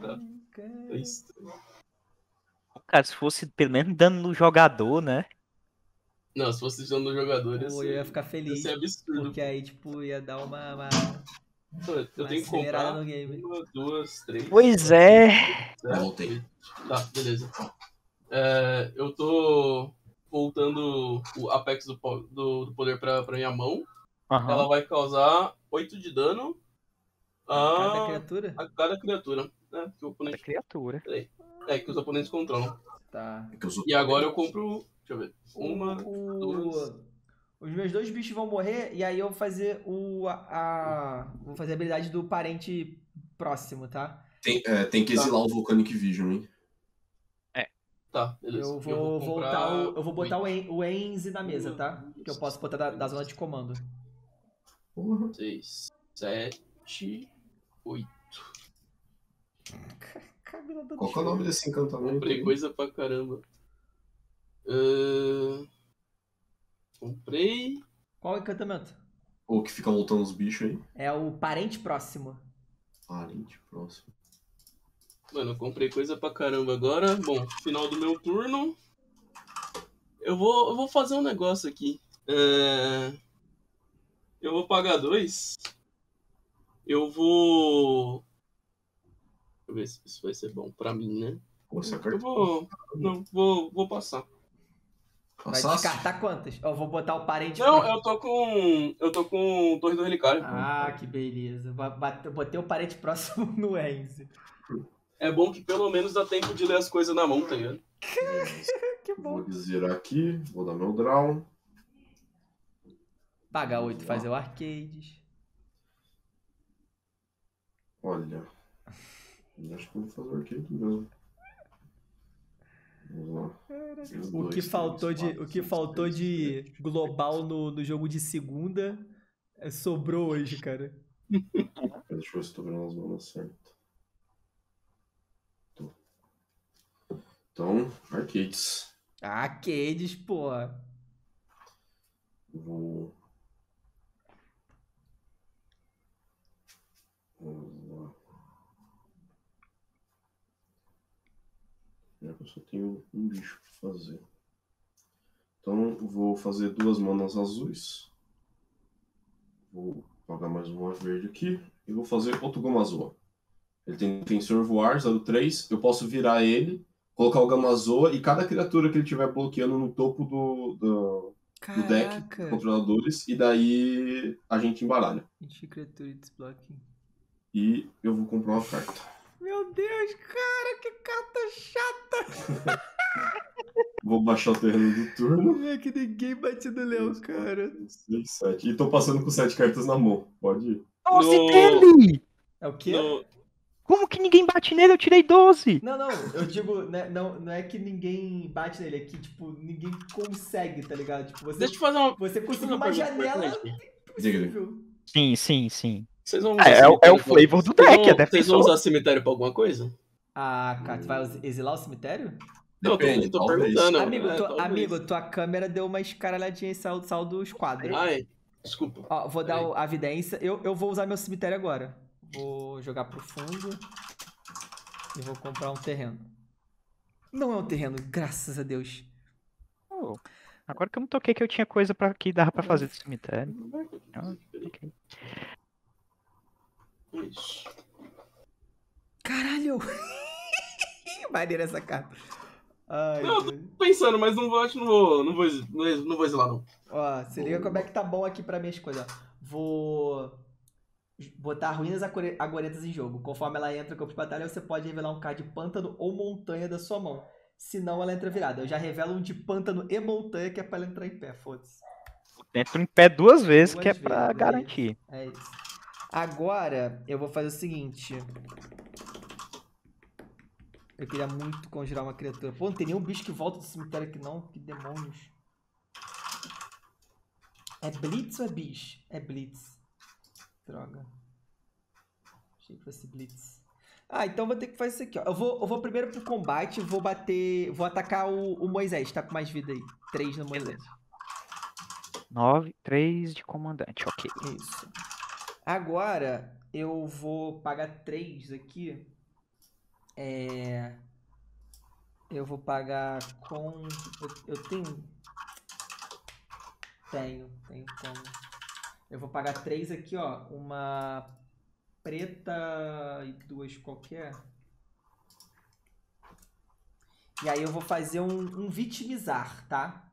Tá isso. Cara, se fosse pelo menos dano no jogador, né? Não, se fosse dano no jogador, eu ia ficar feliz. Ia ser absurdo. Porque aí, tipo, ia dar uma... Eu tenho que comprar no game. 1, 2, 3. Pois é. Voltei. Tá, beleza. Eu tô voltando o Apex do poder pra minha mão. Uhum. Ela vai causar 8 de dano a cada criatura. A cada criatura. Né? Que o oponente... que os oponentes controlam. Tá. E agora eu compro. Deixa eu ver. 1, 2. Os meus 2 bichos vão morrer, e aí eu vou fazer vou fazer a habilidade do parente próximo, tá? Tem que exilar o Volcanic Vision, hein? É. Tá, beleza. Eu vou botar o Henzie na mesa, tá? Que eu posso botar da zona de comando. 6, 7, 8. Qual que é o nome desse encantamento? Comprei coisa pra caramba. Comprei. Qual é o encantamento? O que fica voltando os bichos aí? É o parente próximo. Parente próximo. Mano, eu comprei coisa pra caramba agora. Bom, final do meu turno. Eu vou fazer um negócio aqui. Eu vou pagar 2. Eu vou... Deixa eu ver se isso vai ser bom pra mim, né? Nossa, eu vou... Não, vou passar. Vai descartar quantas? Eu vou botar o parente... Não, próximo. Eu tô com Torre do Relicário. Ah, que beleza. Botei o parente próximo no Henzie. É bom que pelo menos dá tempo de ler as coisas na mão, tá ligado? Que bom. Vou desvirar aqui, vou dar meu draw. Pagar 8, fazer o Arcades. Olha. Acho que eu vou fazer o Arcades mesmo. O que faltou de global no jogo de segunda sobrou hoje, cara. Deixa eu ver se tô vendo as bolas certo. Então, Arcades. Arcades, pô. Vamos lá. Eu só tenho um bicho pra fazer. Então vou fazer 2 manas azuis. Vou pagar mais uma verde aqui. E vou fazer outro Gamazoa. Ele tem Defensor Voar 03. Eu posso virar ele, colocar o Gamazoa e cada criatura que ele estiver bloqueando no topo do deck dos controladores. E daí a gente embaralha. E eu vou comprar uma carta. Meu Deus, cara, que carta chata! Vou baixar o terreno do turno. Como é que ninguém bate no Léo, cara? 6, 7. E tô passando com 7 cartas na mão. Pode ir. Nossa, Itali! É o quê? No... Como que ninguém bate nele? Eu tirei 12! Não, eu digo, né, não é que ninguém bate nele, é que, tipo, ninguém consegue, tá ligado? Tipo, deixa eu fazer uma... Você conseguiu uma janela impossível. Sim. É o flavor do deck, é defensor. Vocês vão usar cemitério pra alguma coisa? Ah, cara, tu vai exilar o cemitério? Não, eu tô perguntando. Amigo, tua câmera deu uma escaralhadinha em saldo dos quadros. Ai, desculpa. Ó, vou dar a evidência. Eu vou usar meu cemitério agora. Vou jogar pro fundo. E vou comprar um terreno. Não é um terreno, graças a Deus. Oh, agora que eu me toquei que eu tinha coisa que dava pra fazer do cemitério. Ah, ok. Isso. Caralho! Maneira essa carta. Ai, não, eu tô pensando, mas não vou exilar, não. Ó, se liga como é que tá bom aqui pra minhas coisas. Vou botar ruínas agoretas em jogo. Conforme ela entra no campo de batalha, você pode revelar um card de pântano ou montanha da sua mão. Senão ela entra virada. Eu já revelo um de pântano e montanha, que é pra ela entrar em pé, foda-se. Entra em pé duas vezes, que é pra garantir. É isso. Agora, eu vou fazer o seguinte. Eu queria muito conjurar uma criatura. Pô, não tem nenhum bicho que volta do cemitério aqui não. Que demônios. É Blitz ou é bicho? É Blitz. Droga. Achei que fosse Blitz. Ah, então vou ter que fazer isso aqui, ó. Eu vou primeiro pro combate, vou bater... Vou atacar o Moisés, tá com mais vida aí. 3 no Moisés. 9, 3 de comandante, ok. Isso. Agora, eu vou pagar 3 aqui. Eu vou pagar com... Eu tenho... Tenho. Eu vou pagar 3 aqui, ó. Uma preta e 2 qualquer. E aí eu vou fazer um vitimizar, tá?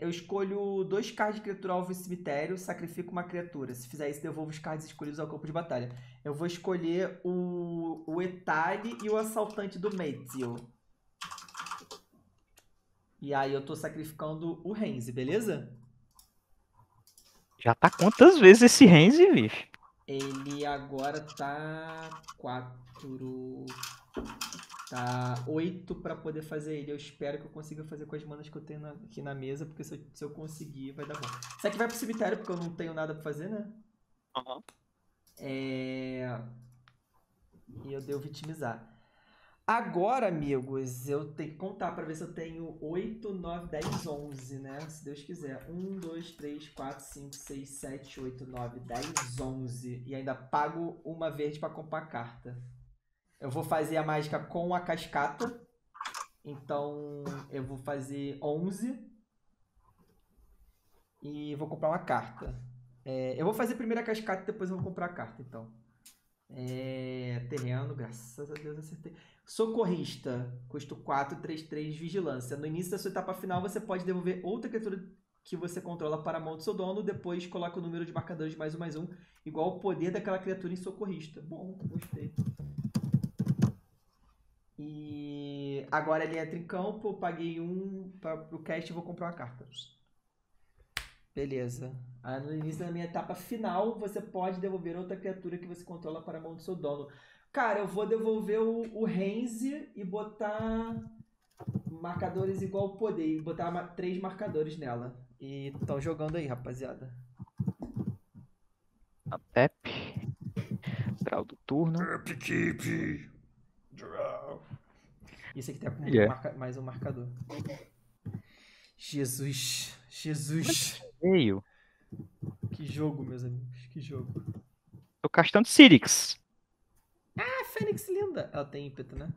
Eu escolho 2 cards de criatura alvo em cemitério, sacrifico uma criatura. Se fizer isso, devolvo os cards escolhidos ao campo de batalha. Eu vou escolher o Etali e o Assaltante do Metzio. E aí eu tô sacrificando o Henzie, beleza? Já tá quantas vezes esse Henzie, bicho? Ele agora tá 4... Tá 8 pra poder fazer ele. Eu espero que eu consiga fazer com as manas que eu tenho aqui na mesa, porque se eu conseguir, vai dar bom. Isso aqui vai pro cemitério, porque eu não tenho nada pra fazer, né? Uhum. E eu devo vitimizar. Agora, amigos, eu tenho que contar pra ver se eu tenho 8, 9, 10, 11, né? Se Deus quiser. 1, 2, 3, 4, 5, 6, 7, 8, 9, 10, 11. E ainda pago uma verde pra comprar carta. Eu vou fazer a mágica com a cascata. Então, eu vou fazer 11. E vou comprar uma carta. Eu vou fazer primeiro a cascata e depois eu vou comprar a carta, então. Terreno, graças a Deus, acertei. Socorrista. Custo 4, 3, 3, vigilância. No início da sua etapa final, você pode devolver outra criatura que você controla para a mão do seu dono. Depois, coloca o número de marcadores de +1/+1, igual ao poder daquela criatura em socorrista. Bom, gostei. E agora ele entra em campo, eu paguei 1 pro cast e vou comprar uma carta. Beleza. Aí no início da minha etapa final, você pode devolver outra criatura que você controla para a mão do seu dono. Cara, eu vou devolver o Henzie e botar marcadores igual ao poder. E botar 3 marcadores nela. E estão jogando aí, rapaziada. A Pep. Draw do turno. Pep. Isso aqui tá com mais um marcador. Jesus. Que jogo, meus amigos. Que jogo. Tô castando Sirix. Ah, Fênix linda. Ela tem ímpeto, né?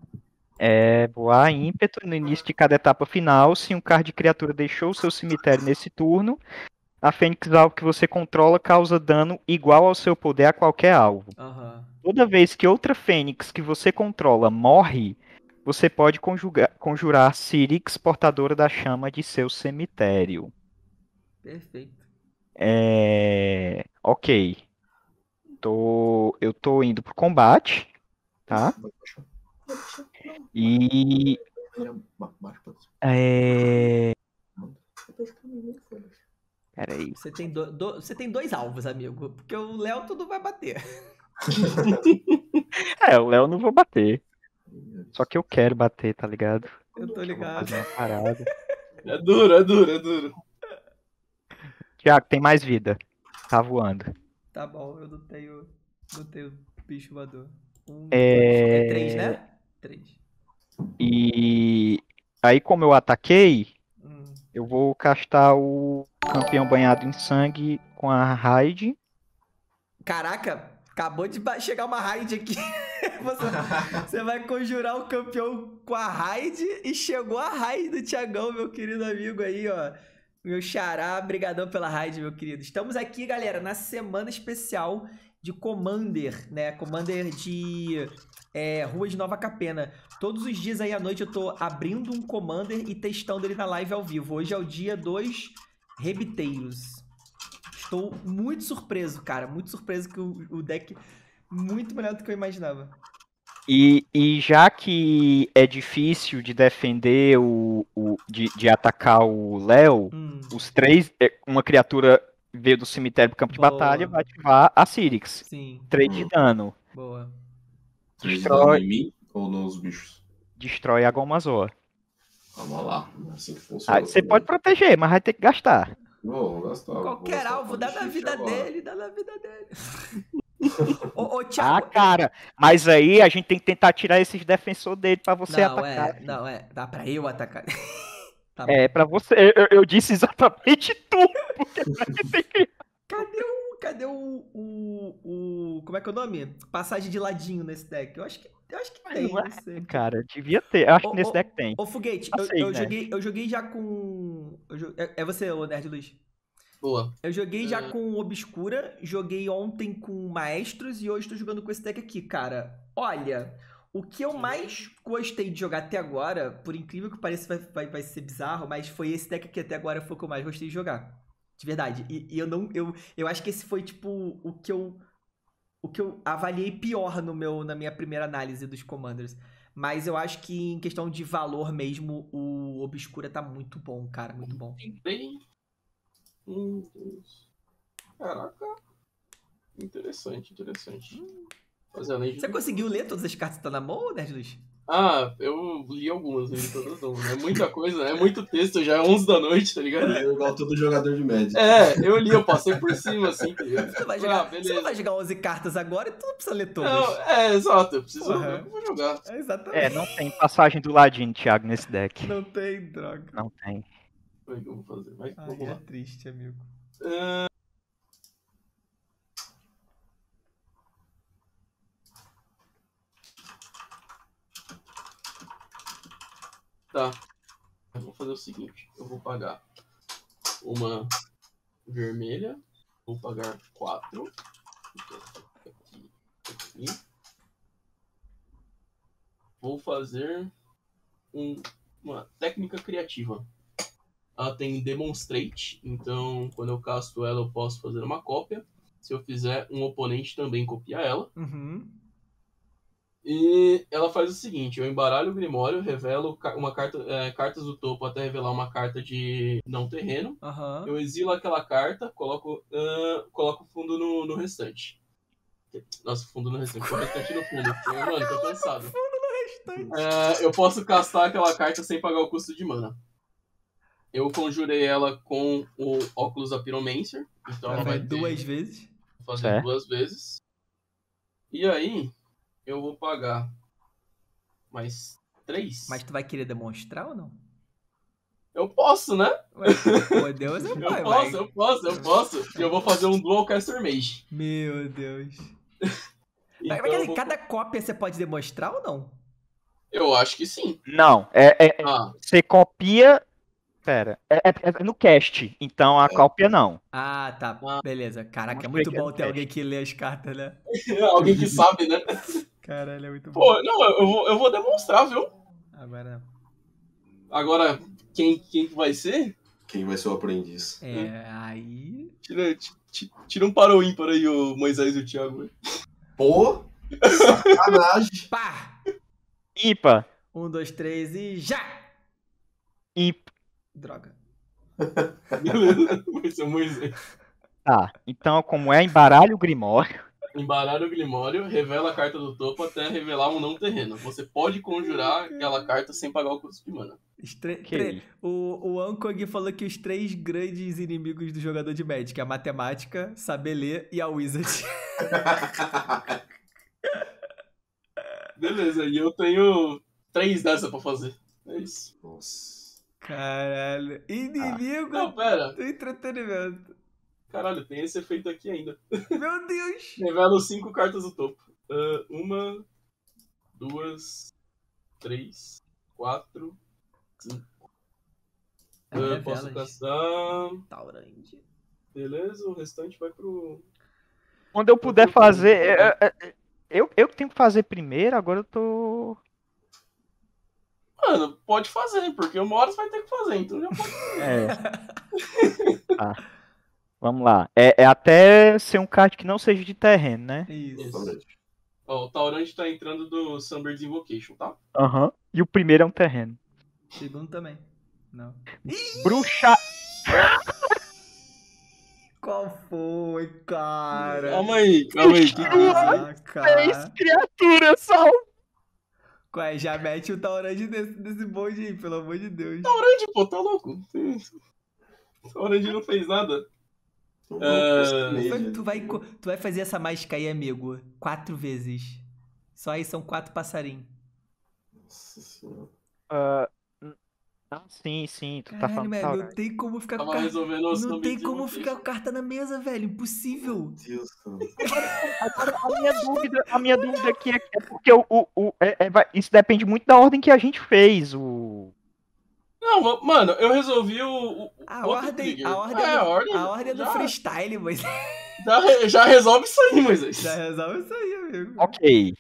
Boa, ímpeto. No início de cada etapa final, se um card de criatura deixou o seu cemitério nesse turno, a Fênix alvo que você controla causa dano igual ao seu poder a qualquer alvo. Aham. Toda vez que outra Fênix que você controla morre, você pode conjurar Sirix, portadora da chama de seu cemitério. Perfeito. Ok. Eu tô indo pro combate, tá? E... Peraí. Você tem 2 alvos, amigo. Porque o Léo tudo vai bater. O Léo não vou bater. Só que eu quero bater, tá ligado? Eu tô ligado. É duro. Thiago, tem mais vida. Tá voando. Tá bom, eu não tenho bicho voador. 3, né? 3. E aí, como eu ataquei, eu vou castar o Campeão Banhado em Sangue com a raid. Caraca! Acabou de chegar uma raid aqui. Você vai conjurar o campeão com a raid e chegou a raid do Thiagão, meu querido amigo aí, ó. Meu xará, brigadão pela raid, meu querido. Estamos aqui, galera, na semana especial de Commander, né? Commander de Rua de Nova Capenna. Todos os dias aí à noite eu tô abrindo um Commander e testando ele na live ao vivo. Hoje é o dia dos Rebiteiros. Estou muito surpreso, cara. Muito surpreso que o deck muito melhor do que eu imaginava. E já que é difícil de defender, de atacar o Léo, os três, uma criatura veio do cemitério pro campo de batalha, vai ativar a Cyrix. Sim. 3 de dano. Boa. Destrói em mim ou nos bichos? Destrói a Gomazoa. Vamos lá. Assim que funciona. Aí você pode proteger, mas vai ter que gastar. Vou gastar. Qualquer alvo, dá na vida dele, dá na vida dele. Ô, Thiago, cara, mas aí a gente tem que tentar tirar esses defensores dele pra você atacar. Dá pra eu atacar. Tá bom. É, pra você, eu disse exatamente tudo. Porque cadê o como é que é o nome? Passagem de ladinho nesse deck. Eu acho que tem, não sei. Cara, devia ter. Eu acho que nesse deck tem. Ô, Foguete, eu joguei já com... É você, ô Nerd Luiz. Boa. Eu joguei já com Obscura, joguei ontem com Maestros e hoje tô jogando com esse deck aqui, cara. Olha, o que eu mais gostei de jogar até agora, por incrível que pareça, vai ser bizarro, mas foi esse deck aqui até agora, foi o que eu mais gostei de jogar. De verdade. E eu acho que esse foi, tipo, o que eu avaliei pior na minha primeira análise dos Commanders. Mas eu acho que em questão de valor mesmo, o Obscura tá muito bom, cara. Muito bom. Bem... Caraca. Interessante, interessante. Você conseguiu ler todas as cartas que tá na mão, Nerd Luiz? Ah, eu li algumas, li todas não. É muita coisa, é muito texto, já é 11 da noite, tá ligado? É igual todo jogador de média. É, eu li, eu passei por cima, assim, tá ligado? Você não vai jogar 11 cartas agora e tu não precisa ler todas. Não, exato, eu preciso ler, eu vou jogar. É, exatamente. Não tem passagem do ladinho, Thiago, nesse deck. Não tem, droga. Não tem. O que eu vou fazer? Vai, vamos lá. É triste, amigo. Tá. Eu vou fazer o seguinte. Eu vou pagar uma vermelha. Vou pagar 4. Aqui. Vou fazer uma técnica criativa. Ela tem Demonstrate, então quando eu casto ela eu posso fazer uma cópia. Se eu fizer, um oponente também copia ela. Uhum. E ela faz o seguinte, eu embaralho o Grimório, revelo uma carta, cartas do topo até revelar uma carta de não terreno. Uhum. Eu exilo aquela carta, coloco o fundo no restante. Nossa, fundo no restante. O restante no fundo. Mano, tô cansado. Fundo no restante. Eu posso castar aquela carta sem pagar o custo de mana. Eu conjurei ela com o óculos da Pyromancer. Então ela vai ter... duas vezes. Vou fazer duas vezes. E aí, eu vou pagar mais 3. Mas tu vai querer demonstrar ou não? Eu posso, né? Meu Deus, eu posso. E eu vou fazer um Dual Caster Mage. Meu Deus. Então, cada cópia você pode demonstrar ou não? Eu acho que sim. Não, você copia... Pera, é no cast, então a cópia não. Ah, tá. Beleza. Caraca, é muito bom ter alguém que lê as cartas, né? Alguém que sabe, né? Caralho, é muito bom. Pô, não, eu vou demonstrar, viu? Agora, quem vai ser? Quem vai ser o aprendiz. Aí... Tira um para o ímpar aí, o Moisés e o Thiago. Pô! Sacanagem! Pá! Ipa! 1, 2, 3 e já! Ipa! Droga. Tá, então como é embaralho o Grimório. Embaralho o Grimório, revela a carta do topo até revelar um não terreno. Você pode conjurar aquela carta sem pagar o custo de mana. O Ankog falou que os 3 grandes inimigos do jogador de Magic é a matemática, saber ler e a Wizard. Beleza, e eu tenho 3 dessa pra fazer. É isso. Nossa. Caralho, inimigo do entretenimento. Caralho, tem esse efeito aqui ainda. Meu Deus. Revelo 5 cartas do topo. 1, 2, 3, 4, 5. Posso castar... Taurandi. Beleza, o restante vai pro... Quando eu puder fazer... Eu que tenho que fazer primeiro, agora eu tô... Mano, pode fazer, porque uma hora você vai ter que fazer, então já pode fazer. É. Ah, vamos lá. É até ser um card que não seja de terreno, né? Isso. Ó, o Taurante tá entrando do Sunbird Invocation, tá? Aham. Uhum. E o primeiro é um terreno. O segundo também. Não. Bruxa... Qual foi, cara? Calma aí. Três criaturas, só. Ué, já mete o Taurand desse bonde aí, pelo amor de Deus. Taurand, pô, tá louco? Taurand não fez nada. Tu vai fazer essa mágica aí, amigo, 4 vezes. Só aí são 4 passarinhos. Nossa senhora. Sim, tu tá falando. Velho, não tem como ficar com carta. Não tem como ficar com carta na mesa, velho. Impossível. Meu Deus, cara. a minha dúvida aqui é porque isso depende muito da ordem que a gente fez. Não, mano, eu resolvi a ordem do freestyle, mas. Já resolve isso aí, Moisés. Já resolve isso aí, amigo. Ok.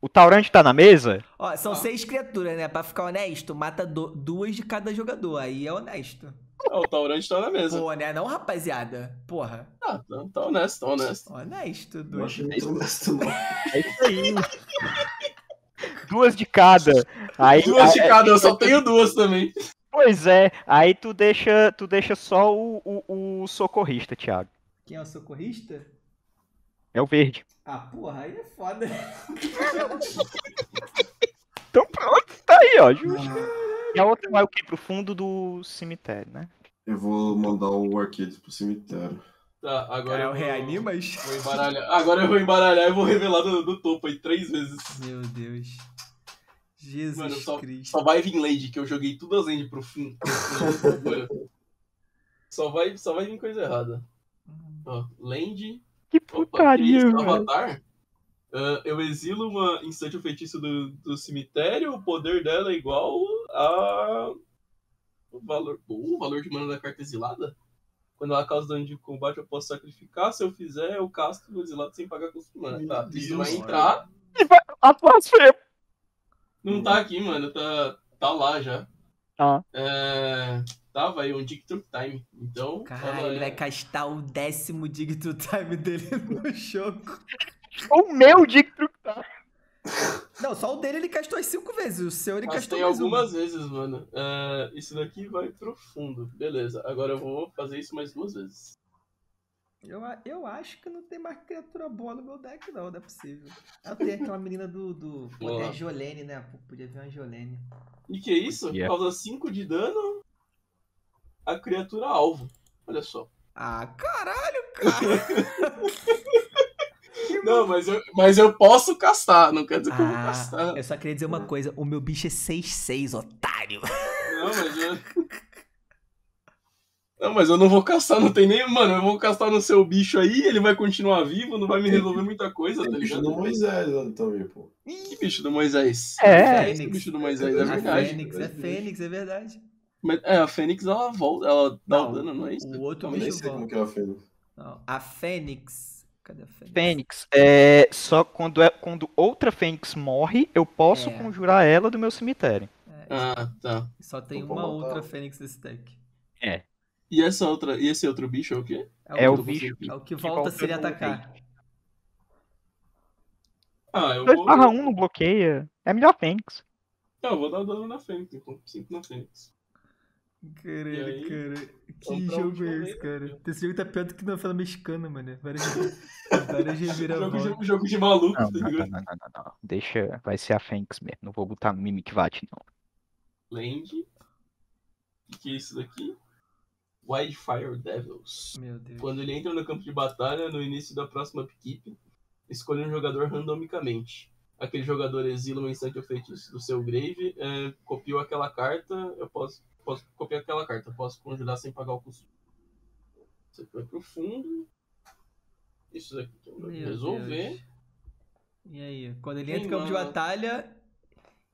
O Taurante tá na mesa? Ó, são 6 criaturas, né? Pra ficar honesto, mata 2 de cada jogador. Aí é honesto. Ó, o Taurante tá na mesa. Pô, né? Não, rapaziada. Porra. Ah, tá honesto. Honesto, 2. É isso aí. 2 de cada. Aí, 2 de cada, eu só tenho 2 também. Pois é. Aí tu deixa só o socorrista, Thiago. Quem é o socorrista? É o verde. Ah, porra, aí é foda. Então pronto, tá aí, ó, justo. E a outra vai o quê? Pro fundo do cemitério, né? Eu vou mandar o Arcades pro cemitério. Tá, agora eu reanimas? Vou embaralhar. Agora eu vou embaralhar e vou revelar do topo aí 3 vezes. Meu Deus. Jesus, mano, Cristo. Só vai vir Lady, que eu joguei tudo as Lady pro fundo. só vai vir coisa errada. Ó, Lady... Que putaria, velho. Eu exilo uma instante o feitiço do cemitério, o poder dela é igual a... O valor de mana da carta exilada? Quando ela causa dano de combate, eu posso sacrificar. Se eu fizer, eu casto o exilado sem pagar custo de mana. Tá, isso vai entrar. E vai... Não tá aqui, mano. Tá lá já. Tá. Vai um Dig Through Time, então... Caralho, ele vai castar o 10º Dig Through Time dele no jogo. O meu Dig Through Time! Não, só o dele ele castou as 5 vezes, o seu ele castou mais algumas vezes, mano. Isso daqui vai pro fundo, beleza. Agora eu vou fazer isso mais 2 vezes. Eu acho que não tem mais criatura boa no meu deck, não é possível. Eu tenho aquela menina do poder Jolene, né? Podia vir uma Jolene. E que é isso? Yeah. Causa 5 de dano... A criatura alvo. Olha só. Ah, caralho, cara. Não, mas eu posso castar. Não quer dizer que eu vou castar. Eu só queria dizer uma coisa. O meu bicho é 6/6, otário. Não, mas eu não vou castar. Não tem nem... Mano, eu vou castar no seu bicho aí. Ele vai continuar vivo. Não vai me resolver muita coisa, tá ligado? Bicho do Moisés também, pô. Que bicho do Moisés? É bicho do Moisés, é verdade. É Fênix, é verdade. Mas a Fênix, ela volta, ela dá o dano, não é isso? O outro bicho volta. Eu nem sei como que é a Fênix. Não, a Fênix... Cadê a Fênix? Fênix, só quando outra Fênix morre, eu posso conjurar ela do meu cemitério. Tá. Só tem uma outra Fênix nesse deck. É. E esse outro bicho é o quê? É o bicho. É o que volta se ele atacar. Eu vou... 2/1 não bloqueia. É melhor a Fênix. Eu vou dar o dano na Fênix, então. 5 na Fênix. Caralho, cara. Que jogo é esse, cara? Esse jogo tá pior do que na novela mexicana, mano. Várias reviravoltas. Jogo de maluco, tá ligado? Não. Deixa. Vai ser a Fênix mesmo. Não vou botar Mimic Vat, não. Land. O que é isso daqui? Wildfire Devils. Meu Deus. Quando ele entra no campo de batalha, no início da próxima upkeep, escolha um jogador randomicamente. Aquele jogador exila um instante ou feitiço do seu grave, copiou aquela carta, eu posso copiar aquela carta, posso conjurar sem pagar o custo. Isso aqui vai pro fundo. Isso daqui eu vou resolver. Deus. E aí? Quando ele entra no campo de batalha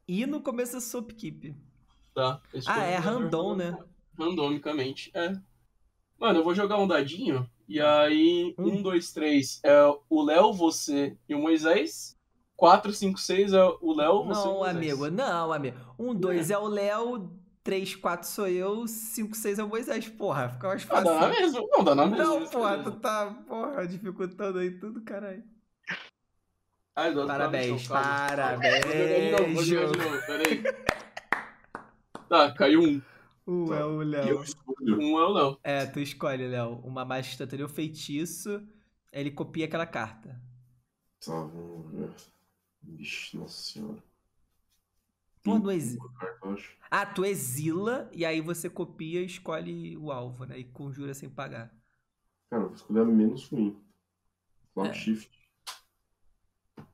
e no começo da sua upkeep. Tá. É random, né? Randomicamente, Mano, eu vou jogar um dadinho E aí, 1, 2, 3 é o Léo, você e o Moisés. 4, 5, 6 é o Léo, você e o Moisés. Não, amigo. 1, 2 é o Léo, 3, 4 sou eu, 5, 6 é o Moisés. Porra, fica mais fácil. Não, dá na mesma. Não, porra, tu tá, porra, dificultando aí tudo, caralho. Ai, parabéns. Vou jogar de novo. Peraí. Tá, caiu 1. É o Léo. Eu escolho. 1 é o Léo. É, tu escolhe, Léo. Uma mágica instantânea, um feitiço. Ele copia aquela carta. Tá, vamos ver. Vixe, nossa senhora. Pô, não exila. Ah, tu exila e aí você copia e escolhe o alvo, né? E conjura sem pagar. Cara, eu vou escolher a menos ruim. Cloud Shift.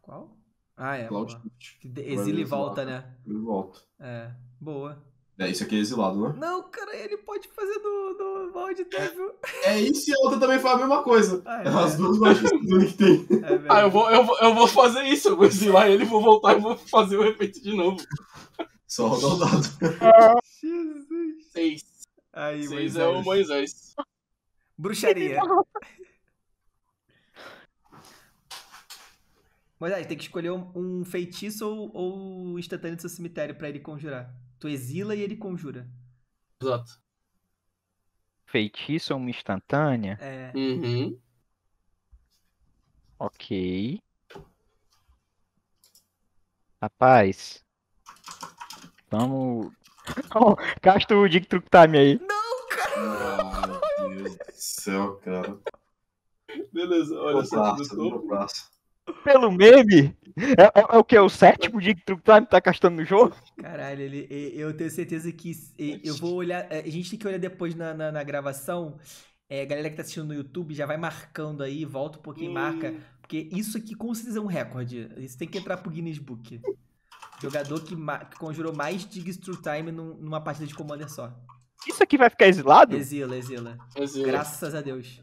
Qual? Ah, é. Cloud Shift. Exila e volta, né? Ele volta. É, boa. É, isso aqui é exilado, né? Não, cara, ele pode fazer do Wild Devil. É isso e a outra também faz a mesma coisa. Ah, é as duas magias que tem. É, ah, eu vou fazer isso. Eu vou exilar ele, vou voltar e vou fazer o efeito de novo. Só rodar o dado. Jesus. 6. Aí, 6 Moisés. É o Moisés. Bruxaria. Moisés, tem que escolher um feitiço ou instantâneo do seu cemitério pra ele conjurar. Tu exila e ele conjura. Exato. Feitiço ou uma instantânea? É. Uhum. Ok. Rapaz. Vamos. Oh, gasta o Dig Through Time aí. Não, cara! Ah, meu Deus do céu, cara. Beleza, olha só. Pelo meme? É o que? O 7º Dig Through Time tá castando no jogo? Caralho, eu tenho certeza que... Eu vou olhar... A gente tem que olhar depois na gravação. É, galera que tá assistindo no YouTube, já vai marcando aí. Volta um pouquinho e marca. Porque isso aqui com certeza é um recorde. Isso tem que entrar pro Guinness Book. Jogador que conjurou mais Dig Through Time numa partida de Commander só. Isso aqui vai ficar exilado? Exila. Graças a Deus.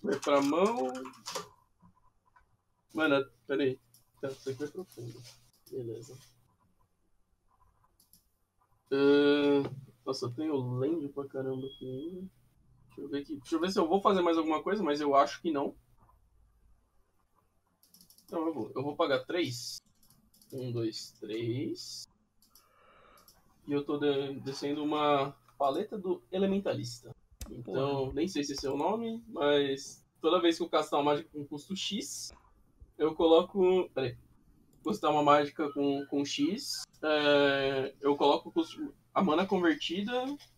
Vai pra mão... Mano, peraí. Tá, isso aqui vai profundo. Beleza. Nossa, eu tenho land pra caramba aqui. Deixa eu ver se eu vou fazer mais alguma coisa, mas eu acho que não. Então eu vou pagar 3. 1, 2, 3. E eu tô descendo uma paleta do Elementalista. Então, nem sei se esse é o nome, mas toda vez que eu castar uma mágica com custo X... Eu coloco... Peraí. Custar uma mágica com X. Eu coloco a mana convertida...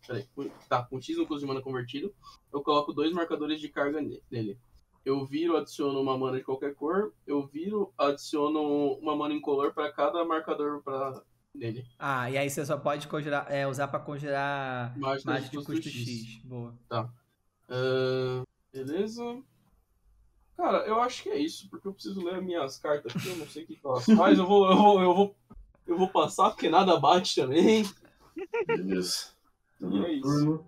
Peraí. Tá, com X no custo de mana convertido. Eu coloco 2 marcadores de carga nele. Eu viro, adiciono uma mana de qualquer cor. Eu viro, adiciono uma mana incolor pra cada marcador nele. Ah, e aí você só pode conjurar, usar pra conjurar mágica de custo X. Boa. Tá. Beleza. Cara, eu acho que é isso, porque eu preciso ler as minhas cartas aqui, eu não sei o que elas fazem, mas eu vou passar, porque nada bate também. Beleza. E é isso.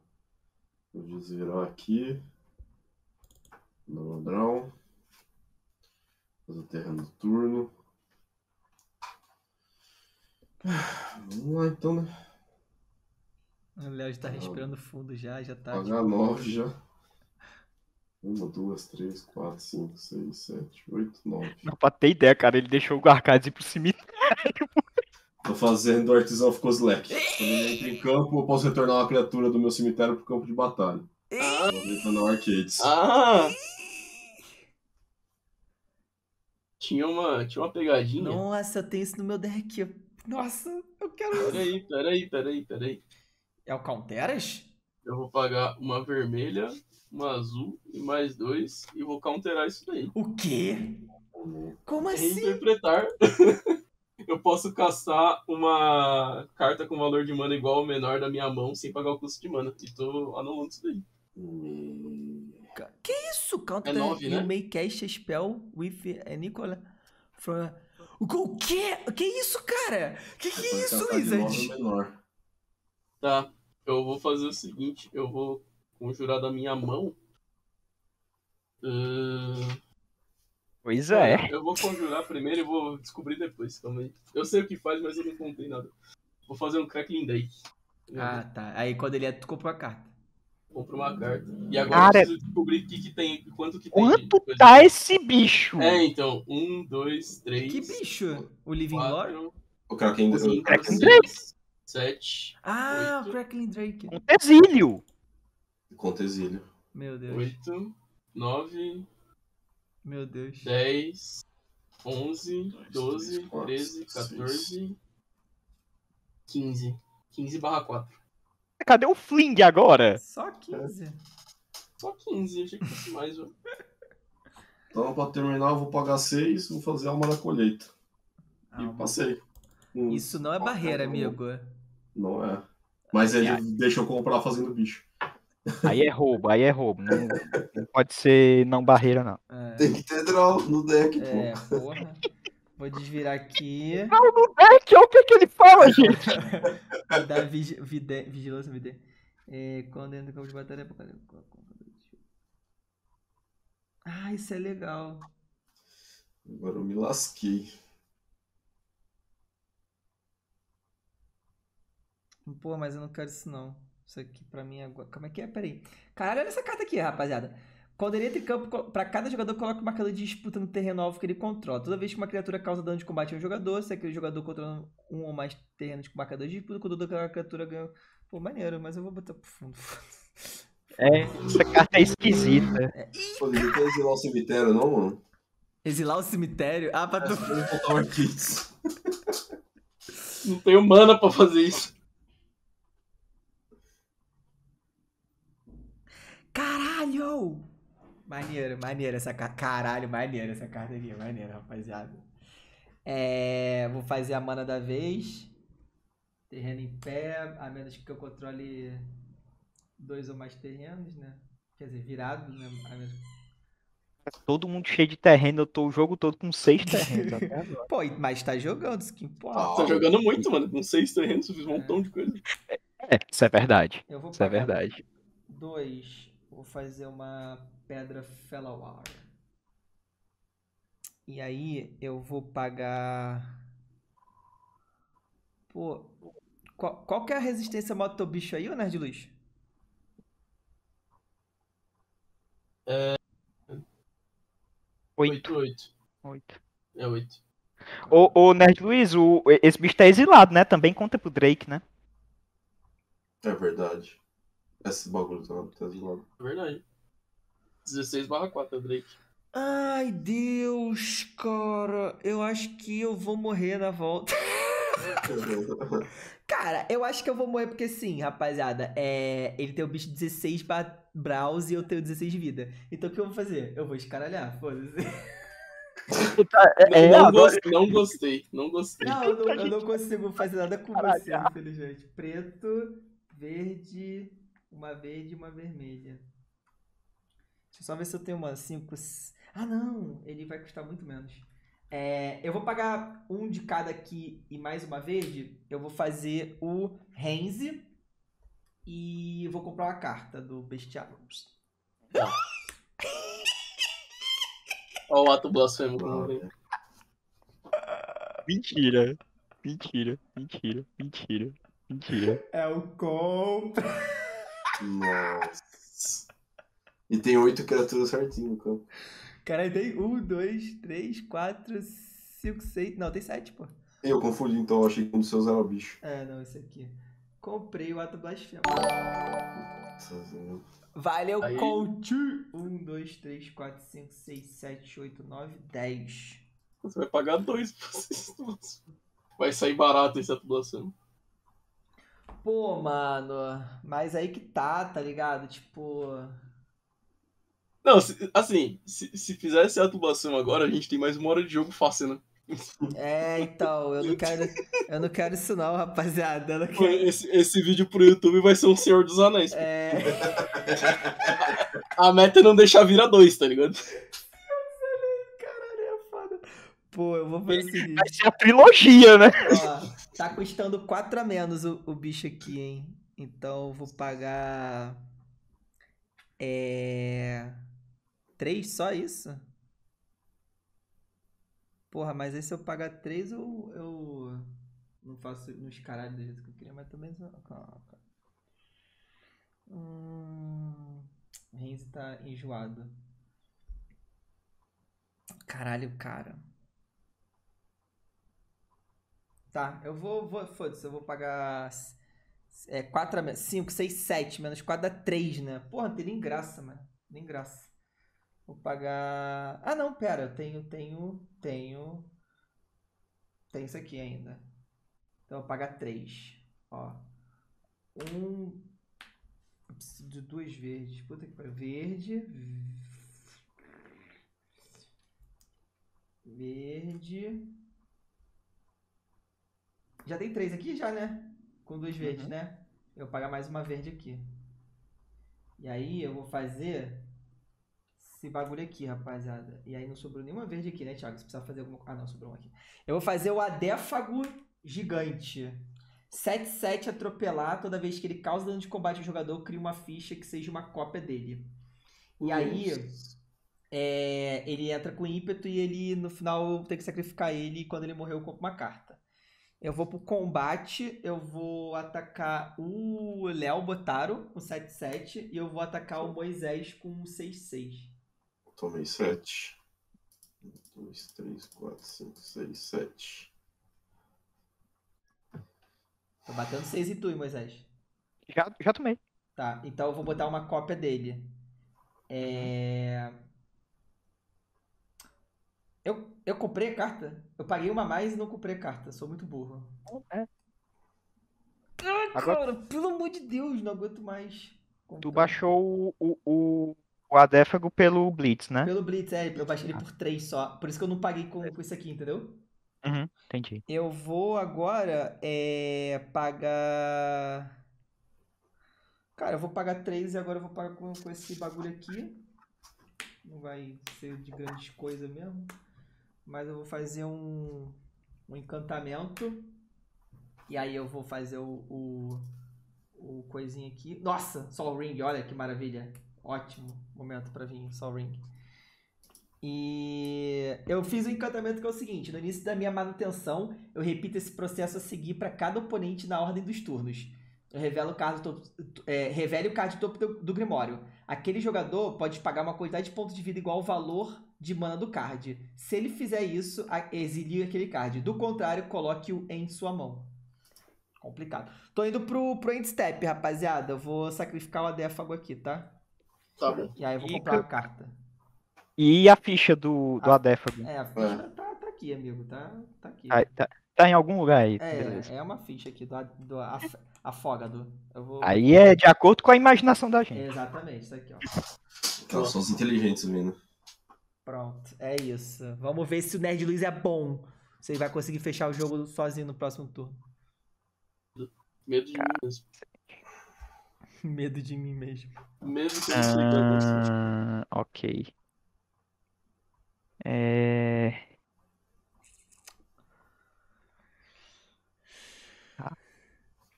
Vou desvirar aqui. Malandrão. Fazer o terreno do turno. Vamos lá então, né? O Léo já tá respirando fundo já tá. Pagar 9 já. 1, 2, 3, 4, 5, 6, 7, 8, 9. Não, pra ter ideia, cara, ele deixou o Arcades ir pro cemitério. Tô fazendo Artisan of Kozlek. Quando eu entro em campo, eu posso retornar uma criatura do meu cemitério pro campo de batalha. Aproveitando o Arcades. Tinha uma pegadinha. Nossa, eu tenho isso no meu deck. Nossa, eu quero isso. Peraí. É o Counteras? Eu vou pagar uma vermelha, uma azul e mais 2 e vou counterar isso daí. O quê? Como assim? Reinterpretar. Eu posso caçar uma carta com valor de mana igual ou menor da minha mão sem pagar o custo de mana. E tô anulando isso daí. Que isso? Counter 9, né? You may cast a spell with a Nicola from... O quê? Que isso, cara? Que é isso, Wizard? Tá, eu vou fazer o seguinte. Eu vou... conjurar da minha mão. Pois é. Eu vou conjurar primeiro e vou descobrir depois. Calma aí. Eu sei o que faz, mas eu não contei nada. Vou fazer um Crackling Drake. Tá. Aí quando ele é, tu comprou a carta. Compra uma carta. E agora cara, eu preciso descobrir o que, que tem, quanto que tem. Quanto tá esse bicho? É, então, 1, 2, 3... Que bicho? O Living Lore? O Kraken Drake. 7. Ah, 8, o Kraken Drake. Conta exílio. Conta exílio. Meu Deus. 8, 9... Meu Deus. 10, 11, 12, 13, 14, 15. 15/4. Cadê o Fling agora? Só 15. É. Só 15, achei que fosse mais, velho. Então, pra terminar, eu vou pagar 6, vou fazer a alma da colheita. Ah, e passei. Isso não é barreira, amigo. Não é. Mas ele deixa eu comprar fazendo bicho. Aí é roubo, aí é roubo. Não, não pode ser não barreira, não. É. Tem que ter draw no deck, é, pô. Porra. Vou desvirar aqui. Não, no deck, olha o que, que ele fala, gente. Da vigilância, VD. É, quando entra no campo de batalha, ah, isso é legal. Agora eu me lasquei. Pô, mas eu não quero isso, não. Isso aqui pra mim agora. Como é que é? Peraí. Caralho, olha essa carta aqui, rapaziada. Quando ele entra em campo, para cada jogador, coloca o marcador de disputa no terreno alvo que ele controla. Toda vez que uma criatura causa dano de combate a um jogador, se aquele jogador controla um ou mais terrenos com marcador de disputa, quando aquela criatura ganha... Pô, maneiro, mas eu vou botar pro fundo. É, essa carta é esquisita. É. Poderia ter exilar o cemitério, não, mano? Exilar o cemitério? Ah, pra tu... Não tenho mana pra fazer isso. Caralho! Maneiro, maneiro essa carta. Caralho, maneiro essa carta aqui. Maneiro, rapaziada. É, vou fazer a mana da vez. Terreno em pé, a menos que eu controle 2 ou mais terrenos, né? Quer dizer, virado, né? A menos... Todo mundo cheio de terreno, eu tô o jogo todo com 6 terrenos até agora. Pô, mas tá jogando, isso que importa. Tá jogando muito, mano. Com 6 terrenos, fiz um montão de coisa. É, isso é verdade. Eu vou pagar isso, é verdade. 2. Vou fazer uma pedra Fellowar. E aí eu vou pagar... Pô, qual que é a resistência moto do bicho aí, ô Nerd Luiz? É... 8. É 8. Ô Nerd Luiz, esse bicho tá exilado, né? Também conta pro Drake, né? É verdade. Esse bagulho tá exilado. É verdade. 16/4, Drake. Ai, Deus, cara. Eu acho que eu vou morrer na volta. Cara, eu acho que eu vou morrer porque sim, rapaziada. É... Ele tem o bicho 16 pra browse e eu tenho 16 de vida. Então o que eu vou fazer? Eu vou escaralhar, foda-se. Não gostei. Não, eu não consigo fazer nada com você, infelizmente. Preto, verde, uma verde e uma vermelha. Deixa eu só ver se eu tenho uma 5. Ah, não! Ele vai custar muito menos. É, eu vou pagar um de cada aqui e mais uma verde. Eu vou fazer o Henzie e vou comprar uma carta do Bestiário. Olha o ato blasfemo. Mentira. É o compra. Nossa. E tem 8 criaturas certinho, cara. Caralho, tem 1, 2, 3, 4, 5, 6... Não, tem 7, pô. Eu confundi, então. Eu achei que um dos seus era o bicho. É, não, esse aqui. Comprei o ato blasfemo. Valeu, aí. Coach! 1, 2, 3, 4, 5, 6, 7, 8, 9, 10. Você vai pagar 2 pra vocês. Vai sair barato esse ato blasfemo. Pô, mano. Mas aí que tá ligado? Tipo... Não, assim, se fizer essa atuação agora, a gente tem mais uma hora de jogo fácil, né? É, então, eu não quero isso não, rapaziada. Eu não quero... esse vídeo pro YouTube vai ser um Senhor dos Anéis. É... A meta é não deixar virar 2, tá ligado? Caralho, é foda. Pô, eu vou fazer o seguinte. Vai ser a trilogia, né? Ó, tá custando 4 a menos o bicho aqui, hein? Então eu vou pagar... 3, só isso? Porra, mas aí se eu pagar 3 eu não faço nos caralhos do jeito que eu queria, mas também... Calma. Henzie tá enjoado. Caralho, cara. Tá, eu vou foda-se, eu vou pagar 4, 5, 6, 7, menos 4 dá 3, né? Porra, não tem nem graça, mano. Nem graça. Vou pagar... Ah, não, pera, eu tenho isso aqui ainda. Então eu vou pagar 3. Ó. Eu preciso de 2 verdes. Puta que pariu. Verde. Já tem 3 aqui já, né? Com 2 verdes, uhum, né? Eu vou pagar mais uma verde aqui. E aí eu vou fazer esse bagulho aqui, rapaziada. E aí não sobrou nenhuma verde aqui, né, Thiago? Você precisa fazer alguma... Ah, não, sobrou um aqui. Eu vou fazer o Adéfago Gigante. 7/7 atropelar. Toda vez que ele causa dano de combate ao jogador, cria uma ficha que seja uma cópia dele. E aí... ele entra com ímpeto e ele, no final, tem que sacrificar ele. E quando ele morrer, eu compro uma carta. Eu vou pro combate, eu vou atacar o Léo Botaro com 7/7 e eu vou atacar o Moisés com 6/6. Tomei 7. 1, 2, 3, 4, 5, 6, 7. Tô batendo 6 e tu, hein, Moisés? Já tomei. Tá, então eu vou botar uma cópia dele. Eu comprei a carta? Eu paguei uma a mais e não comprei a carta. Sou muito burro. Cara, pelo amor de Deus, não aguento mais. Tu baixou o Adéfago pelo Blitz, né? Pelo Blitz, eu baixei ele por 3 só. Por isso que eu não paguei com isso aqui, entendeu? Uhum, entendi. Eu vou agora pagar... Cara, eu vou pagar 3 e agora eu vou pagar com esse bagulho aqui. Não vai ser de grande coisa mesmo. Mas eu vou fazer um encantamento. E aí eu vou fazer o coisinho aqui. Nossa, Sol Ring, olha que maravilha. Ótimo momento pra vir, Sol Ring. E eu fiz o encantamento que é o seguinte. No início da minha manutenção, eu repito esse processo a seguir pra cada oponente na ordem dos turnos. Eu revelo o card do topo do Grimório. Aquele jogador pode pagar uma quantidade de pontos de vida igual ao valor de mana do card. Se ele fizer isso, exilie aquele card. Do contrário, coloque-o em sua mão. Complicado. Tô indo pro endstep, rapaziada. Eu vou sacrificar o Adéfago aqui, tá? Tá bom. E aí eu vou comprar a carta. E a ficha do Adéfago? A ficha tá aqui, amigo. Tá aqui. Ah, tá em algum lugar aí. É uma ficha aqui do Afógado. Aí é de acordo com a imaginação da gente. Exatamente, isso aqui, ó. Elas são os inteligentes, menino. Pronto, é isso. Vamos ver se o Nerd Luiz é bom. Você vai conseguir fechar o jogo sozinho no próximo turno. Medo de mim mesmo. Medo de mim mesmo. Medo de mim. Ok.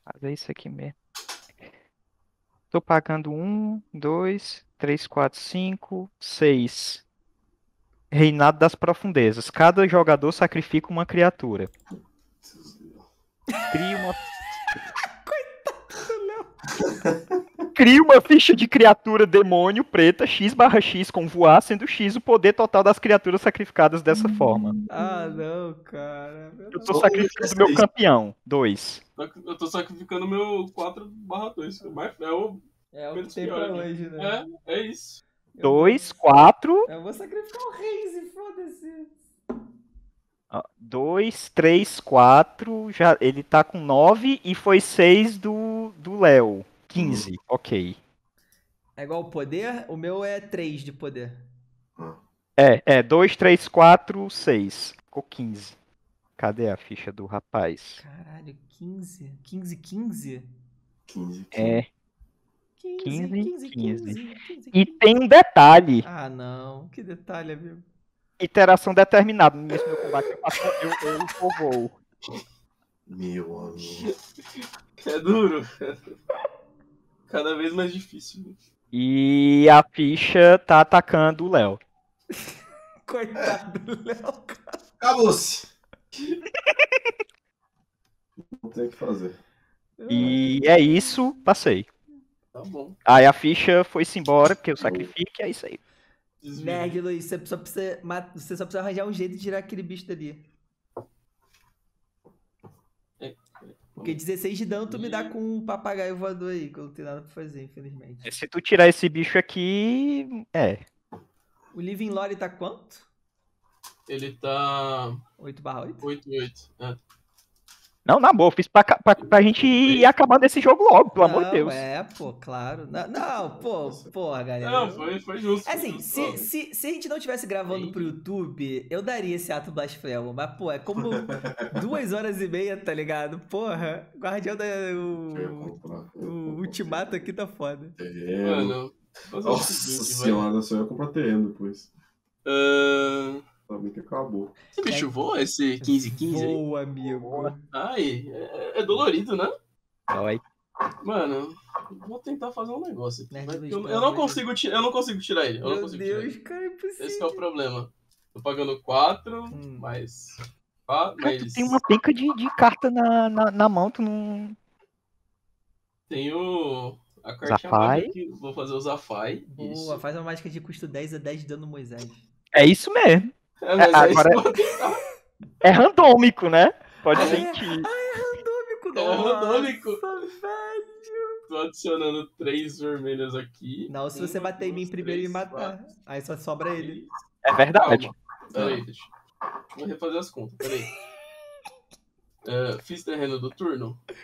Fazer isso aqui mesmo. Tô pagando 1, 2, 3, 4, 5, 6. Reinado das Profundezas. Cada jogador sacrifica uma criatura. Cria uma ficha de criatura demônio preta X/X com voar, sendo X o poder total das criaturas sacrificadas dessa forma. Ah, não, cara. Eu tô sacrificando meu campeão, 2. Eu tô sacrificando meu 4/2. É o que tem pra hoje, né? É isso. 2, 4... Eu vou sacrificar o Henzie, foda-se. 2, 3, 4... Já, ele tá com 9 e foi 6 do Léo. 15, ok. É igual o poder? O meu é 3 de poder. 2, 3, 4, 6. Ficou 15. Cadê a ficha do rapaz? Caralho, 15? 15, 15? 15, 15. 15. E tem um detalhe. Ah, não. Que detalhe, amigo? Iteração determinada. No início do meu combate, eu vou. Meu amigo. É duro. Cada vez mais difícil. E a ficha tá atacando o Léo. Coitado do Léo. Acabou-se. Não tem o que fazer. E é isso. Passei. Tá bom. Aí a ficha foi-se embora, porque eu sacrifico e é isso aí. Nerd, Luiz, você só precisa arranjar um jeito de tirar aquele bicho dali. Porque 16 de dano tu me dá com um papagaio voador aí, que eu não tenho nada pra fazer, infelizmente. Se tu tirar esse bicho aqui, é. O Living Lore tá quanto? Ele tá... 8/8? 8/8, é. Não, na boa, eu fiz pra gente ir acabando esse jogo logo, pelo amor de Deus. É, pô, claro. Não, porra, galera. Não, foi justo. Assim, justo. Se a gente não estivesse gravando pro YouTube, eu daria esse ato blasfemo. Mas, pô, é como 2h30, tá ligado? Porra, guardião da... O ultimato aqui tá foda. Mano. Nossa senhora, só ia comprar terreno depois. Que acabou. Esse bicho voa, esse 15/15? Boa, amigo. Ai, é dolorido, né? Ai. Mano, vou tentar fazer um negócio aqui. Eu não consigo tirar ele. Meu Deus, cara, é impossível. Esse que é o problema. Tô pagando 4, mais... Cara, tu tem uma penca de carta na mão, tu não... Tenho... A cartinha Zaffai. Aqui. Vou fazer o Zaffai. Boa, isso. Faz uma mágica de custo 10 a 10 de dano Moisés. É isso mesmo. Agora é randômico, né? Pode sentir. É randômico, não. É randômico. Nossa, velho. Tô adicionando 3 vermelhas aqui. Não, se você bater em mim primeiro e me matar. 4, aí só sobra 3. Ele. É verdade. Calma. Peraí, deixa. Vou refazer as contas, peraí. Fiz terreno do turno? Deixa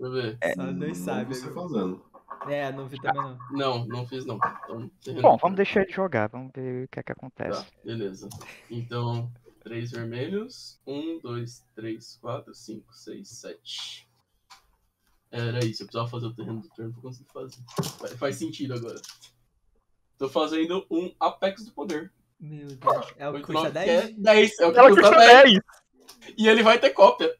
eu ver. É, não sabe o que eu tô fazendo. É, não vi também não. Não fiz não. Então, bom, vamos deixar ele jogar, vamos ver o que é que acontece. Tá, beleza. Então, 3 vermelhos. 1, 2, 3, 4, 5, 6, 7. Era isso, eu precisava fazer o terreno do turno pra conseguir fazer. Faz sentido agora. Tô fazendo um Apex do Poder. Meu Deus. É o que custa 10? 10, é o que custa 10. E ele vai ter cópia.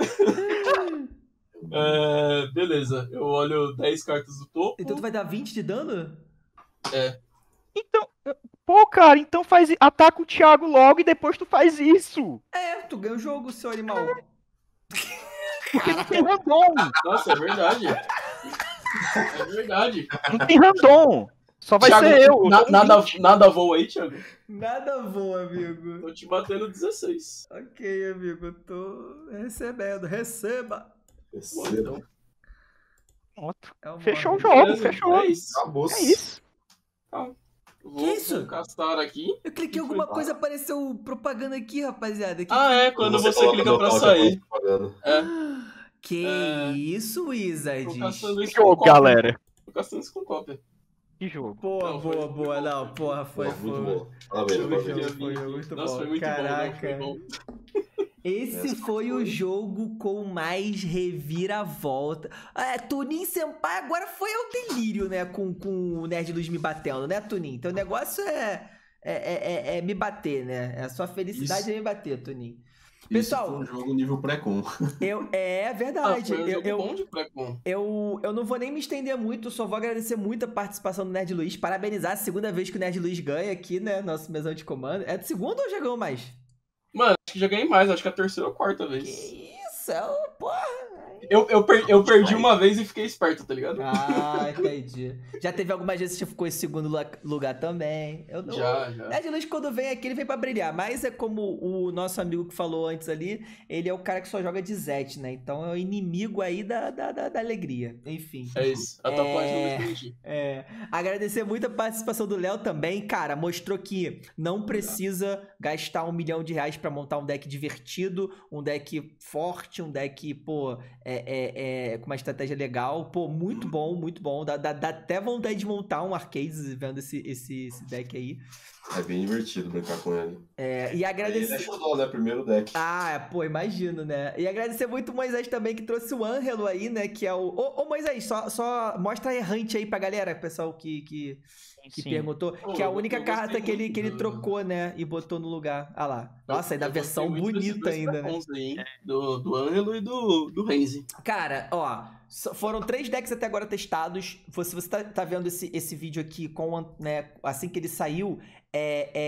Beleza, eu olho 10 cartas do topo. Então tu vai dar 20 de dano? É. Então, pô, cara, então faz. Ataca o Thiago logo e depois tu faz isso. É, tu ganha o jogo, seu animal. É. Porque não tem random. Nossa, é verdade. É verdade. Não tem random. Só vai Thiago, ser eu. Nada voa aí, Thiago? Nada voa, amigo. Tô te batendo 16. Ok, amigo, eu tô recebendo. Receba. Pronto. Fechou o jogo, fechou. É isso. Acabou. É isso. Ah, que isso? Castar aqui. Eu cliquei alguma coisa, apareceu propaganda aqui, rapaziada. Que... Ah, é, quando você clica pra sair. É. Que isso, Wizard. Que jogo, galera. Tô caçando isso com cópia. Que jogo. Porra, não, boa. Não, porra, foi. Muito bom. Nossa, foi muito bom. Caraca. Esse foi o jogo com mais reviravolta. É, Tunin Senpai agora foi ao delírio, né? Com o Nerd Luiz me batendo, né, Tunin? Então o negócio é me bater, né? A sua felicidade é me bater, Tunin. Pessoal, isso foi um jogo nível pré-com. É verdade. Eu não vou nem me estender muito, eu só vou agradecer muito a participação do Nerd Luiz. Parabenizar a segunda vez que o Nerd Luiz ganha aqui, né? Nosso mesão de comando. É de segunda ou já ganhou mais? Mano, acho que já ganhei mais, acho que é a terceira ou a quarta vez. Que isso, porra! Eu perdi uma vez e fiquei esperto, tá ligado? Ah, entendi. Já teve algumas vezes que você ficou em segundo lugar também. Eu não... Já. Nerd Luiz, quando vem aqui, ele vem pra brilhar. Mas é como o nosso amigo que falou antes ali, ele é o cara que só joga de Zete, né? Então é o inimigo aí da alegria. Enfim. É isso. A tua parte não me entendi. Agradecer muito a participação do Léo também. Cara, mostrou que não precisa gastar R$1 milhão pra montar um deck divertido, um deck forte, um deck, pô... com uma estratégia legal, pô, muito bom, dá até vontade de montar um Arcades vendo esse deck aí. É bem divertido brincar com ele. E agradecer... Ele ajudou, né, primeiro deck. Ah, pô, imagino, né. E agradecer muito o Moisés também, que trouxe o Anhelo aí, né, que é o... Ô Moisés, só mostra a errante aí pra galera, pessoal que perguntou, que é a única carta que ele trocou, né, e botou no lugar. Ah lá. Nossa, ainda a versão bonita ainda, né? Aí, do Anhelo e do Henzie. Cara, ó... Foram 3 decks até agora testados. Se você tá vendo esse vídeo aqui com, né, assim que ele saiu,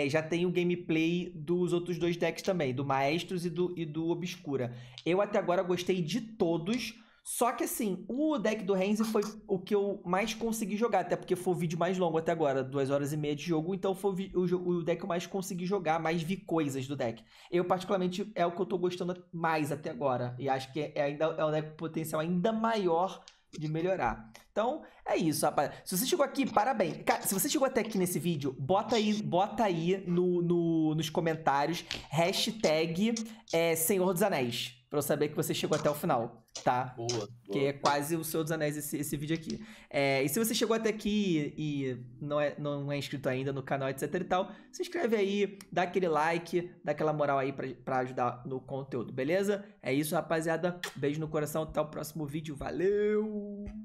já tem o gameplay dos outros 2 decks também, do Maestros e do Obscura. Eu até agora gostei de todos, Só que assim, o deck do Henzie foi o que eu mais consegui jogar, até porque foi o vídeo mais longo até agora, 2 horas e meia de jogo, então foi o deck que eu mais consegui jogar, mais vi coisas do deck. Eu particularmente é o que eu tô gostando mais até agora, e acho que é um deck com potencial ainda maior de melhorar. Então, é isso, rapaz. Se você chegou aqui, parabéns. Cara, se você chegou até aqui nesse vídeo, bota aí nos comentários hashtag Senhor dos Anéis, pra eu saber que você chegou até o final, tá? Boa, boa. Que é quase o Senhor dos Anéis esse vídeo aqui. E se você chegou até aqui e não é inscrito ainda no canal, etc e tal, se inscreve aí, dá aquele like, dá aquela moral aí pra ajudar no conteúdo, beleza? É isso, rapaziada. Beijo no coração, até o próximo vídeo. Valeu!